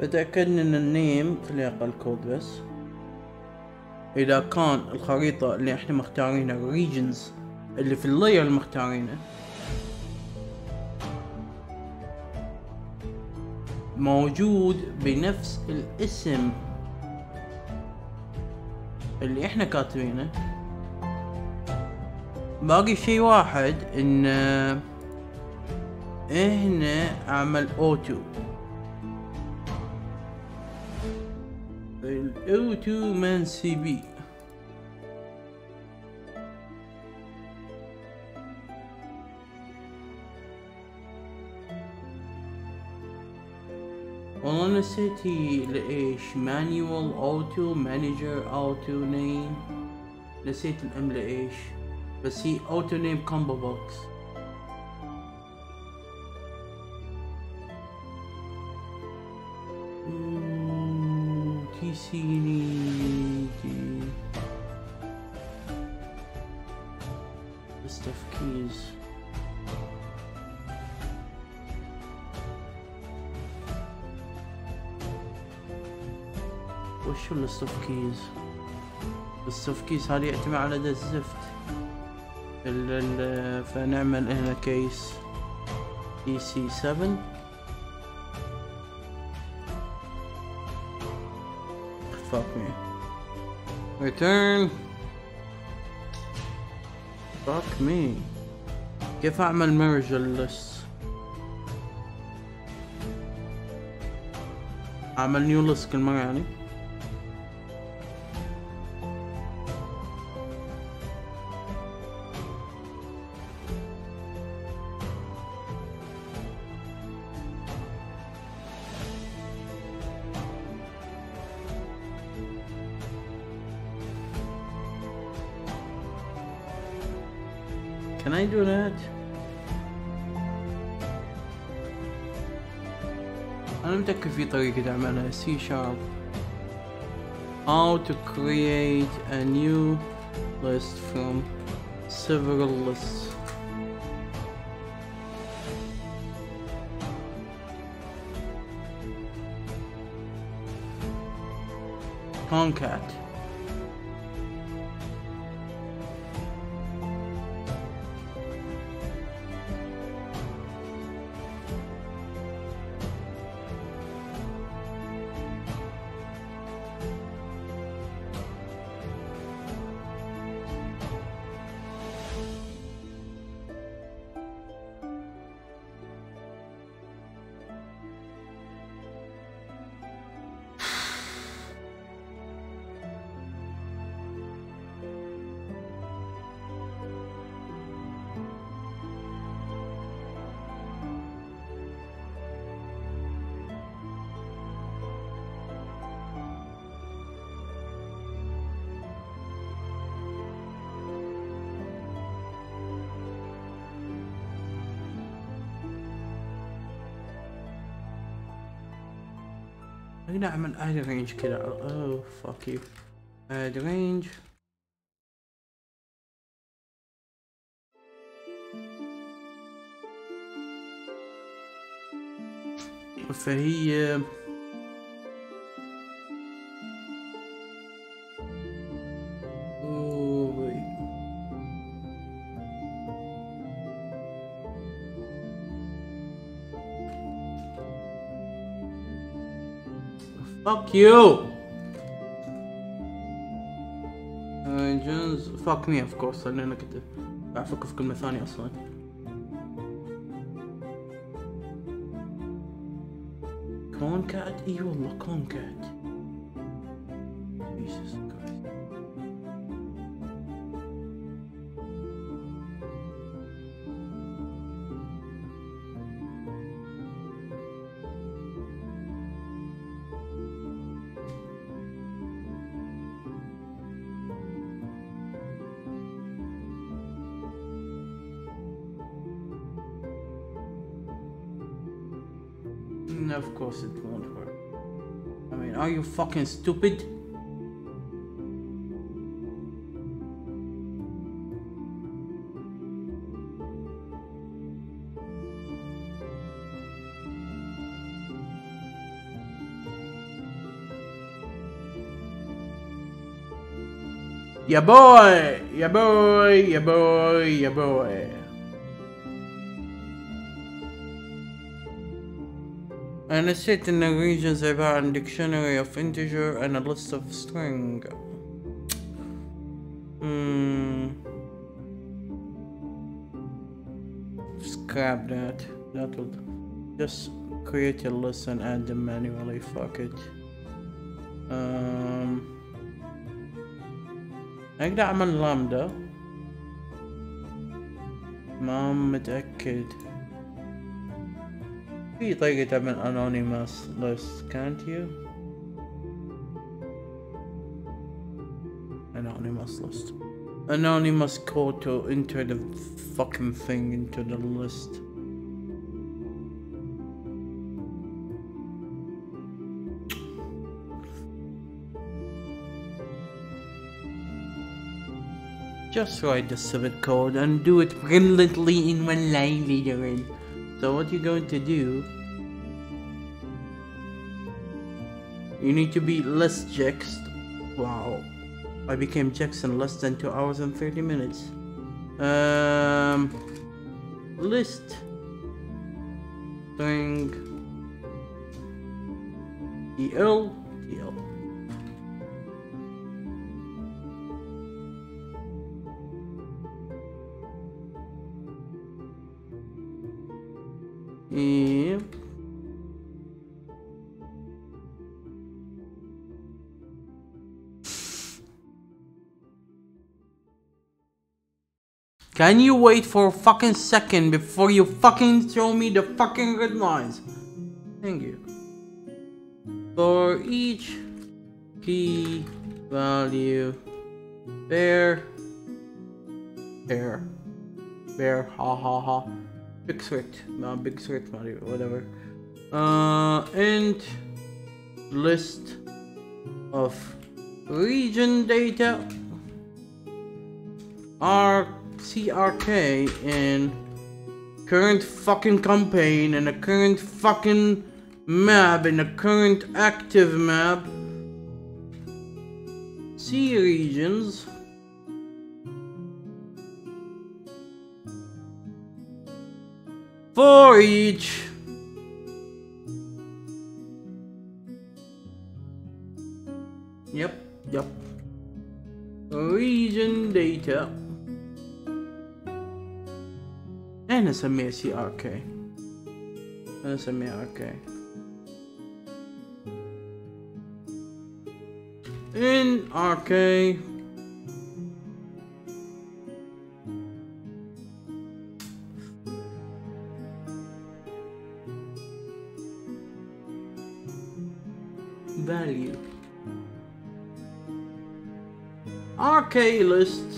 فتأكدنا ان النيم خلينا اقل كود بس. اذا كان الخريطة اللي احنا مختارينها الريجنز اللي في اللاير اللي مختارينه موجود بنفس الاسم اللي احنا كاتبينه. باقي شي واحد ان هنا اعمل اوتو O2 من CB. Online نسيتي لإيش. مانيوال، أوتو، مانجر، أوتو نيم، نسيت الأم لإيش، بس هي أوتو نيم كومبو بوكس. تي سي نيدي list of keys. شو list of keys؟ list of keys هذه يعتمد على ذا الزفت. فنعمل هنا كيس EC7، اخفاق معي return. fuck me، كيف اعمل merge الليست؟ اعمل new list كل مرة يعني. Can I do that? أنا متأكد في طريقة أعملها. C#. How to create a new list from several lists. Concat. هنا اعمل اد رينج كذا. اوه فاك يو. اد رينج فهي fuck you! Jones fuck me of course لأن أنا كنت أفكر في كلمة ثانية أصلاً. كونكات؟ إي والله كونكات. Jesus Christ. Of course it won't work. I mean, are you fucking stupid? Ya boy! Ya boy! Ya boy! Ya boy! أنا نسيت إن الريجنز عبارة عن dictionary of integer and a list of string. Scrap that. That will just create a list and add them manually. Fuck it. أقدر أعمل lambda. ما متأكد. في طريقة تعمل anonymous list can't you? Anonymous list. Anonymous code to enter the fucking thing into the list. Just write the civet code and do it brilliantly in one line video. So what you're going to do, you need to be less Jext. Wow, I became Jext in less than 2 hours and 30 minutes. List string TL. E can you wait for a fucking second before you fucking show me the fucking red lines? Thank you. For each key value bear ha ha ha. Big sweat, no, big sweat, whatever. And list of region data CRK in current fucking campaign and a current fucking map and a current active map. C regions. For each Yep region data أنا أسميها CRK. أنا أسميها RK. In RK value RK list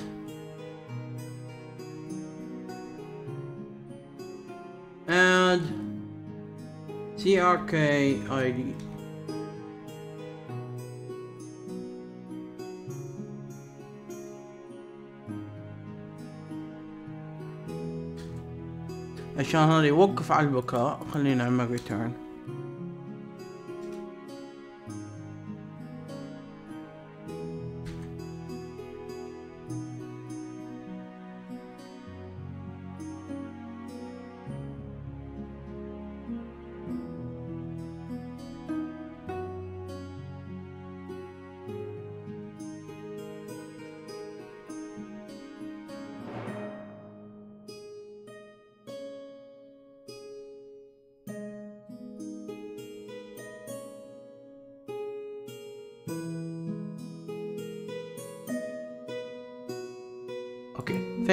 add CRK ID عشان هذا يوقف على البكاء. خلينا نعمل ريتيرن.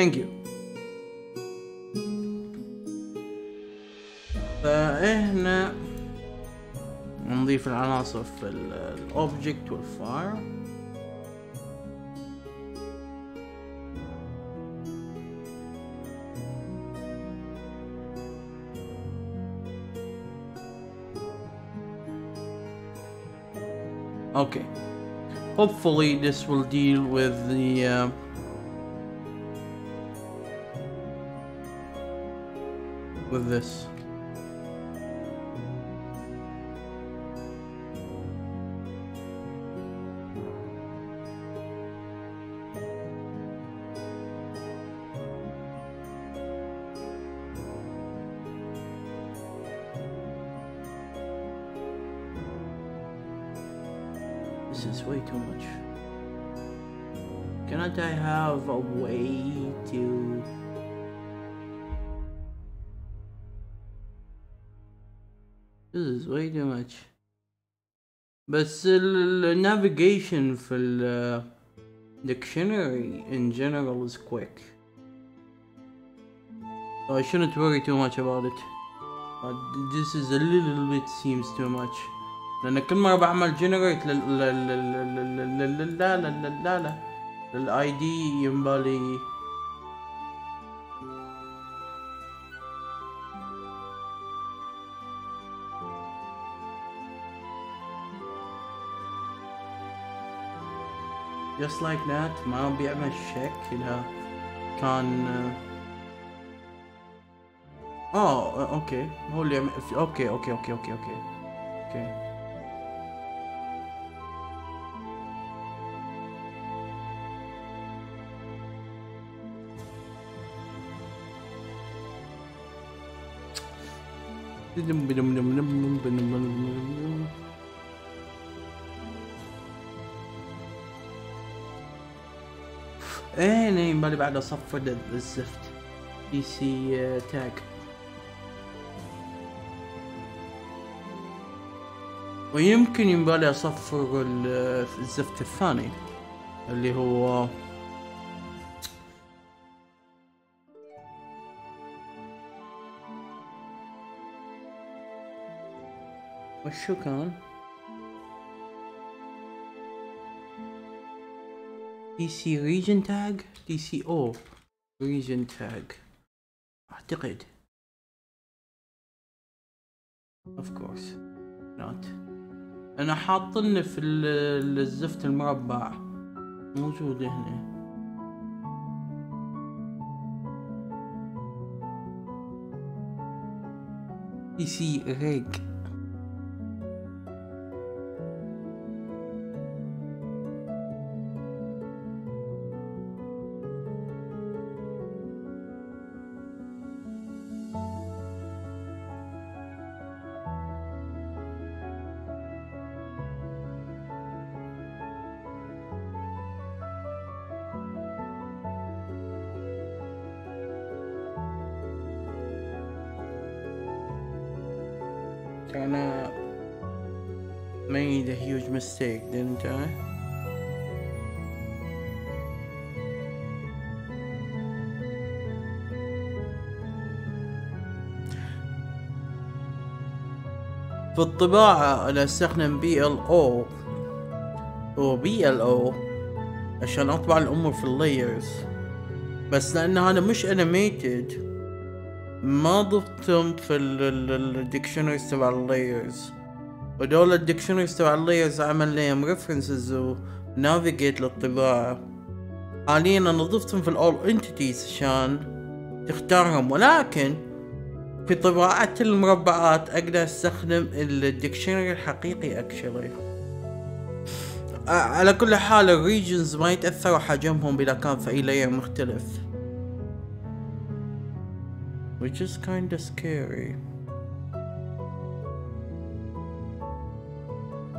Thank you. فهنا نضيف العناصر في الأوبجكت والفاير. Okay. Hopefully this will deal with the with this. This is way too much. Cannot I have a way to this is way too much. بس navigation في ال dictionary in general is quick. So I shouldn't worry too much about it. This is a little bit seems too much. لأن كل مرة بعمل generate للآي دي ينبالي just like that. ما بيعمل شكلها كان اوكي هو اللي يعمل. اوكي اوكي اوكي اوكي اوكي اوكي ايه نايم بالي بعد اصفر الزفت بي سي تاج. ويمكن ينبالي اصفر الزفت الثاني اللي هو وشو كان؟ DC region tag DCO region tag أعتقد. Of course not. أنا حاطنه في الزفت المربع موجود هنا. DC reg mistake, didn't I? في الطباعة أنا أستخدم BLO أو BLO عشان أطبع الأمور في اللايرز، بس لأنها أنا مش animated ما ضفتهم في الديكشنريز تبع اللايرز، ودول الديكشنريز تبع اللايرز عمل لهم ريفرنسز ونافيجيت للطباعة. حاليا انا ضفتهم في الاول انتيتيز عشان تختارهم، ولكن في طباعة المربعات اقدر استخدم الديكشنري الحقيقي اكشلي. على كل حال الريجنز ما يتأثروا حجمهم اذا كان في اي لاير مختلف. Which is kinda scary.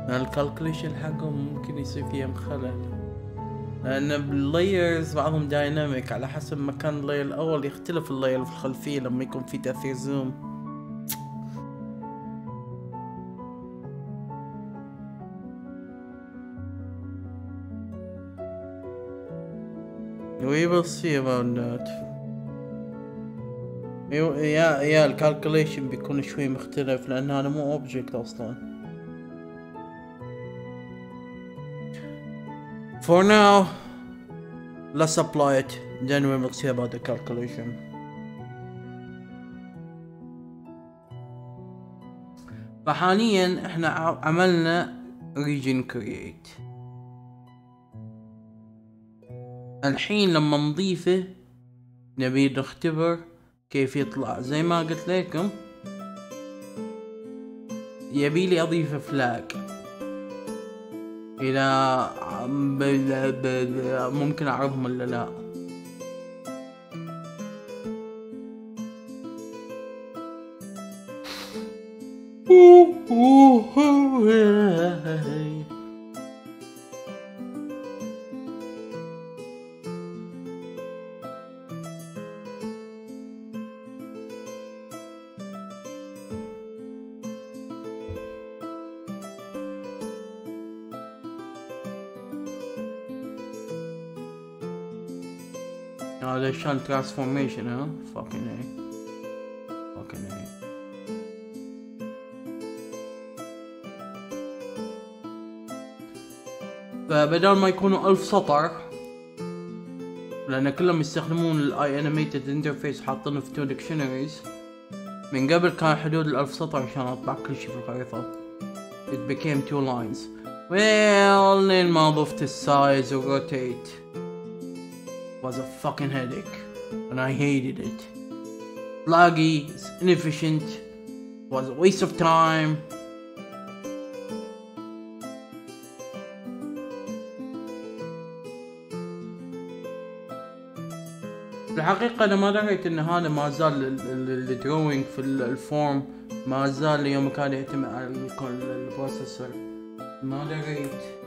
الكالكوليشن حقهم ممكن يصير فيهم خلل لأن باللايرز بعضهم دايناميك على حسب مكان اللاير الأول يختلف اللاير الخلفية لما يكون في تأثير زوم. We will see about that. يا الكالكوليشن بيكون شوي مختلف لأن هذا مو أوبجكت أصلا. For now, let's apply it, then we will see about the calculation. فحاليا احنا عملنا region create. الحين لما نضيفه نبي نختبر كيف يطلع. زي ما قلت لكم يبيلي اضيفه flag. إذا ممكن أعرفهم ولا لا؟ Transformation, huh? Fucking A. فبدل ما يكونوا 1000 سطر، لأن كلهم يستخدمون الاي انيميتد انترفيس حاطينه في 2 ديكشنريز. من قبل كان حدود 1000 سطر عشان اطبع كل شي في الخريطة. It became 2 lines. Well لين ما ضفت السايز وروتيت. Was a fucking headache and I hated it. Laggy, inefficient, was a waste of time. الحقيقة أنا ما دريت إن هذا ما زال الدروينج في الفورم ما زال ليوم كان يعتمد على البروسيسور. ما دريت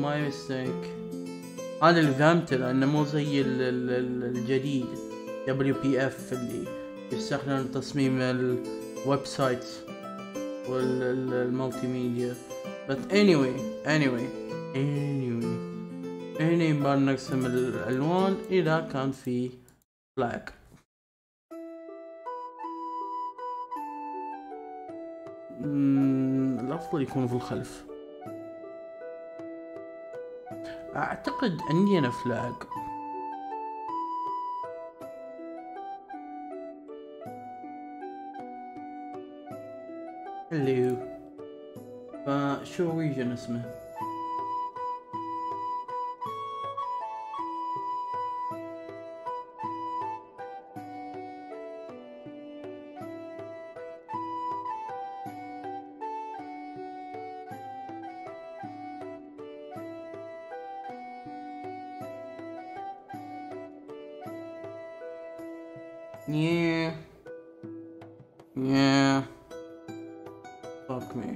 ماي ميستيك. هذا اللي فهمته لأنه مو زي الجديد WPF اللي يستخدم تصميم الويب سايت والمالتي ميديا. But anyway. هنا يبقى نرسم الألوان إذا كان في بلاك. الأفضل يكون في الخلف. أعتقد أني أنا فلاج. هلو. فشو ريجن اسمه؟ Yeah. Fuck me.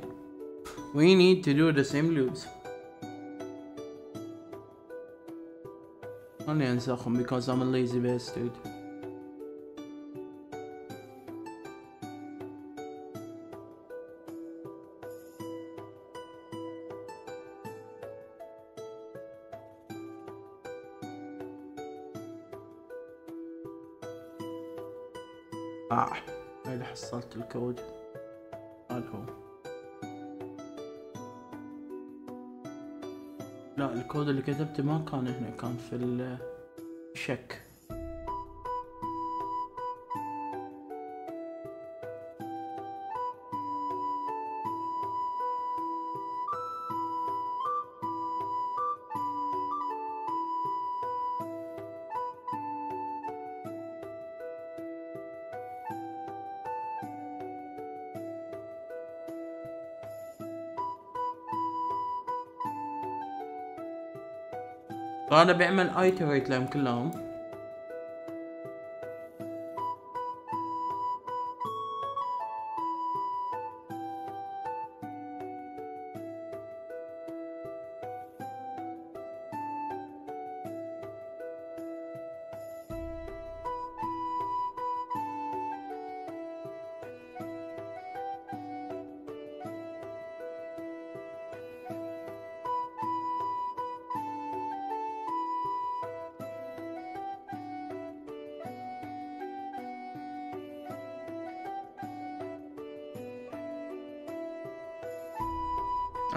We need to do the same loops. Only answer because I'm a lazy bastard. هاي حصلت الكود. هذا هو. لا الكود اللي كتبته ما كان هنا، كان في الشك. فأنا بعمل ايتريت لهم كلهم.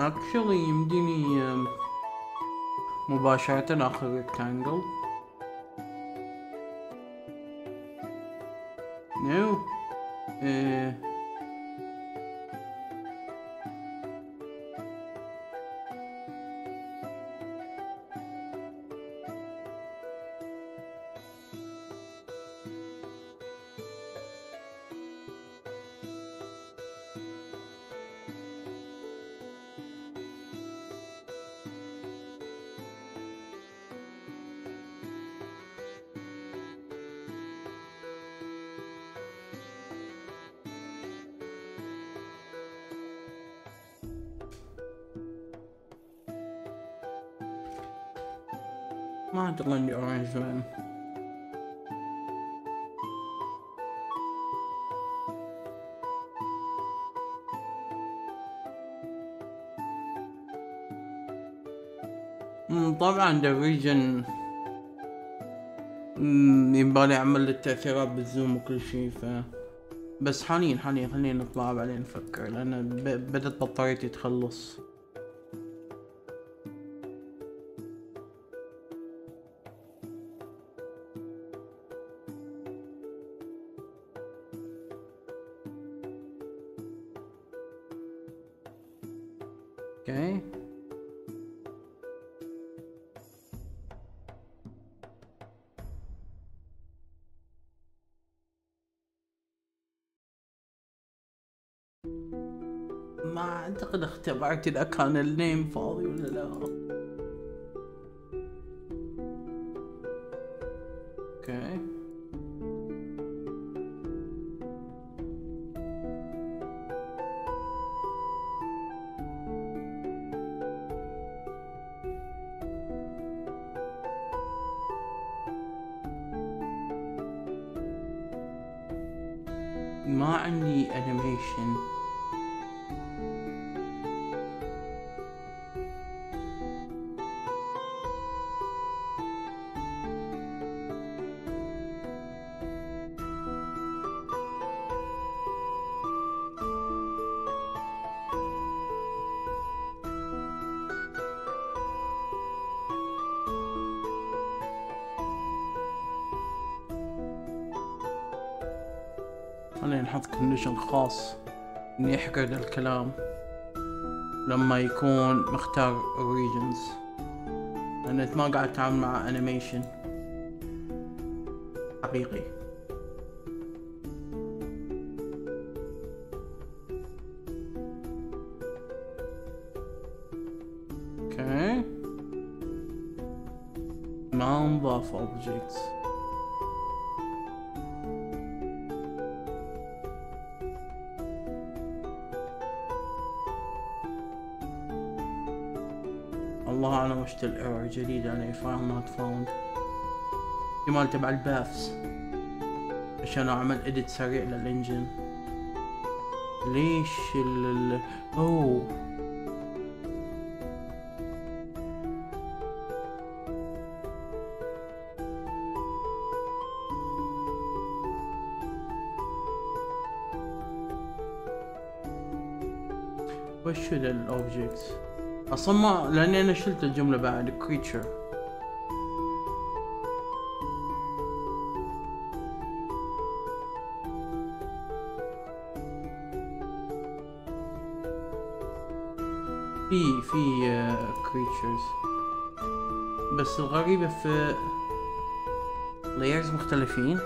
Actually يمديني مباشرة آخر rectangle. No. ما أدري عندي أورانج لون. طبعا ذا ريجن يبالي أعمل التأثيرات بالزوم وكل شي. ف بس حاليا خلينا نطلع بعدين نفكر لأن بدت بطاريتي تخلص. Okay. ما اعتقد اختبرت اذا كان النيم فاضي ولا لا. اوكي ما عندي انيميشن. خلينا نحط كونديشن خاص إني أحقد الكلام لما يكون مختار origins، لأن ما قاعد أتعامل مع أنيميشن حقيقي. أوكي ما نضاف objects. والله أنا وشت الإيرور جديدة أنا فاهم نوت فاوند كمان تبع الباثس عشان أعمل إديت سريع للإنجن. ليش ال أوه وش الأوبجكتس اصلا ما لاني انا شلت الجمله بعد creature. في creatures بس الغريبه في layers مختلفين.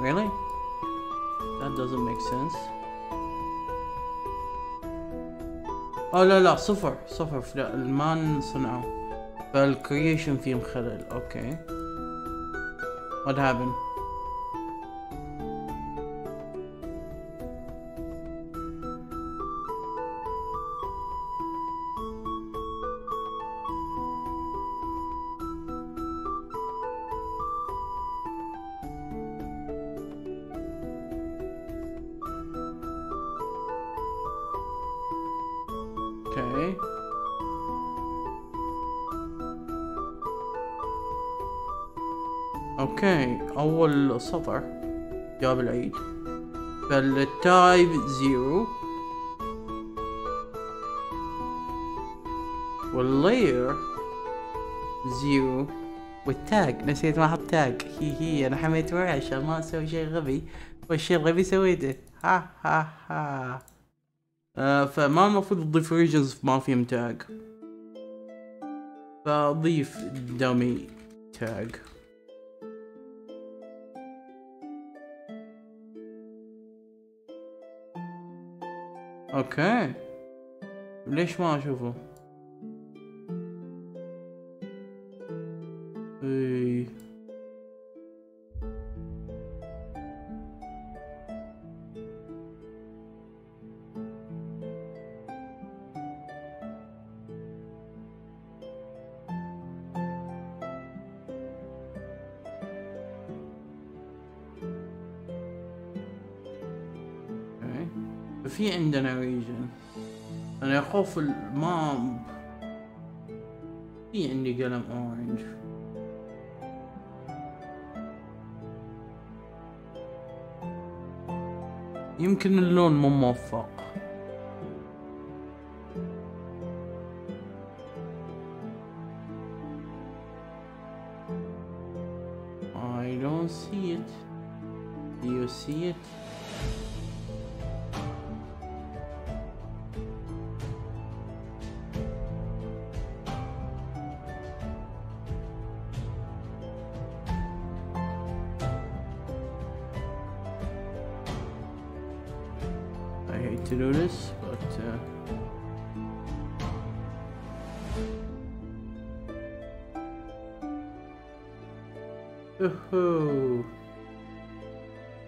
really that doesn't make sense. أو لا لا صفر المان صنعوا فالكرييشن فيهم خلل. اوكي what happened؟ Okay. اوكي اول سطر جاب العيد فالتايب زيرو واللاير زيرو والتاج نسيت ما احط تاج. هي انا حميت وعي عشان ما اسوي شيء غبي والشيء الغبي سويته. ها ها ها فما المفروض تضيف ريجنز ما فيهم تاج فضيف دامي تاج. اوكي ليش ما اشوفه؟ في عندنا ريجن انا اخوف المام. في عندي قلم اورنج يمكن اللون مو موفق. I don't see it. Do you see it؟ hate to do this, but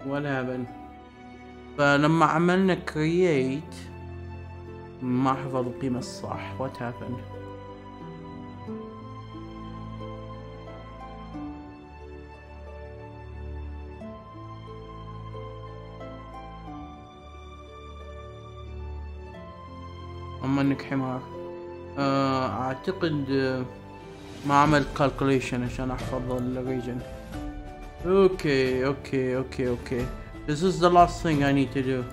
what happened. فلما عملنا create ما حفظ القيمة الصح. What happened? أما إنك حمار. أعتقد ما عمل calculation عشان أحفظ الريجن. Okay. This is the last thing I need to do.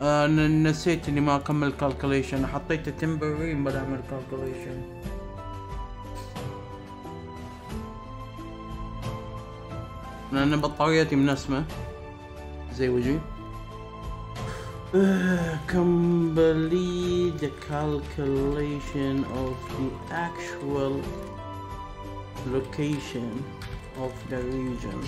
نسيت إني ما أكمل calculation. حطيته temporary ما أعمل calculation. لأن بطاريتي منسمة زي وجهي. Complete the calculation of the actual location of the region.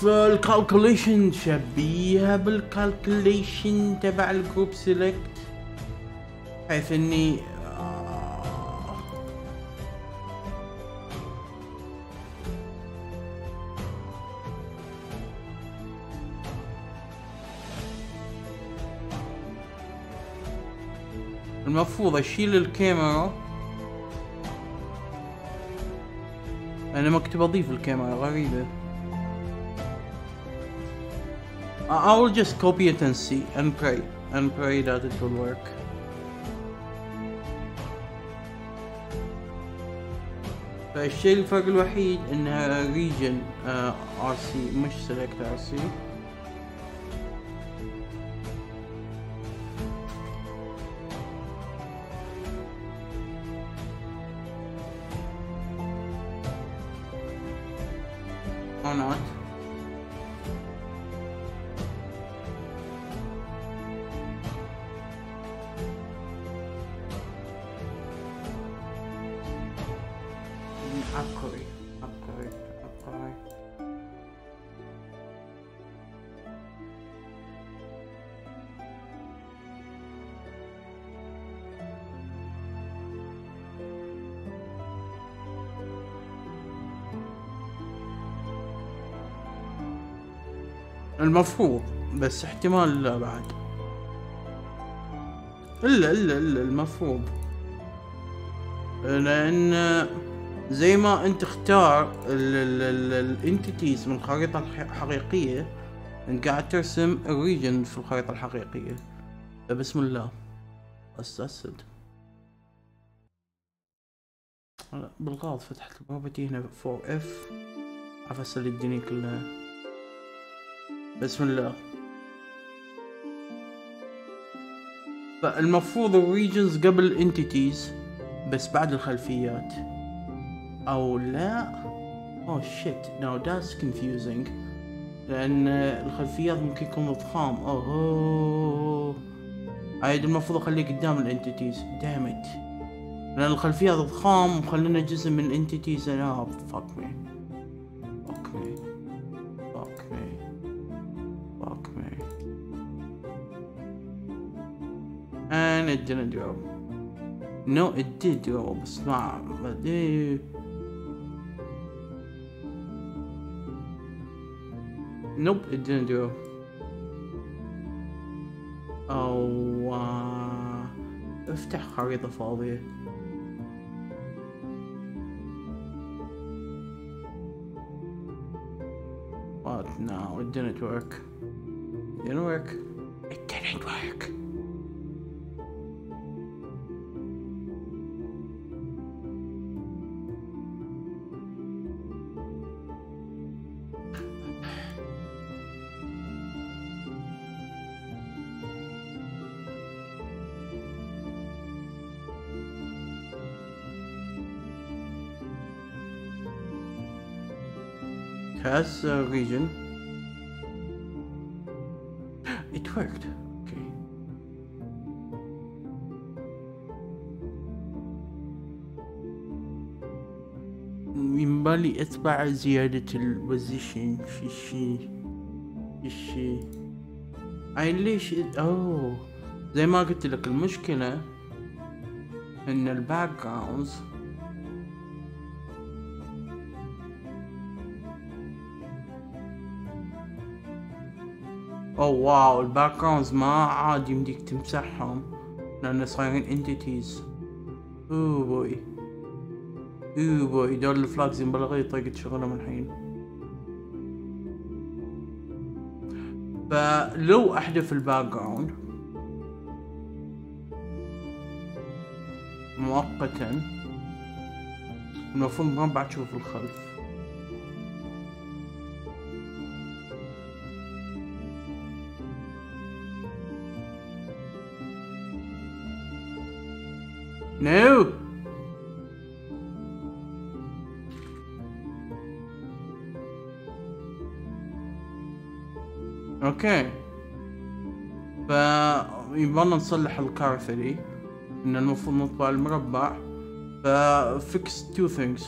فالكالكوليشن شبيهة بالكالكوليشن تبع الجروب سيلكت، حيث اني المفروض اشيل الكاميرا. انا ما كنت بضيف الكاميرا، غريبة. I will just copy it and see and pray that it will work. فالشيء الفرق الوحيد انها region RC مش select RC. Or not. Upgrade. المفروض، بس احتمال لا بعد. إلا المفروض، لأن زي ما انت اختار الانتيتيز من الخريطة الحقيقية، انت قاعد ترسم الريجن في الخريطة الحقيقية. فبسم الله استسد. بالغلط فتحت بروبرتي هنا 4F، عفسل الدنيا كلها. بسم الله. فالمفروض الريجنز قبل الانتيتيز بس بعد الخلفيات. أو لا؟ أوه شيت، now that's confusing، لأن الخلفيات ممكن يكون ضخام. أوه عيد، المفروض أخليه قدام الانتيتيز. دامت، لأن الخلفيات ضخام وخلينا جزء من الانتيتيز. أنا fuck me and it didn't drop. No it did drop، بس ما Nope, it didn't do. Oh, افتح خريطة فاضية. But no, it didn't work. It didn't work. As a region, it worked. Okay. من بالي اتبع زيادة البوزيشن في الشيء. الشيء. عين ليش؟ اوه زي ما قلت لك المشكلة ان الباك جراوندز اوه واو الباك جراوندز ما عاد يمديك تمسحهم لان صايرين انتيتيز. اوه بوي اوه بوي دول الفلاجز مبلغي طريقة شغلهم الحين. فلو احذف الباك جراوند مؤقتا المفروض ما بعد تشوف الخلف. نو اوكي فيبغالنا نصلح الكارثة دي ان المفروض نطبع المربع. ففيكس تو ثينجز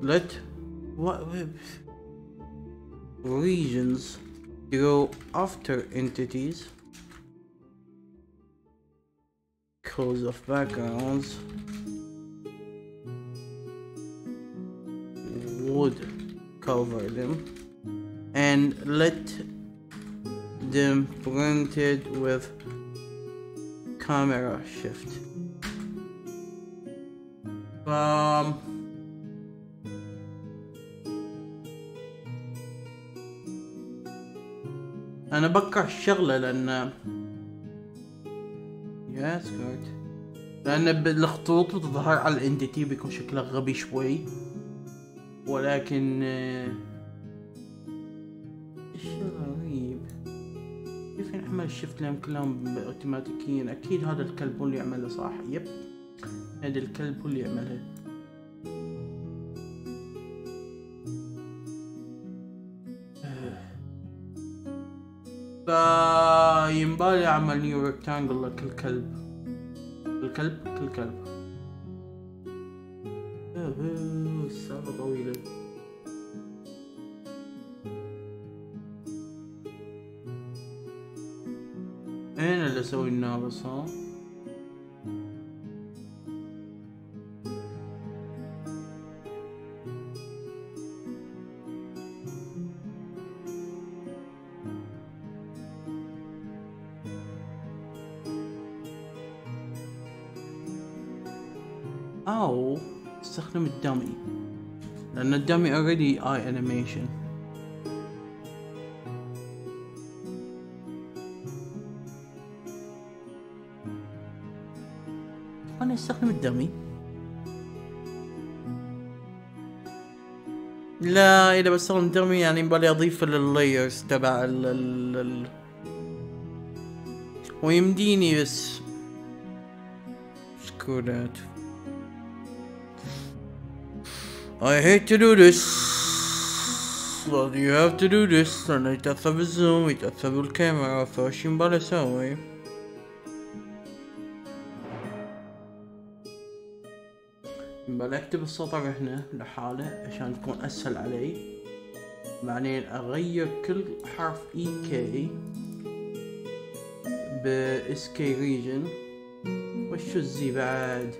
ليت ريجنز go after entities cause of backgrounds would cover them and let them printed with camera shift. أنا بكره الشغلة لأن يا سكوت لأن بالخطوط تظهر على الانتيتي بيكون شكله غبي شوي. ولكن الشيء غريب كيف نعمل شفت لهم كلهم اوتوماتيكيا. اكيد هذا الكلب اللي يعمله صح. يب هذا الكلب اللي يعمله. فينبالي اعمل نيو ريكتانجل لكل كلب كل كلب. السالفة طويلة. أنا اللي أسوي الناقص ها. أو استخدم الدمي لأن الدمي already eye animation. أنا استخدم الدمي. لا إذا بستخدم الدمي يعني بالي أضيفه لللايرز تبع ال ويمديني بس سكولات. I hate to do this but you have to do this لأنه يتأثر بالزوم يتأثر بالكاميرا. فاش ينبغي أسوي؟ ينبغي أكتب السطر هنا لحاله عشان تكون أسهل علي. بعدين أغير كل حرف اي كي ب اس كي ريجن. وش الزي بعد؟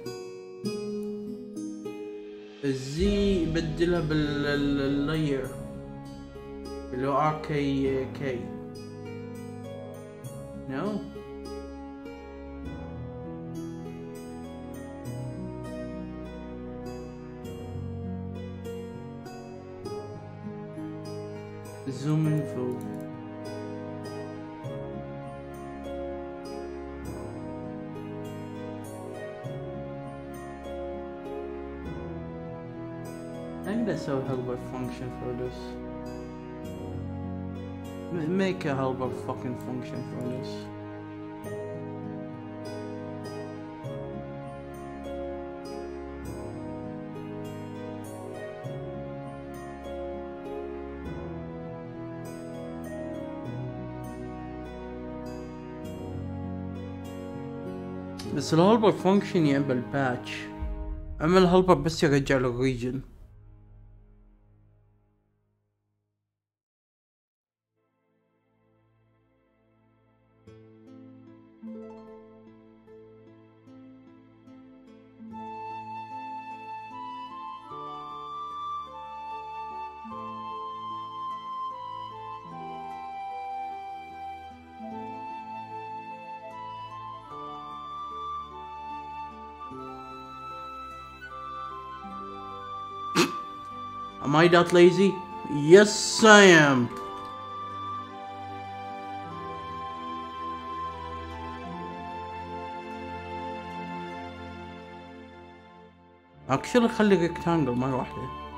الزي بدلها باللاير اللي هو ار كي كي. نو زوم ان فوق. So helper function for this. Make a helper fucking function for this. بس الهلبر function يعمل patch. عمل helper بس يرجع للريجن. Am I that lazy? Yes, I am. اكثر خلي ريكتانجل مرة واحدة.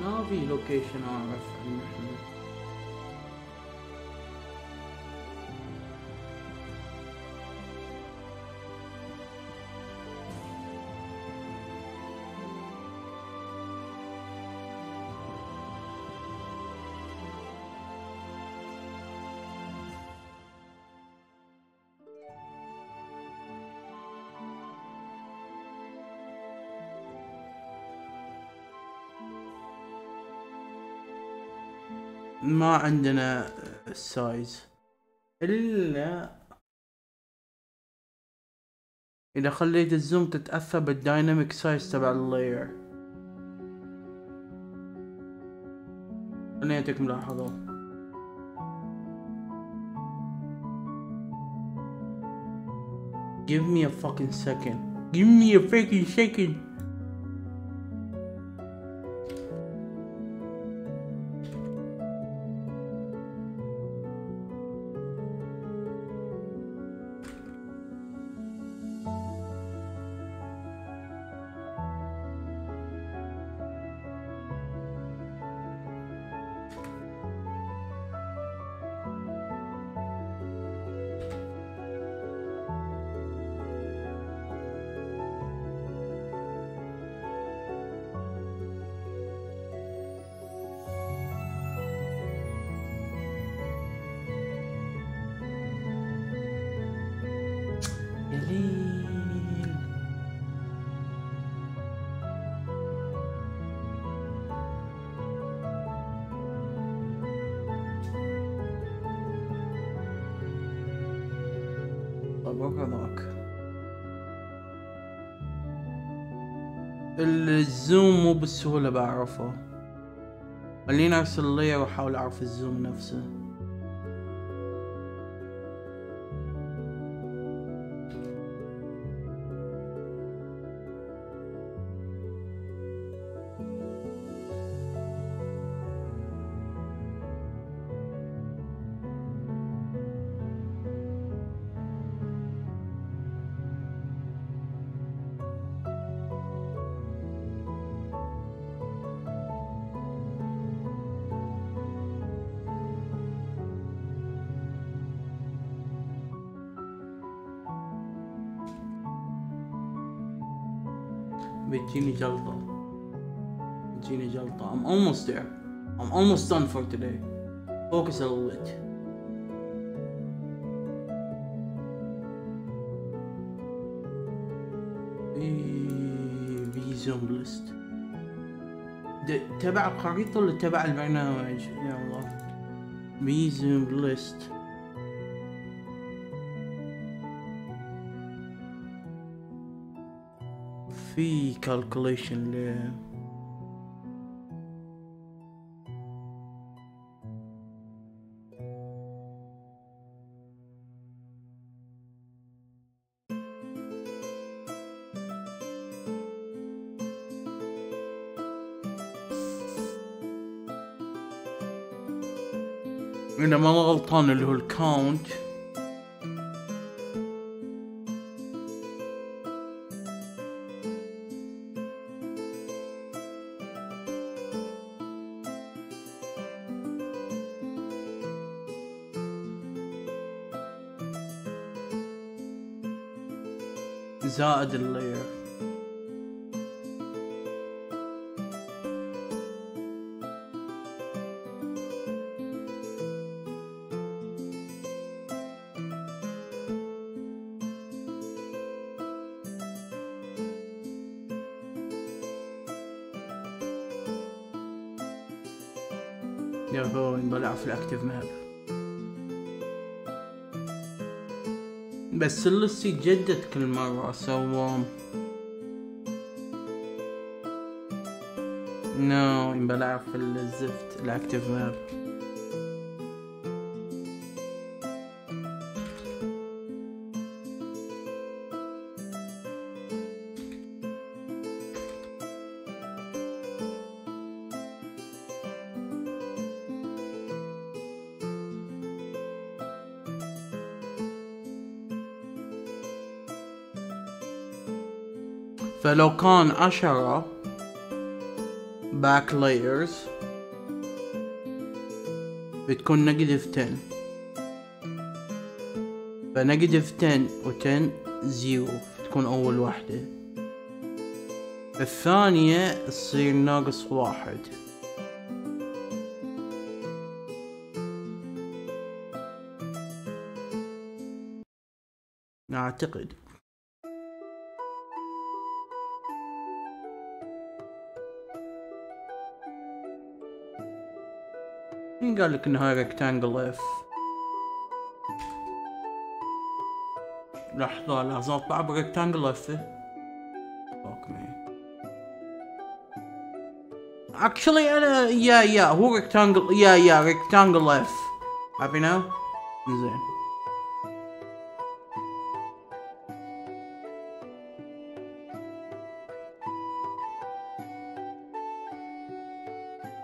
ما في لوكيشن اعرف عنه احنا. ما عندنا السايز إلا إذا خليت الزوم تتأثر بالدايناميك سايز تبع اللاير. خليني أعطيك ملاحظة. Give me a fucking second. Give me a fucking second. الزوم مو بالسهولة بعرفه. خليني ارسل اللير واحاول اعرف الزوم نفسه. بتجيني جلطة. I'm almost there. I'm almost done for today. Focus a little bit. بيزوم ليست. تبع الخريطة ولا تبع البرنامج؟ يا الله. بيزوم ليست. في كالكوليشن ل انا ما غلطان اللي هو الكاونت. زائد اللير ياهو انبلع في الاكتيف ماب. بس اللي يتجدد كل مرة سوى نو يبقى العب في الزفت الاكتيف ماب. فلو كان 10 باك لايرز بتكون -10، ف-10 و10 0 بتكون أول واحدة، الثانية تصير -1. أعتقد مين قال لك انها ريكتانجل اف؟ لحظة لازم اطلع بريكتانجل اف. اكشلي انا يا هو ريكتانجل يا ريكتانجل اف. عارفين ناو؟ زين.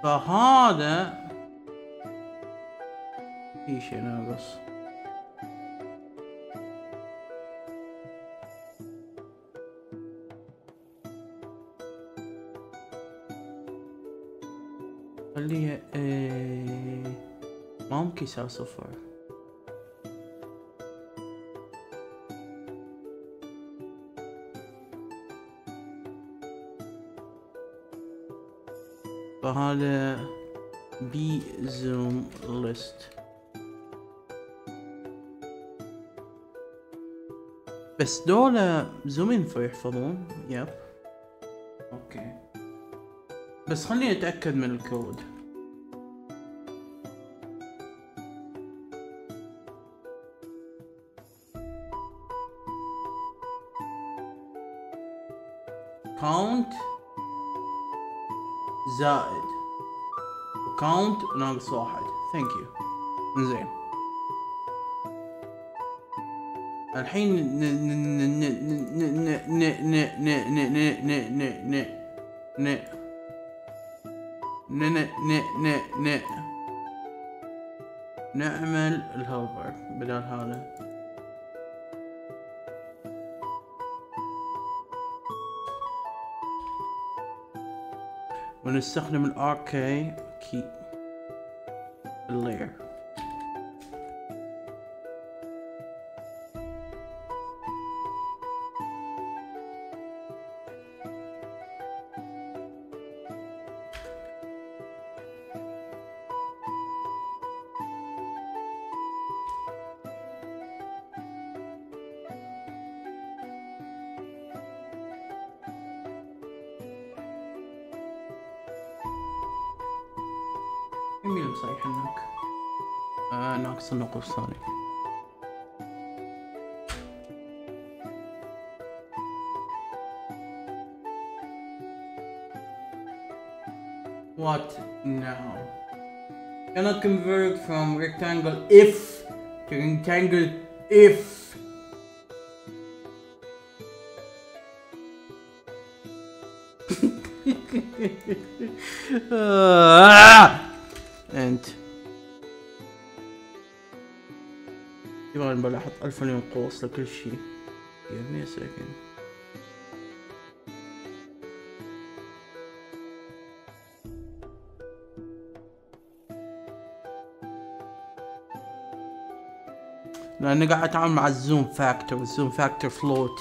فهذا في شيء ناقص. خليها ما ممكن صار 0. فهذا بي زوم ليست. بس دول زومين فيحفظون. يب اوكي، بس خليني اتأكد من الكود. كاونت زائد كاونت ناقص 1. ثانك يو. انزين الحين نعمل الهوبر بدل هذا. ونستخدم الاركي كي اللير. مين مصيح هناك؟ ناقص النقطة الثانية. What now? Cannot convert from rectangle if to rectangle if. انت يبغى بلاحظ 1000 مليون قوس لكل شيء. give me a second. لأني قاعد أتعامل مع الزوم فاكتور والزوم فاكتور فلوت.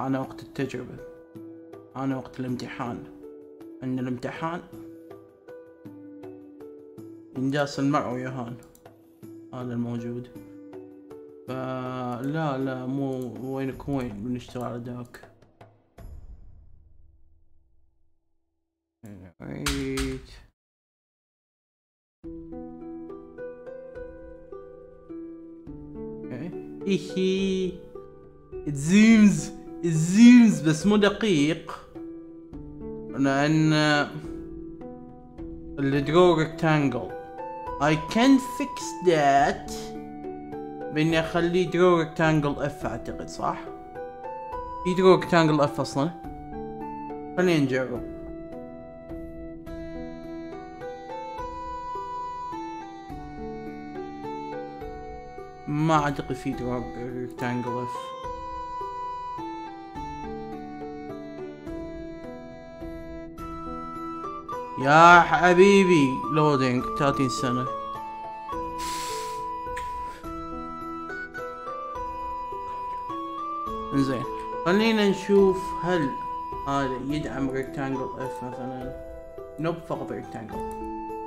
أنا وقت التجربة، أنا وقت الامتحان، أن الامتحان ينداس المرء ويهان. هذا الموجود. فلا لا مو وينك وين بنشتغل على ذاك. إيه it seems بس مو دقيق لأن اللي draw rectangle I can fix that بإني أخليه draw rectangle F أعتقد صح؟ في draw rectangle F أصلا؟ خلينا نجرب. ما اعتقد في دروب ريكتانجل اف. يا حبيبي لودينج 30 سنة. انزين خلينا نشوف هل هذا يدعم ريكتانجل اف مثلا. نوب فقط ريكتانجل.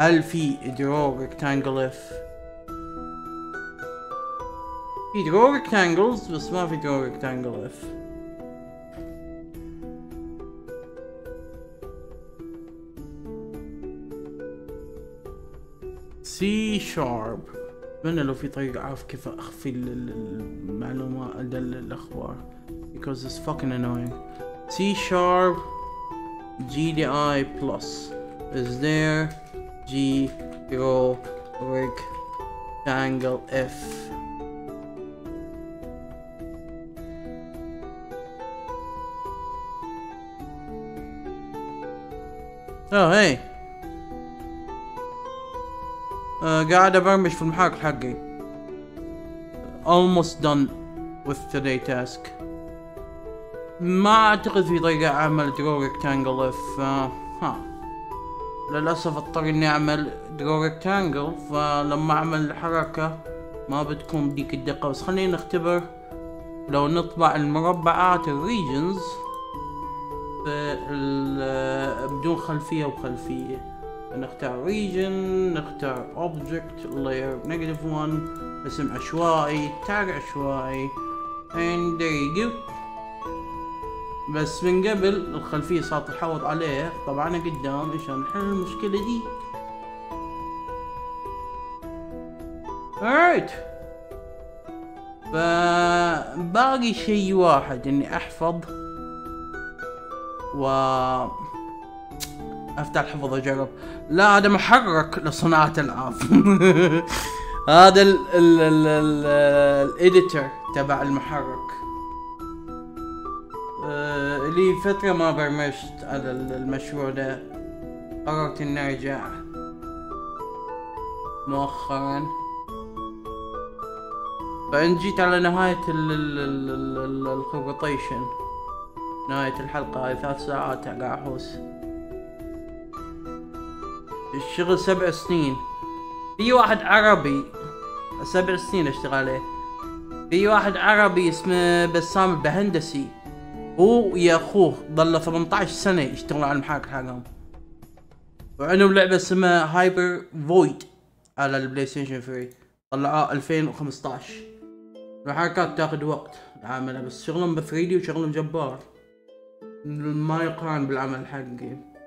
هل في دروب ريكتانجل اف؟ في draw rectangles بس ما في draw rectangle F. C# أتمنى لو في طريقة أعرف كيف أخفي المعلومات الأخبار because it's fucking annoying. C# GDI plus is there G draw rectangle F. هاي قاعد ابرمج في المحاك حقي. almost done with today task. ما اعتقد في طريقة اعمل draw rectangle if للأسف اضطر اني اعمل draw rectangle فلما اعمل الحركة ما بتكون بديك الدقة. بس خلينا نختبر لو نطبع المربعات الريجنز بدون خلفية وخلفية. نختار ريجن، نختار اوبجكت لاير نيجاتيف 1، اسم عشوائي، تاج عشوائي، and there you go. بس من قبل الخلفية صارت تحوط عليه طبعا قدام عشان نحل المشكلة دي. alright فباقي شي واحد اني احفظ و افتح الحفظ اجرب. لا هذا محرك لصناعة العاب. هذا الاديتر تبع المحرك. لي فترة ما برمجت على المشروع ده، قررت اني ارجع مؤخرا. فان جيت على نهاية الخربطيشن نهاية الحلقة، هاي 3 ساعات قاعد احوس. الشغل 7 سنين. في واحد عربي 7 سنين اشتغل عليه. في واحد عربي اسمه بسام البهندسي، هو يا اخوه ظل 18 سنة يشتغلون على المحاك حقهم، وعندهم لعبة اسمها هايبر فويد على البلاي ستيشن 3، طلعوها 2015. الحركات تاخذ وقت عاملها بس شغلهم ب 3D وشغلهم جبار ما يقارن بالعمل حقي.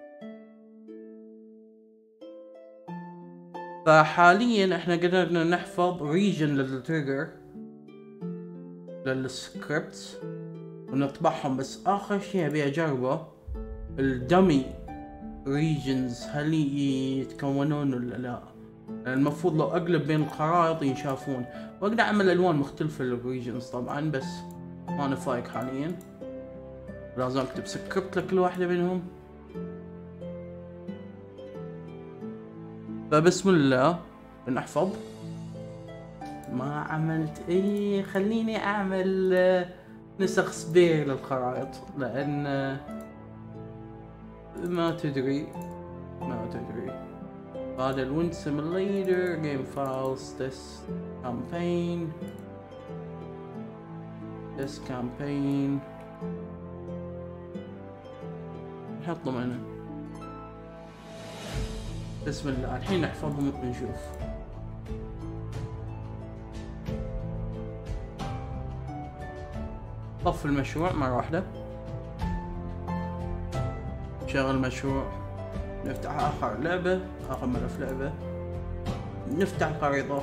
فحاليا احنا قدرنا نحفظ ريجن للتريجر للسكريبت ونطبعهم. بس اخر شي ابي اجربه الدمي ريجنز، هل يتكونون ولا لا؟ المفروض لو اقلب بين الخرائط ينشافون، واقدر اعمل الوان مختلفة للريجنز طبعا بس ما انا فايق حاليا. لازم اكتب سكريبت لكل واحدة منهم. فبسم الله بنحفظ. ما عملت اي، خليني اعمل نسخ سبير للخرائط لان ما تدري. هذا الويند سيميليتر، جيم فايلز، تيست كامبين نحطهم هنا. بسم الله الحين نحفظهم ونشوف. طفي المشروع مرة واحدة، شغل مشروع، نفتح آخر لعبة، آخر ملف لعبة، نفتح الخريطة.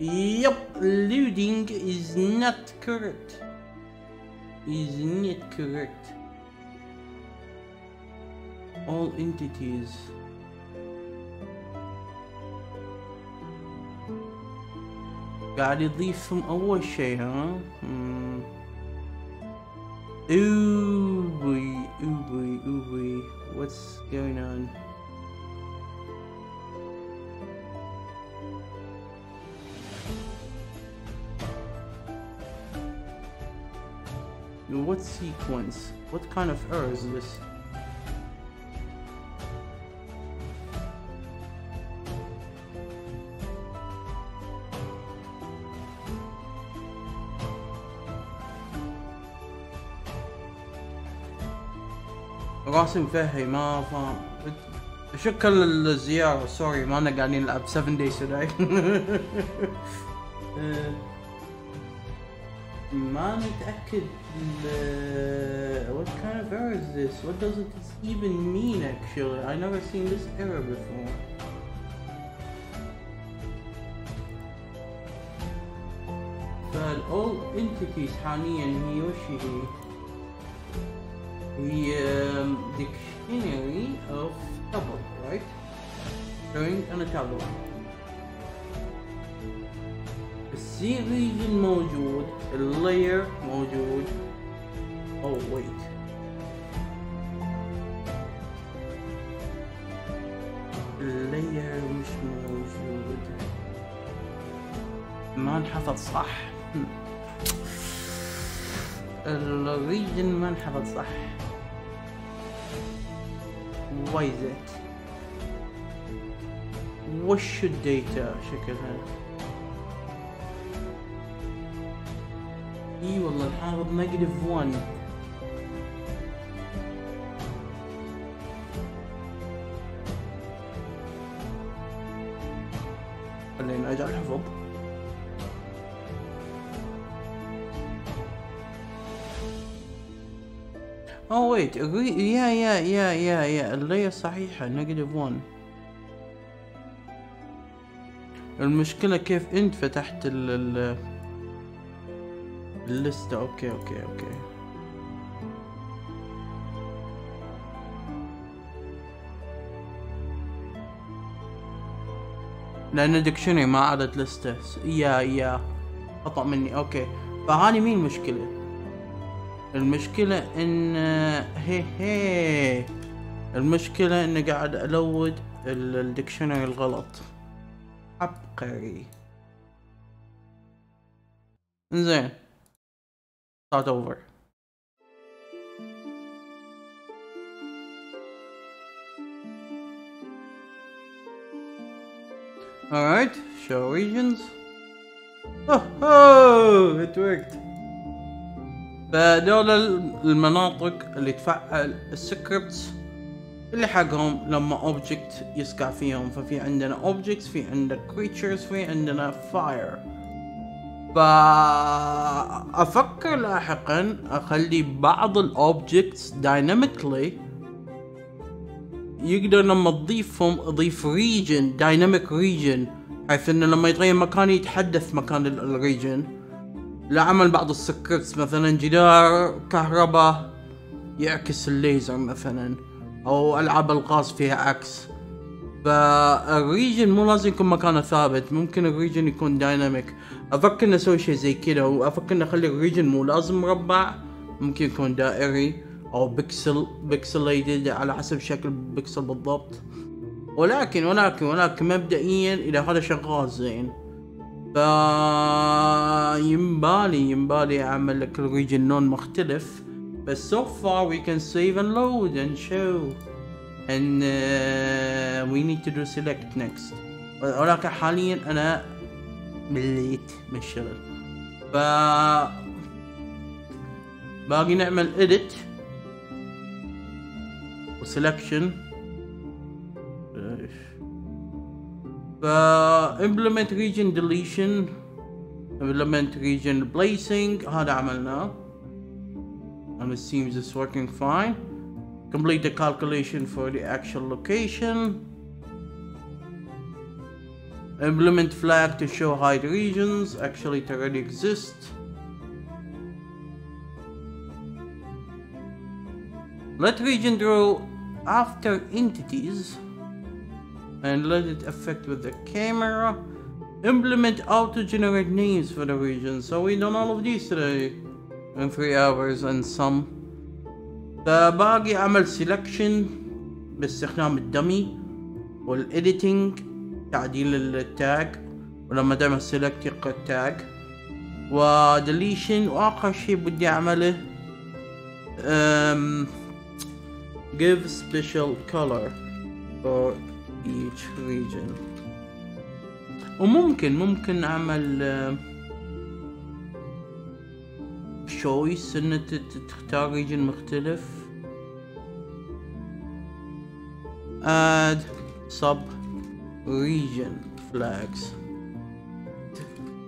يب، loading is not correct. Is not correct. All entities. قاعد يضيفهم أول شيء ها. Ooh boy. What's going on? What sequence? What kind of error is this? راسم فهي ما فاهم. شكرا للزيارة. سوري ما أنا قاعدين نلعب 7 days today. ما متأكد. What kind of error is this? What does it even mean actually? I never seen this error before. But all entities حاليا هي وش هي؟ The dictionary of table, right? Drawing on a table. السي region موجود، اللاير موجود. Oh wait. اللاير مش موجود. ما انحفظ صح. الريجن ما انحفظ صح. Why is it? What should data شكلها؟ اي والله الحافظ -1. خليني ارجع الحفظ. Oh wait, yeah. اللي صحيحة -1. المشكلة كيف انت فتحت ال اللستة. اوكي. لأن ديكشنري ما عادت لستة. يا خطأ مني. اوكي فهذه مين المشكلة؟ المشكلة ان المشكلة ان قاعد الود الديكشنري الغلط. عبقري. انزين start over. Alright, show regions. Oh, it worked. فدول المناطق اللي تفعل السكريبتس اللي حقهم لما اوبجكت يسقع فيهم. ففي عندنا اوبجكتس، في عندنا كريتشرز، في عندنا فاير. فأفكر لاحقا اخلي بعض الاوبجكتس دايناميكلي يقدر لما تضيفهم اضيف ريجن دايناميك ريجن، حيث انه لما يتغير مكان يتحدث مكان الريجن. لعمل بعض السكريبتس مثلا جدار كهرباء يعكس الليزر مثلا، او العاب الغاز فيها عكس. فالريجن مو لازم يكون مكانه ثابت، ممكن الريجن يكون دايناميك. افكر اني اسوي شيء زي كذا، وافكر اني اخلي الريجن مو لازم مربع، ممكن يكون دائري او بيكسليتد على حسب شكل بيكسل بالضبط. ولكن مبدئيا اذا هذا شغال زين يمبالي اعمل لك الريجن لون مختلف. بس so far we can save and load and show and we need to do select next. ولكن حاليا انا مليت من الشغل، باقي نعمل edit و selection. Implement region deletion implement region placing. هذا عملناه and it seems it's working fine. Complete the calculation for the actual location. Implement flag to show hide regions. Actually it already exists. Let region draw after entities and let it affect with the camera. Implement auto generate names for the region. So we done all of these today in 3 hours and some. فباقي عمل selection باستخدام الدمي والediting تعديل التاج ولما تعمل select يقرأ التاج وديليشن. واخر شي بدي اعمله give special color for each region. وممكن اعمل choice ان تختار region مختلف. add sub region flags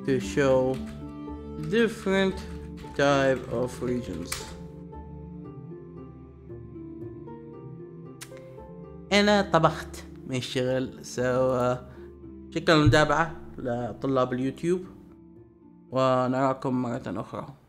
to show different type of regions. أنا طبخت من الشغل. شكرا للمتابعة لطلاب اليوتيوب ونراكم مرة أخرى.